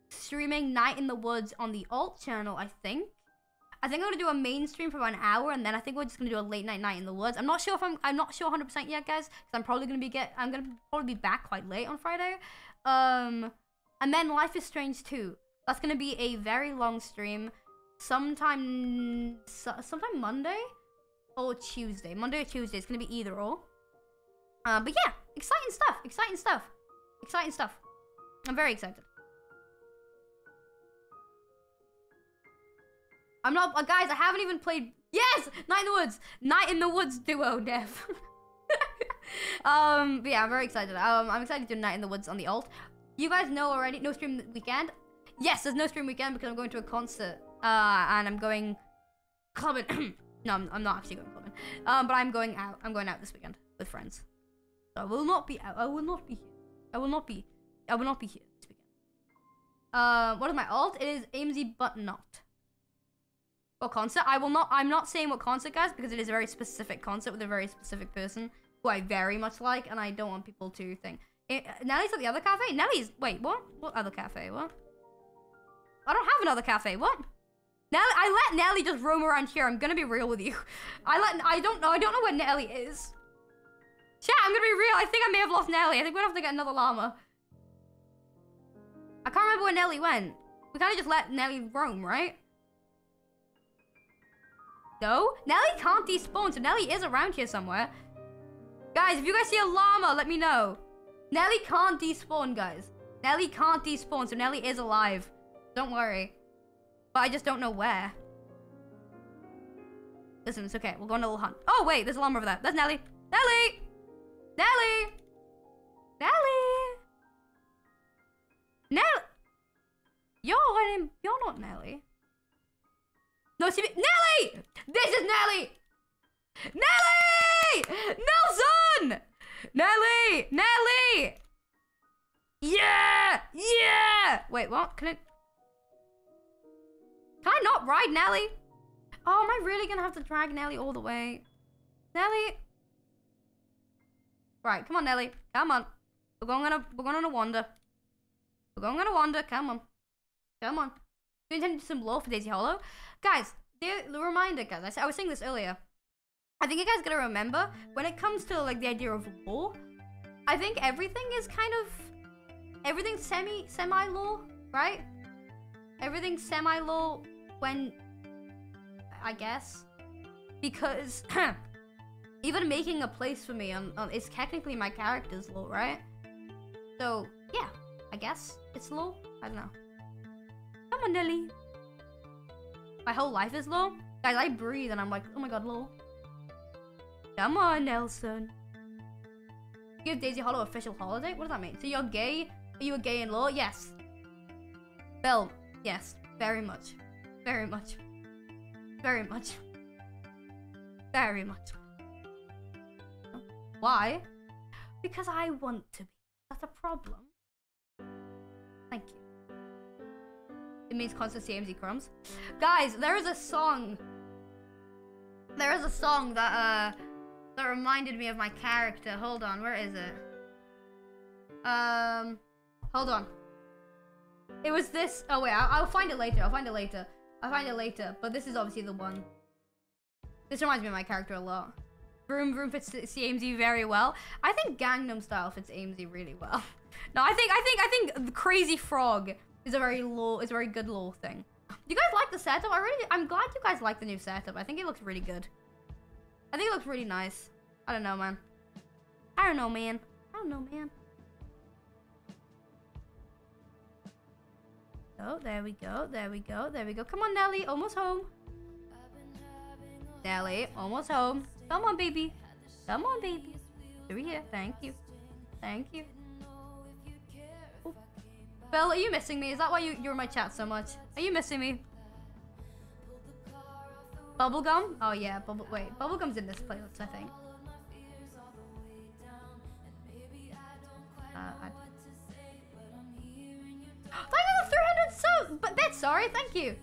streaming Night in the Woods on the alt channel, I think. I think I'm going to do a main stream for about an hour, and then I think we're just going to do a late night Night in the Woods. I'm not sure if I'm, I'm not sure one hundred percent yet, guys, because I'm probably going to be get, I'm going to probably be back quite late on Friday. Um, and then Life is Strange two. That's going to be a very long stream sometime, sometime Monday or Tuesday. Monday or Tuesday, it's going to be either or. Uh, but yeah, exciting stuff, exciting stuff, exciting stuff. I'm very excited. I'm not, uh, guys, I haven't even played, yes, Night in the Woods, Night in the Woods duo, Dev. um, but yeah, I'm very excited. Um, I'm excited to do Night in the Woods on the alt. You guys know already, no stream weekend? Yes, there's no stream weekend because I'm going to a concert, uh, and I'm going clubbing. No, I'm, I'm not actually going clubbing, um, but I'm going out, I'm going out this weekend with friends. I will not be out. I will not be here. I will not be. I will not be here this weekend. Uh, what is my alt? It is Aimsy, but not. What concert? I will not. I'm not saying what concert, guys, because it is a very specific concert with a very specific person who I very much like, and I don't want people to think. It, Nelly's at the other cafe? Nelly's. Wait, what? What other cafe? What? I don't have another cafe. What? Nelly, I let Nelly just roam around here. I'm gonna be real with you. I let. I don't know. I don't know where Nelly is. Chat, I'm gonna be real. I think I may have lost Nelly. I think we're gonna have to get another llama. I can't remember where Nelly went. We kind of just let Nelly roam, right? No? Nelly can't despawn, so Nelly is around here somewhere. Guys, if you guys see a llama, let me know. Nelly can't despawn, guys. Nelly can't despawn, so Nelly is alive. Don't worry. But I just don't know where. Listen, it's okay. We'll go on a little hunt. Oh, wait. There's a llama over there. There's Nelly. Nelly! Nelly! Nelly! Nelly! You're, you're not Nelly. No T V. Nelly! This is Nelly! Nelly! Nelson! Nelly! Nelly! Yeah! Yeah! Wait, what? Can I... Can I not ride Nelly? Oh, am I really gonna have to drag Nelly all the way? Nelly? Right, come on, Nelly. Come on. We're going on a, we're going on a wander. We're going on a wander. Come on. Come on. Do you intend to do some lore for Daisy Hollow? Guys, the reminder, guys. I was saying this earlier. I think you guys gotta remember, when it comes to, like, the idea of lore, I think everything is kind of... Everything's semi, semi-lore, right? Everything's semi-lore when... I guess. Because... even making a place for me on, on, is technically my character's lore, right? So, yeah. I guess it's lore? I don't know. Come on, Nelly. My whole life is lore? Guys, I breathe and I'm like, oh my god, lore. Come on, Nelson. Give Daisy Hollow official holiday? What does that mean? So you're gay? Are you a gay in law? Yes. Bill. Yes. Very much. Very much. Very much. Very much. Why? Because I want to be. That's a problem. Thank you. It means constancy Aimsey crumbs. Guys, there is a song. There is a song that, uh... that reminded me of my character. Hold on, where is it? Um, hold on. It was this. Oh wait, I'll, I'll find it later. I'll find it later. I'll find it later. But this is obviously the one. This reminds me of my character a lot. Vroom vroom fits Aimsey very well. I think Gangnam Style fits Aimsey really well. No, I think I think I think the Crazy Frog is a very lore is a very good lore thing. You guys like the setup? I really I'm glad you guys like the new setup. I think it looks really good. I think it looks really nice. I don't know, man. I don't know, man. I don't know, man. Oh, there we go. There we go. There we go. Come on, Nelly. Almost home. Nelly, almost home. Come on, baby. Come on, baby. Through here. Thank you. Thank you. Oh. Bill, are you missing me? Is that why you, you're in my chat so much? Are you missing me? Bubblegum? Oh yeah, bubble wait, bubblegum's in this playlist, I think. Uh, I three hundred subs! But that's sorry, thank you!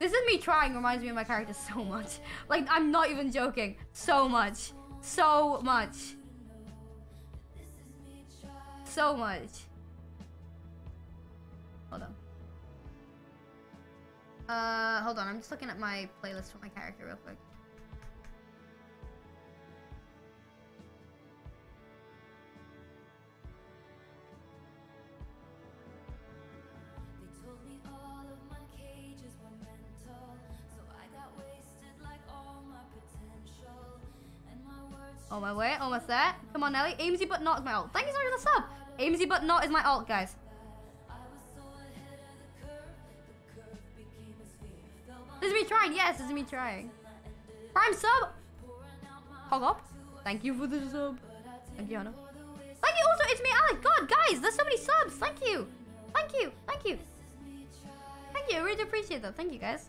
This is me trying, reminds me of my character so much. Like, I'm not even joking. So much. So much. So much. Hold on. Uh, hold on, I'm just looking at my playlist for my character real quick. On my way, almost there. Come on, Nelly. Aimsy but not is my alt. Thank you so much for the sub! Aimsy but not is my alt, guys. This is me trying, yes, this is me trying. Prime sub! Hog up. Thank you for the sub. Thank you, Hannah. Thank you also, it's me, Alec. God, guys, there's so many subs. Thank you. Thank you. Thank you. Thank you, I really appreciate that. Thank you, guys.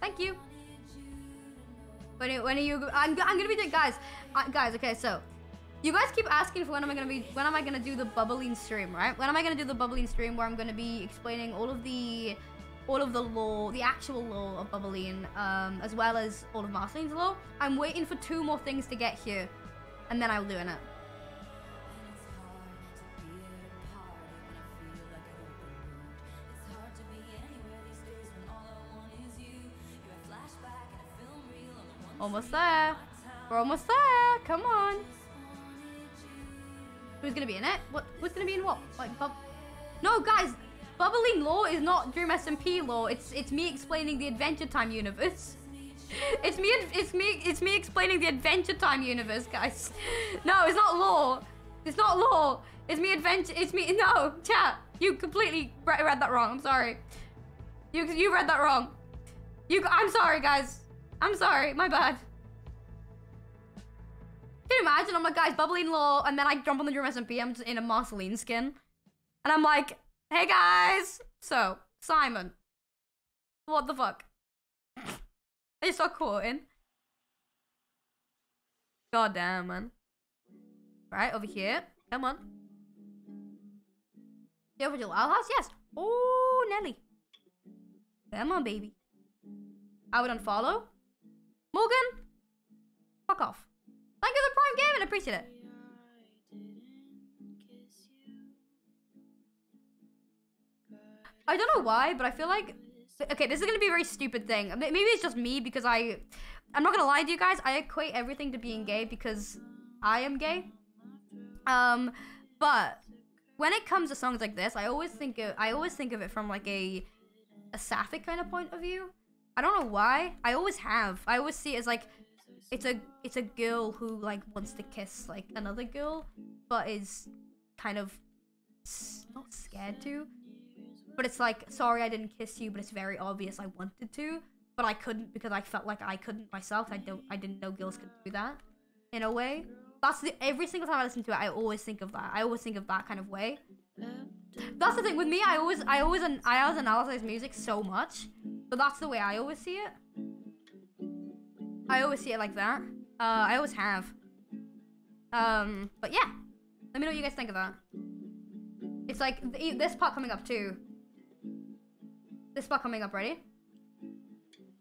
Thank you. When are, when are you, I'm, I'm gonna be doing, guys, uh, guys, okay, so. You guys keep asking for when am I gonna be, when am I gonna do the Bubbeline stream, right? When am I gonna do the Bubbeline stream where I'm gonna be explaining all of the, all of the lore, the actual lore of Bubbeline, um, as well as all of Marceline's lore. I'm waiting for two more things to get here, and then I'll do it. Almost there. We're almost there. Come on. Who's gonna be in it? What? Who's gonna be in what? Like, bub? No, guys. Bubbeline lore is not Dream S M P lore. It's it's me explaining the Adventure Time universe. It's me it's me it's me explaining the Adventure Time universe, guys. No, it's not lore. It's not lore. It's me adventure. It's me. No, chat. You completely re read that wrong. I'm sorry. You you read that wrong. You. I'm sorry, guys. I'm sorry. My bad. Can you imagine? I'm like, guys, Bubbeline lore, and then I jump on the Dream S M P. I'm just in a Marceline skin, and I'm like. Hey guys! So, Simon. What the fuck? They start courting. God damn, man. Right, over here. Come on. Do you have a little owl house? Yes. Oh, Nelly. Come on, baby. I would unfollow. Morgan. Fuck off. Thank you for the prime game and I appreciate it. I don't know why, but I feel like... Okay, this is going to be a very stupid thing. Maybe it's just me because I... I'm not going to lie to you guys. I equate everything to being gay because I am gay. Um, but when it comes to songs like this, I always think of, I always think of it from like a, a sapphic kind of point of view. I don't know why. I always have. I always see it as like, it's a, it's a girl who like wants to kiss like another girl, but is kind of not scared to, but it's like, sorry, I didn't kiss you, but it's very obvious I wanted to, but I couldn't because I felt like I couldn't myself. I don't, I didn't know girls could do that in a way. That's the, every single time I listen to it, I always think of that. I always think of that kind of way. That's the thing with me. I always, I always, I always analyze music so much, but that's the way I always see it. I always see it like that. Uh, I always have. Um, but yeah, let me know what you guys think of that. It's like th this part coming up too. This part coming up, ready?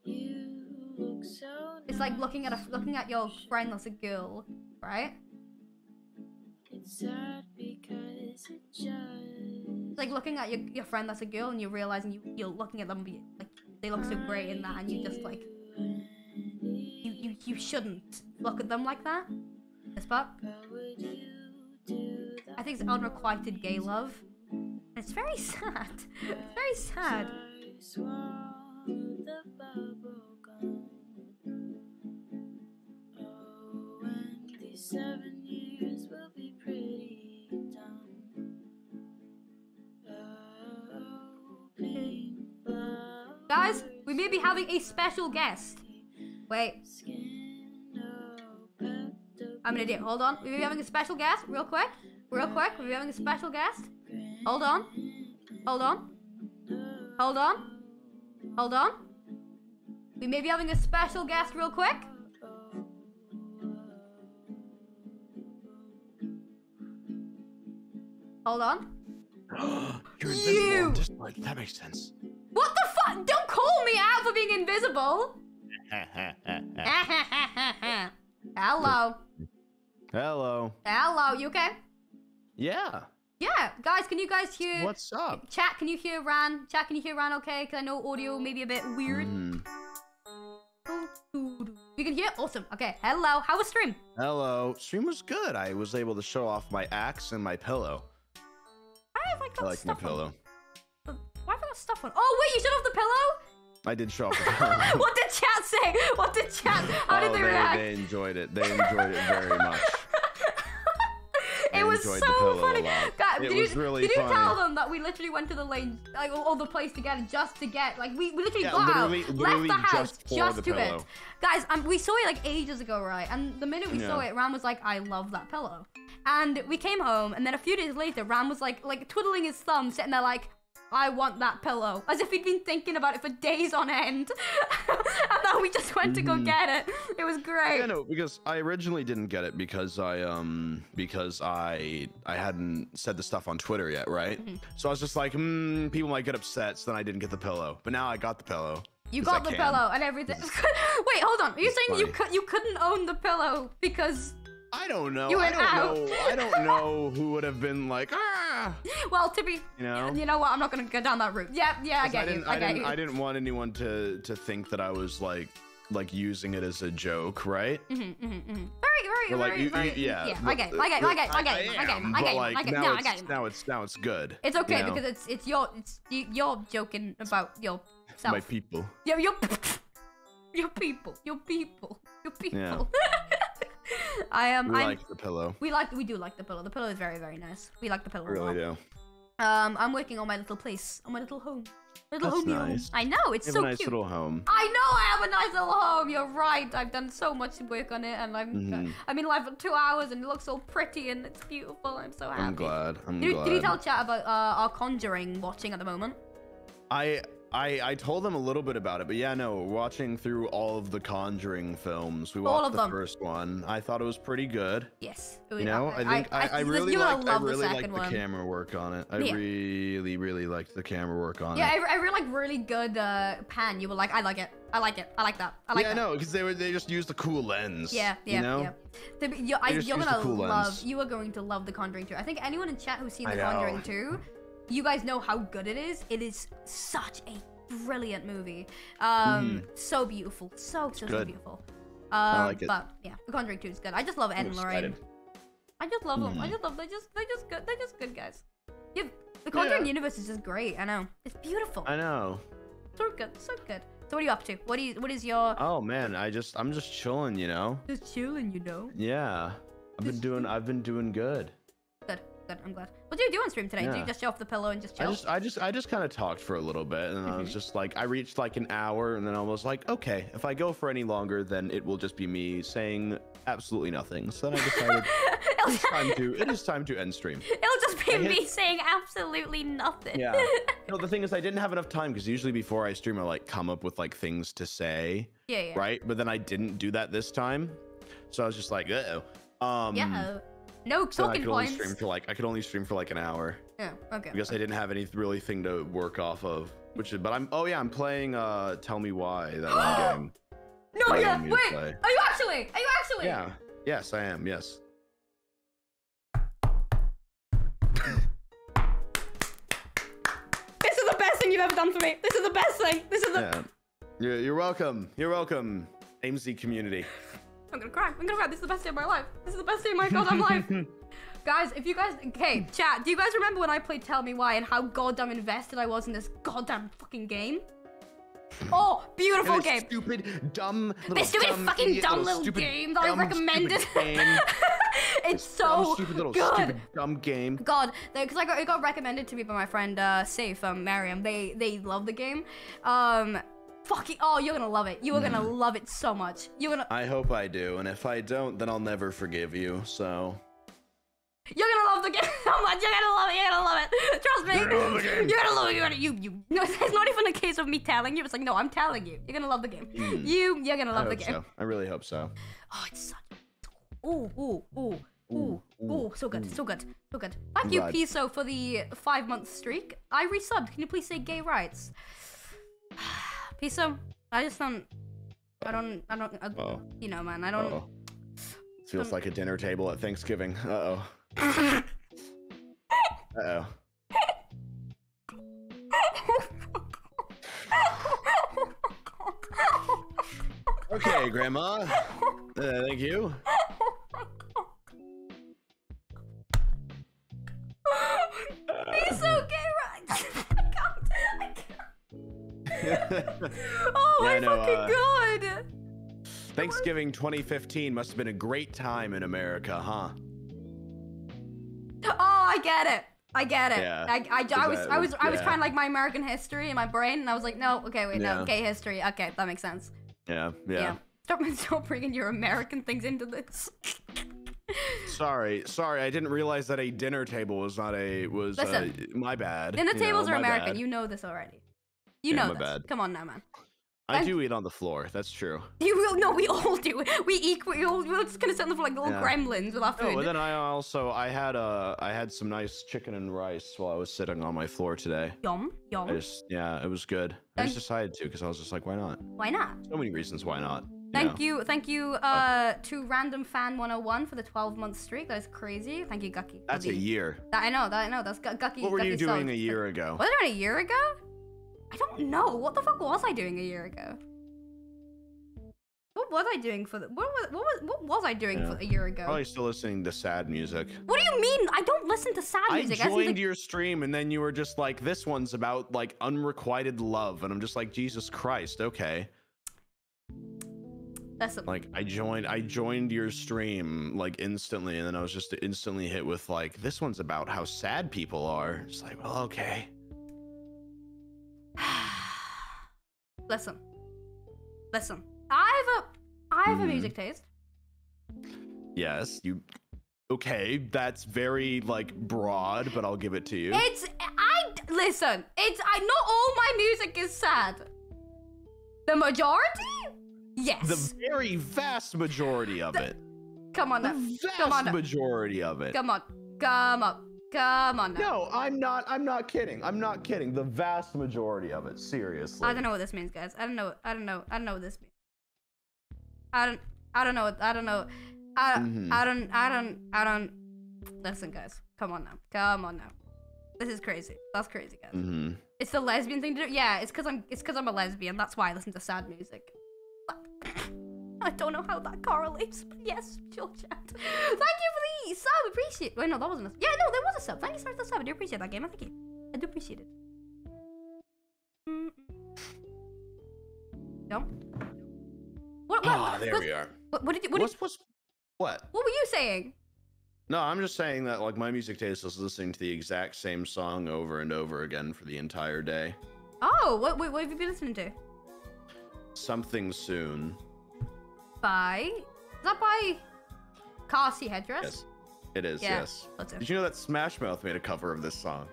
It's like looking at a, looking at your friend that's a girl. Right? It's sad because it just... Like looking at your, your friend that's a girl and you're realizing you, you're looking at them like they look so great in that and you just like you, you, you shouldn't look at them like that. This part. I think it's unrequited gay love. It's very sad. It's very sad. Seven years will be pretty dumb. Oh, guys, we may be having a special guest. Wait. I'm an idiot. Hold on. We may be having a special guest. Real quick. Real quick. We may be having a special guest. Hold on. Hold on. Hold on. Hold on. We may be having a special guest real quick. Hold on. You're invisible. You. Just like, that makes sense. What the fuck? Don't call me out for being invisible. Hello. Hello. Hello. You okay? Yeah. Yeah. Guys, can you guys hear? What's up? Chat, can you hear Ran? Chat, can you hear Ran okay? Because I know audio may be a bit weird. Mm. You can hear? Awesome. Okay. Hello. How was stream? Hello. Stream was good. I was able to show off my axe and my pillow. Have I, got I like stuff my pillow. On? Why have I got stuff on? Oh, wait, you showed off the pillow? I did show off the pillow. What did chat say? What did chat? How oh, did they, they react? They enjoyed it. They enjoyed it very much. It was so funny. God, it did was you, really did you funny. Tell them that we literally went to the lane, like, all the place together just to get, like, we, we literally yeah, got literally, out, literally left the house just, just the to pillow. It. Guys, um, we saw it, like, ages ago, right? And the minute we yeah. saw it, Ram was like, I love that pillow. And we came home, and then a few days later, Ram was like, like, twiddling his thumb, sitting there like, I want that pillow. As if he'd been thinking about it for days on end. And then we just went to go get it. It was great. Yeah, no, because I originally didn't get it because I um because I I hadn't said the stuff on Twitter yet, right? Mm-hmm. So I was just like, mm, people might get upset, so then I didn't get the pillow. But now I got the pillow. You got the pillow and everything. Wait, hold on. Are you saying you cu- you couldn't own the pillow because I don't know. You went I don't out. know. I don't know who would have been like, ah. Well, to be, you know, you know what? I'm not gonna go down that route. Yeah, yeah, I get I you. I, I get you. I didn't want anyone to to think that I was like, like using it as a joke, right? Mm-hmm, mm-hmm, mm-hmm. Very, very, like, very, you, very. You, yeah, yeah. I get, I get, I get, I get, I get, I get, I get, I get. Now I get. Now it's now it's good. It's okay you know? because it's it's your it's you're joking about yourself. My people. Yeah, your your people, your people, your people. Yeah. I am. Um, we I'm, like the pillow. We like. We do like the pillow. The pillow is very, very nice. We like the pillow. I really do. Um, I'm working on my little place, on my little home, my little homey home. I know it's so cute. You have a nice little home. I know I have a nice little home. You're right. I've done so much work on it, and I'm. Mm-hmm. I've been live for two hours, and it looks all pretty and it's beautiful. I'm so happy. I'm glad. I'm did, glad. Did you tell chat about uh, our Conjuring watching at the moment? I I, I told them a little bit about it, but yeah, no, watching through all of the Conjuring films, we watched the first one. I thought it was pretty good. Yes. You know, I think I, I, I really liked, I really liked the camera work on it. I yeah. really, really liked the camera work on yeah, it. Yeah, I, I really like really good uh, pan. You were like, I like it. I like it. I like that. I like yeah, that. Yeah, no, because they were they just used the cool lens. Yeah, yeah, you know? yeah. They, you're, I, you're gonna cool love. Lens. You are going to love the Conjuring two. I think anyone in chat who's seen the Conjuring two. You guys know how good it is. It is such a brilliant movie. Um, mm. So beautiful. So, so, so beautiful. Um, I like it. But yeah, The Conjuring two is good. I just love Ed and Lorraine. I just love mm. them. I just love them. They're just, they're just good. They're just good guys. Yeah, the Conjuring yeah. universe is just great. I know. It's beautiful. I know. So good. So good. So what are you up to? What do you, what is your... Oh man, I just, I'm just chilling, you know? Just chilling, you know? Yeah. I've just been doing, I've been doing good. Good, I'm glad. What do you do on stream today? Yeah. Do you just show off the pillow and just chill? I just, I just, I just kind of talked for a little bit, and then I was just like, I reached like an hour, and then I was like, okay, if I go for any longer, then it will just be me saying absolutely nothing. So then I decided it is time to, it is time to end stream. It'll just be I me hit... saying absolutely nothing. Yeah. No, the thing is, I didn't have enough time because usually before I stream, I like come up with like things to say. Yeah, yeah. Right, but then I didn't do that this time, so I was just like, uh oh. Um, yeah. No talking so points. Stream for like, I could only stream for like an hour. Yeah, okay. Because I didn't have any really thing to work off of, which is, but I'm, oh yeah, I'm playing uh, Tell Me Why, that one game. No, that yeah, wait, play. are you actually? Are you actually? Yeah, yes, I am, yes. This is the best thing you've ever done for me. This is the best thing, this is the- yeah. You're, you're welcome, you're welcome, Aimsey community. I'm gonna cry. I'm gonna cry. This is the best day of my life. This is the best day of my goddamn life. Guys, if you guys... Okay, chat. Do you guys remember when I played Tell Me Why and how goddamn invested I was in this goddamn fucking game? Oh, beautiful game. Stupid, dumb, little This stupid, dumb, fucking idiot, dumb little stupid, game that dumb, I recommended. It's so dumb, stupid, little, good. Stupid, dumb game. God, because I got, it got recommended to me by my friend uh, Safe, um, Mariam. They, they love the game. Um... Fucking, oh, you're gonna love it. You are gonna mm. love it so much. You're gonna- I hope I do, and if I don't, then I'll never forgive you, so... You're gonna love the game so much! You're gonna love it, you're gonna love it! Trust me! You're gonna love the game! You're gonna love it, you're gonna- you, you. No, it's not even a case of me telling you, it's like, no, I'm telling you. You're gonna love the game. Mm. You, you're gonna love I the game. So. I really hope so. Oh, it's such- Ooh, ooh, ooh, ooh, ooh, ooh, so good, ooh. so good, so good. Thank you, Piso, for the five-month streak. I resubbed, can you please say gay rights? Piso, I just don't, I don't, I don't, I, oh. you know, man, I don't. Uh-oh. Feels um, like a dinner table at Thanksgiving. Uh oh. Uh oh. Okay, Grandma. Uh, thank you. Piso, gay rights. Oh yeah, my no, fucking uh, god! Thanksgiving twenty fifteen must have been a great time in America, huh? Oh, I get it. I get it. Yeah. I, I, I was, that, I was, yeah. I was trying like my American history in my brain, and I was like, no, okay, wait, yeah. no, gay history. Okay, that makes sense. Yeah, yeah. yeah. Stop, stop bringing your American things into this. Sorry, sorry, I didn't realize that a dinner table was not a was. Listen, uh, my bad. Dinner tables know, are American. Bad. You know this already. You yeah, know this. Bad. Come on now, man. I and do eat on the floor. That's true. You will. No, we all do. We eat. We all, we're just gonna sit on the floor like little yeah. gremlins with our food. No, and then I also I had a I had some nice chicken and rice while I was sitting on my floor today. Yum, yum. I just, yeah, it was good. I just decided to because I was just like, why not? Why not? So many reasons why not. You thank know. you, thank you uh, oh. to Random Fan one oh one for the twelve month streak. That is crazy. Thank you, Gucky. That's the, a year. That, I know. That I know. That's Gucky. What were Gucky you doing songs. a year ago? Was it a year ago? I don't know. What the fuck was I doing a year ago? What was I doing for the- What was- What was, what was I doing yeah. for a year ago? Probably still listening to sad music. What do you mean? I don't listen to sad I music. I joined I to... your stream and then you were just like, this one's about like unrequited love. And I'm just like, Jesus Christ, okay. That's a... Like, I joined- I joined your stream like instantly and then I was just instantly hit with like, this one's about how sad people are. It's like, well, okay. Listen, listen. I have a, I have mm. a music taste. Yes, you. Okay, that's very like broad, but I'll give it to you. It's I listen, it's I not all my music is sad. The majority? Yes. The very vast majority of the, it. Come on, the up. vast come on majority up. of it. Come on, come up, come on. Up. No, I'm not. I'm not kidding. I'm not kidding. The vast majority of it. Seriously. I don't know what this means, guys. I don't know. I don't know. I don't know what this means. I don't. I don't know. What, I don't know. I. Mm-hmm. I don't. I don't. I don't. Listen, guys. Come on now. Come on now. This is crazy. That's crazy, guys. Mm-hmm. It's the lesbian thing to do. Yeah, it's because I'm. It's because I'm a lesbian. That's why I listen to sad music. I don't know how that correlates, but yes, sure, chat. Thank you for the sub. Appreciate. Wait, no, that wasn't a. Yeah, no, there was a sub. Thank you so much for the sub. I do appreciate that game. I thank you. I do appreciate it. Mm. No. What? what ah, what, there we are. What, what did you? What? What's, did you what's, what? What were you saying? No, I'm just saying that like my music taste is listening to the exact same song over and over again for the entire day. Oh, what? What, what have you been listening to? Something Soon. By? Is that by Cassie Headdress? Yes, it is, yeah. Yes. Did you know that Smash Mouth made a cover of this song?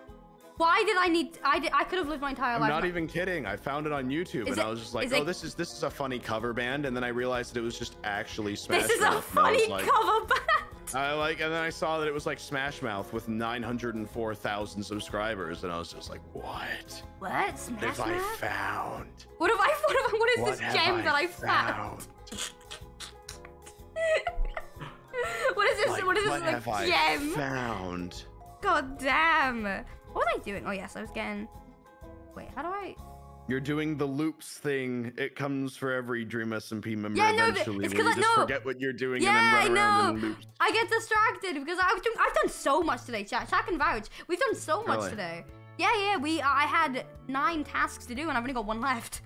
Why did I need... I, did, I could have lived my entire I'm life... I'm not now. even kidding. I found it on YouTube, is and it, I was just like, oh, it, this is this is a funny cover band, and then I realized that it was just actually Smash Mouth. This is Mouth, a funny like, cover band! I like, and then I saw that it was like Smash Mouth with nine hundred four thousand subscribers, and I was just like, what? What? Smash Mouth? What have I found? What have I found? What is what this gem I that I found? found? What is this? Like, what is this? What like, have I gem? found? God damn! What was I doing? Oh yes, I was getting. Wait, how do I? You're doing the loops thing. It comes for every Dream S M P member yeah, no, eventually. It's you I, just no. forget what you're doing yeah, and then run around in loops. I get distracted because I've done, I've done so much today. Chat, chat can vouch. We've done so much really? today. Yeah, yeah. We I had nine tasks to do and I've only got one left.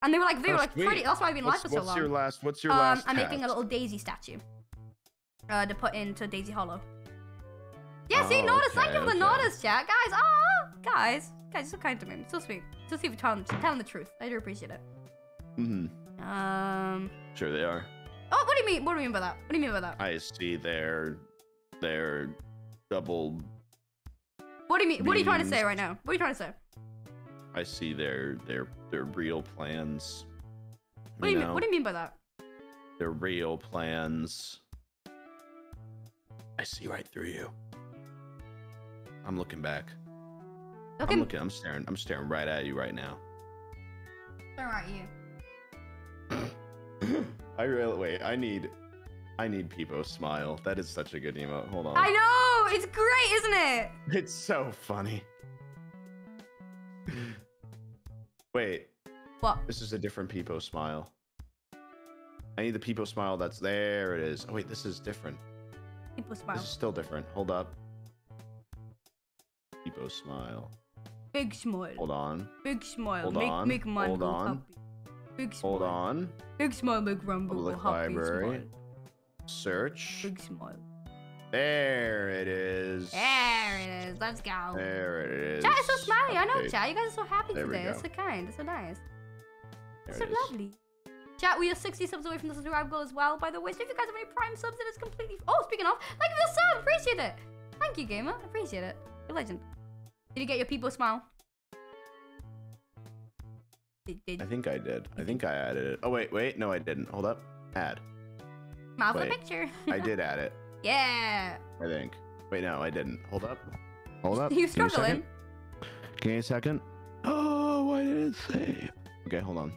And they were like, they oh, were like sweet. pretty. That's why I've been live for so long. What's your last? What's your um, last? I'm making a little Daisy statue. Uh, to put into Daisy Hollow. Yeah, see, oh, notice. Okay, thank you for the okay. notice, chat, guys. Ah, guys, guys, you're so kind to me. So sweet. So sweet for telling, telling the truth. I do appreciate it. Mhm. Mm um. Sure they are. Oh, what do you mean? What do you mean by that? What do you mean by that? I see their, their, double. What do you mean? Beams. What are you trying to say right now? What are you trying to say? I see their their their real plans. What do you know? mean? What do you mean by that? Their real plans. I see right through you. I'm looking back. Okay. I'm looking. I'm staring. I'm staring right at you right now. Staring at you. I really wait. I need. I need Peepo smile. That is such a good emote. Hold on. I know. It's great, isn't it? It's so funny. Wait. What? This is a different Peepo smile. I need the Peepo smile that's there. It is. Oh, wait. This is different. Peepo smile. This is still different. Hold up. Peepo smile. Big smile. Hold on. Big smile. Hold make, on. Make mine Hold on. Happy. Big smile. Hold on. Big smile. Big rumble. Public library. Smile. Search. Big smile. There it is. There it is. Let's go. There it is. Chat is so smiley. Okay. I know, chat. You guys are so happy there today. It's so kind. It's so nice. It's so it lovely. Chat, we are sixty subs away from the subscribe goal as well, by the way. So if you guys have any prime subs, it is completely... Oh, speaking of, thank you for the sub. Appreciate it. Thank you, gamer. Appreciate it. You're a legend. Did you get your Peepo smile? Did, did. I think I did. I think I added it. Oh, wait, wait. No, I didn't. Hold up. Add. Smile for the picture. I did add it. Yeah. I think. Wait, no, I didn't. Hold up. Hold up. You're struggling. Give me a second. Oh, why did it save? Okay, hold on.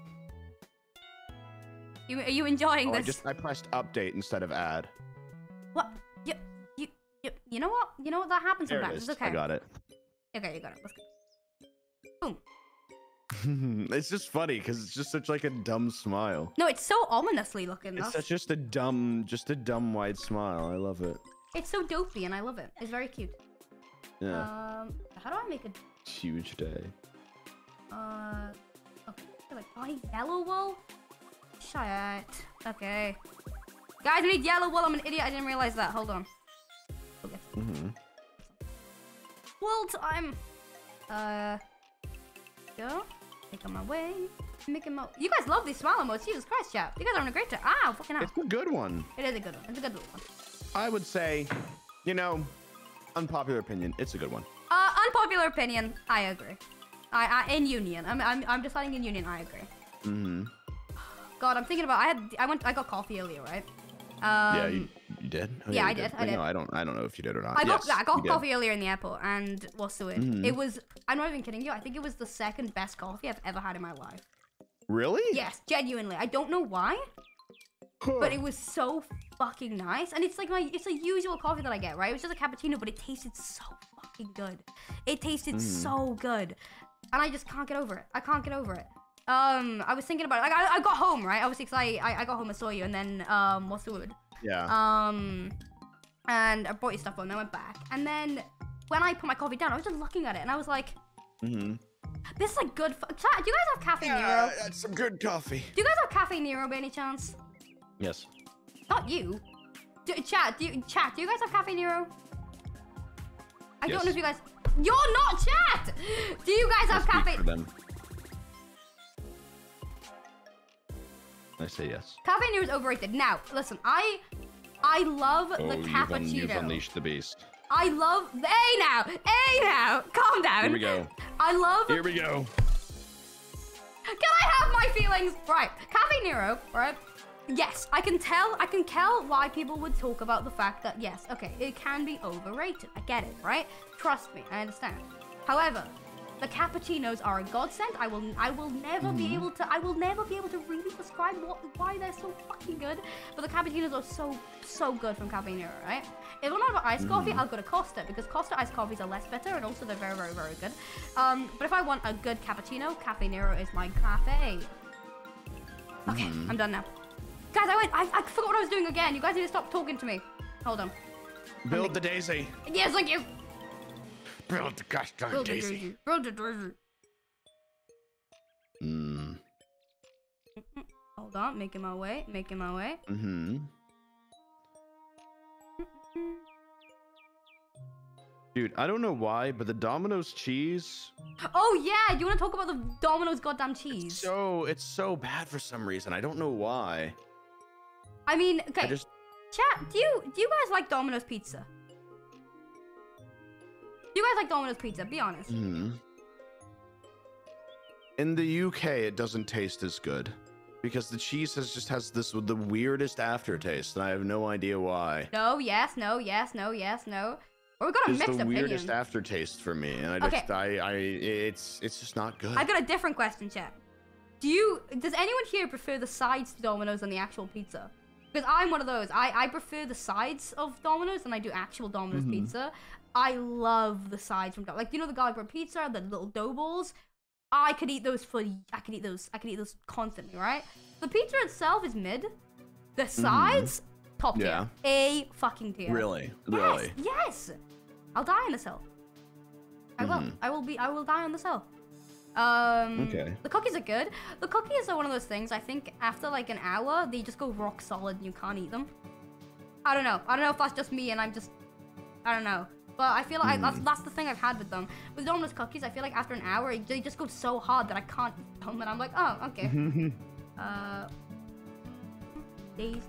You, are you enjoying oh, this? I just I pressed update instead of add. What? You you you, you know what? You know what that happens sometimes. It it's okay. I got it. Okay, you got it. Let's go. Boom. It's just funny because it's just such like a dumb smile. No, it's so ominously looking. It's such just a dumb, just a dumb wide smile. I love it. It's so dopey and I love it. It's very cute. Yeah. Um, how do I make a huge day? Uh, okay. Like, oh, I need yellow wool. Shit. Okay. Guys, I need yellow wool. I'm an idiot. I didn't realize that. Hold on. Okay. Mm-hmm. Wool time. Uh, go. Make on my way. Make him up. You guys love these smile emotes. Jesus Christ, chat. You guys are having a great time. Ah, fucking hell. It's a good one. It is a good one. It's a good one. I would say, you know, unpopular opinion. It's a good one. Uh, unpopular opinion, I agree. I, I in union, I'm I'm I'm deciding in union. I agree. Mm-hmm. God, I'm thinking about. I had I went I got coffee earlier, right? Um, yeah, you, you did. Oh, yeah, yeah you I did. did. I did. No, I don't. I don't know if you did or not. I got yes, I got coffee did. earlier in the airport, and what's the word? Mm-hmm. It was. I'm not even kidding you. I think it was the second best coffee I've ever had in my life. Really? Yes, genuinely. I don't know why, huh. but it was so fucking nice. And it's like my, it's a usual coffee that I get, right? It was just a cappuccino, but it tasted so fucking good. It tasted mm. so good, and I just can't get over it. I can't get over it. Um, I was thinking about it. Like I, I got home, right? I was excited. I, I got home and saw you, and then um, what's the word? Yeah. Um, and I brought your stuff home. Then I went back, and then when I put my coffee down, I was just looking at it, and I was like, mm-hmm. This is a good. F Chat, do you guys have Caffe Nero? Yeah, that's some good coffee. Do you guys have Caffe Nero by any chance? Yes. Not you. Do, chat, do you, chat, do you guys have Caffe Nero? I yes. don't know if you guys. You're not chat. Do you guys have Caffe? I say yes. Caffe Nero is overrated. Now, listen, I, I love oh, the cappuccino. You've, un you've unleashed the beast. I love. Hey now, hey now, calm down. Here we go. I love. Here we go. Can I have my feelings? Right, Caffe Nero. Right. Yes, I can tell. I can tell why people would talk about the fact that yes, okay, it can be overrated. I get it, right? Trust me, I understand. However, the cappuccinos are a godsend. I will. I will never mm. be able to. I will never be able to really describe what, why they're so fucking good. But the cappuccinos are so so good from Caffe Nero, right? If I'm not about iced coffee, mm. I'll go to Costa because Costa iced coffees are less bitter and also they're very, very, very good. Um, but if I want a good cappuccino, Caffe Nero is my cafe. Okay, mm. I'm done now. Guys, I went. I, I forgot what I was doing again. You guys need to stop talking to me. Hold on. Build me... the Daisy. Yes, like you. Build the gosh darn Build Daisy. Daisy. Build the Daisy. Mm. Hold on, making my way, making my way. Mm-hmm. Dude, I don't know why, but the Domino's cheese. Oh yeah, you want to talk about the Domino's goddamn cheese? It's so it's so bad for some reason. I don't know why. I mean, okay. I just... Chat, do you do you guys like Domino's pizza? Do you guys like Domino's pizza? Be honest. Mm. In the U K, it doesn't taste as good because the cheese has just has this the weirdest aftertaste, and I have no idea why. No. Yes. No. Yes. No. Yes. No. We're gonna mix the weirdest opinion. aftertaste for me, and I just, okay. I, I, it's, it's just not good. I got a different question, chat. Do you, does anyone here prefer the sides to Domino's than the actual pizza? Because I'm one of those. I, I prefer the sides of Domino's than I do actual Domino's mm-hmm. pizza. I love the sides from Domino's. Like you know the garlic bread pizza, the little dough balls. I could eat those for, I could eat those, I could eat those constantly, right? The pizza itself is mid. The sides, mm. top yeah. tier, a fucking tier. Really, yes, really, yes. I'll die on this hill. I will. Mm. I will be. I will die on this hill. Um, okay. The cookies are good. The cookies are one of those things. I think after like an hour, they just go rock solid, and you can't eat them. I don't know. I don't know if that's just me, and I'm just. I don't know. But I feel like mm. I, that's, that's the thing I've had with them. With Domino's cookies, I feel like after an hour, they just go so hard that I can't eat them, and I'm like, oh, okay. uh, Daisy.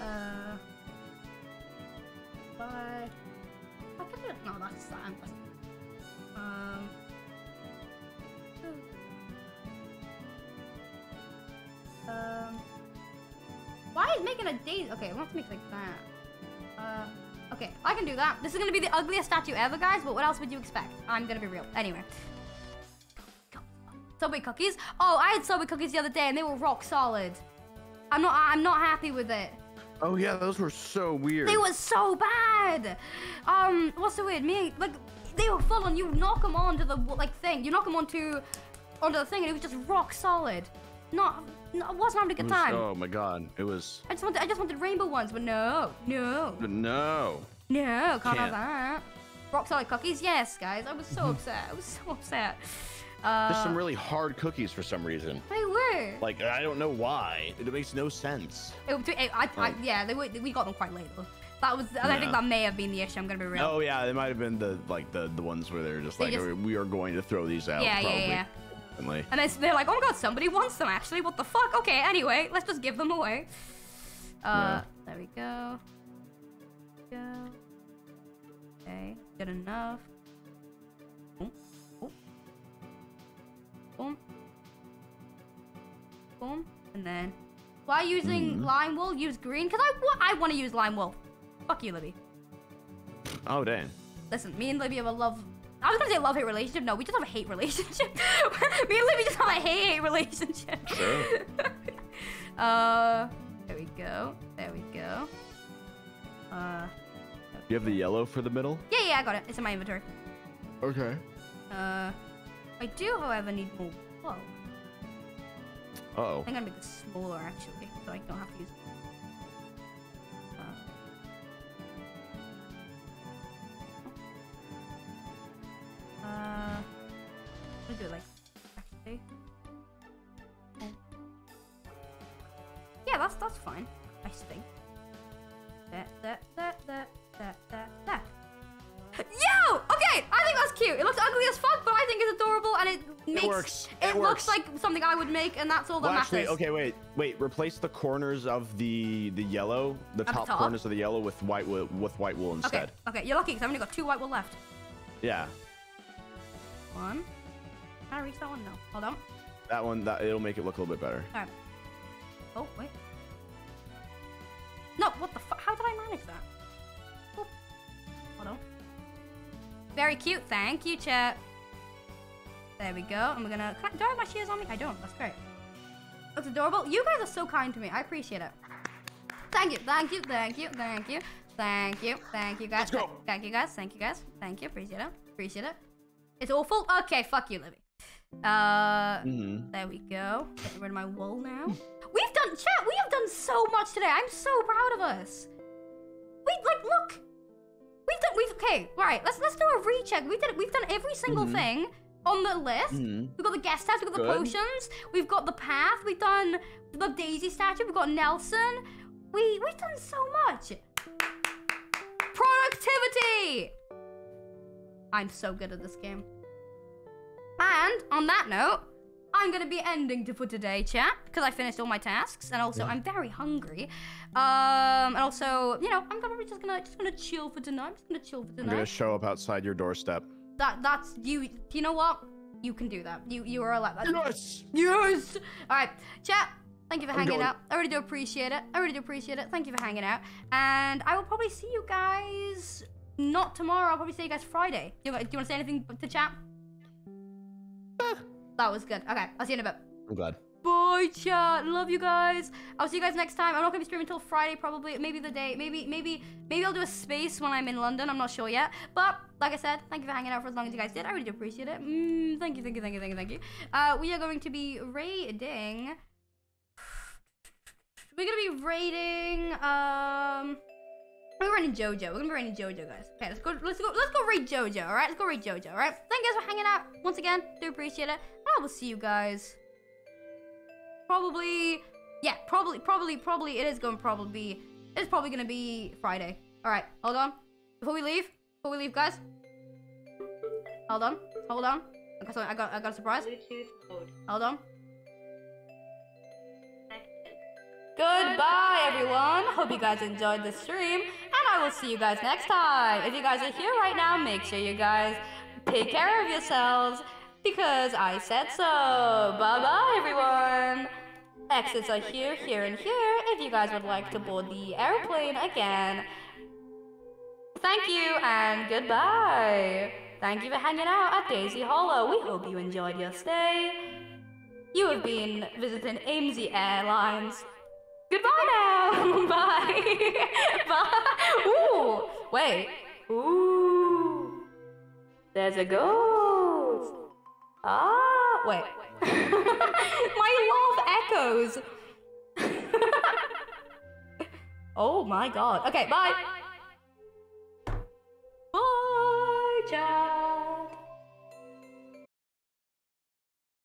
Uh. But I can do it. No, that's that. Um. Um. Why is making a daisy? Okay, I want to make like that. Uh. Okay, I can do that. This is gonna be the ugliest statue ever, guys. But what else would you expect? I'm gonna be real. Anyway. Subway cookies. Oh, I had Subway cookies the other day, and they were rock solid. I'm not. I'm not happy with it. Oh yeah, those were so weird. They were so bad. Um, what's the word? Me like they were full on. You knock them onto the like thing. You knock them onto onto the thing, and it was just rock solid. Not, not wasn't having a good time. Oh my god, it was. I just wanted, I just wanted rainbow ones, but no, no, but no, no, can't, can't have that. Rock solid cookies, yes, guys. I was so upset. I was so upset. Uh, There's some really hard cookies for some reason. They were. Like, I don't know why. It makes no sense. It, it, I, I, yeah, they were, we got them quite late, though. That was, yeah. I think that may have been the issue, I'm gonna be real. Oh yeah, they might have been the, like, the, the ones where they're just they like, just, we are going to throw these out, yeah, probably. Yeah, yeah, and then they're like, oh my god, somebody wants them, actually. What the fuck? Okay, anyway, let's just give them away. Uh, yeah. There we go. Go. Okay, good enough. Boom. Boom. Boom. Boom. And then, why using mm. lime wool? Use green, because I, I want to use lime wool. Fuck you, Libby. Oh, damn. Listen, me and Libby have a love... I was going to say love-hate relationship. No, we just have a hate relationship. Me and Libby just have a hate-hate relationship. Sure. uh, there we go. There we go. Uh... Do you have the yellow for the middle? Yeah, yeah, I got it. It's in my inventory. Okay. Uh, I do, however, need more. Whoa. Uh oh. I'm gonna make this smaller, actually, so I don't have to use it. Uh. Uh. Let me do it like. Actually. Yeah, that's that's fine. I think. That that that that. That, that, that. Yo! Okay, I think that's cute. It looks ugly as fuck, but I think it's adorable, and it makes it works. It, it works. Looks like something I would make, and that's all that well, matters. Actually, okay, wait, wait. Replace the corners of the the yellow, the top, top corners of the yellow with white wool, with white wool instead. Okay, okay, you're lucky because I've only got two white wool left. Yeah. One. Can I reach that one? No. Hold on. That one. That it'll make it look a little bit better. All right. Oh wait. No. What the fuck? How did I manage that? Hold on. Very cute. Thank you, chat. There we go. And we're gonna... Can I, do I have my shears on me? I don't. That's great. That's adorable. You guys are so kind to me. I appreciate it. Thank you. Thank you. Thank you. Thank you. Thank you. Thank you, guys. Let's go. Thank you, guys. Thank you, guys. Thank you. Appreciate it. Appreciate it. It's awful. Okay. Fuck you, Libby. Uh, mm-hmm. There we go. Getting rid of my wool now. We've done... Chat, we have done so much today. I'm so proud of us. We, like, look... We've done, we've, okay, right, let's let's do a recheck. We did, we've done every single mm-hmm. thing on the list. Mm-hmm. We've got the guest house, we've got Good. the potions, we've got the path, we've done the Daisy statue, we've got Nelson. We, we've done so much. Productivity! I'm so good at this game. And on that note, I'm gonna be ending for today, chat, because I finished all my tasks, and also yeah. I'm very hungry. Um, and also, you know, I'm probably just gonna just gonna chill for tonight. I'm just gonna chill for tonight. I'm gonna show up outside your doorstep. That that's you. You know what? You can do that. You you are allowed. Yes. Yes. All right, chat. Thank you for I'm hanging going. out. I really do appreciate it. I really do appreciate it. Thank you for hanging out, and I will probably see you guys not tomorrow. I'll probably see you guys Friday. Do you, do you want to say anything to chat? Uh. That was good. Okay, I'll see you in a bit. I'm glad. Bye, chat. Love you guys. I'll see you guys next time. I'm not gonna be streaming until Friday, probably. Maybe the day. Maybe, maybe, maybe I'll do a space when I'm in London. I'm not sure yet. But like I said, thank you for hanging out for as long as you guys did. I really do appreciate it. Mm, thank you, thank you, thank you, thank you, thank you. Uh, we are going to be raiding. We're gonna be raiding. Um, we're raiding JoJo. We're gonna be raiding JoJo, guys. Okay, let's go. Let's go. Let's go raid JoJo. All right, let's go raid JoJo. All right. Thank you guys for hanging out once again. Do appreciate it. I will see you guys probably yeah probably probably probably it is going to probably be it's probably going to be Friday. All right, hold on, before we leave before we leave guys, hold on hold on okay, sorry, I got I got a surprise. Hold on. Goodbye, everyone. Hope you guys enjoyed the stream, and I will see you guys next time. If you guys are here right now, make sure you guys take care of yourselves, because I said so. Bye-bye, everyone. Exits are here, here, and here if you guys would like to board the airplane again. Thank you and goodbye. Thank you for hanging out at Daisy Hollow. We hope you enjoyed your stay. You have been visiting Aimsey Airlines. Goodbye now. Bye. Bye. Ooh. Wait. Ooh. There's a ghost. Ah, wait. My love echoes. Oh my god. Okay, bye. Bye, bye, bye, bye. Bye, ciao.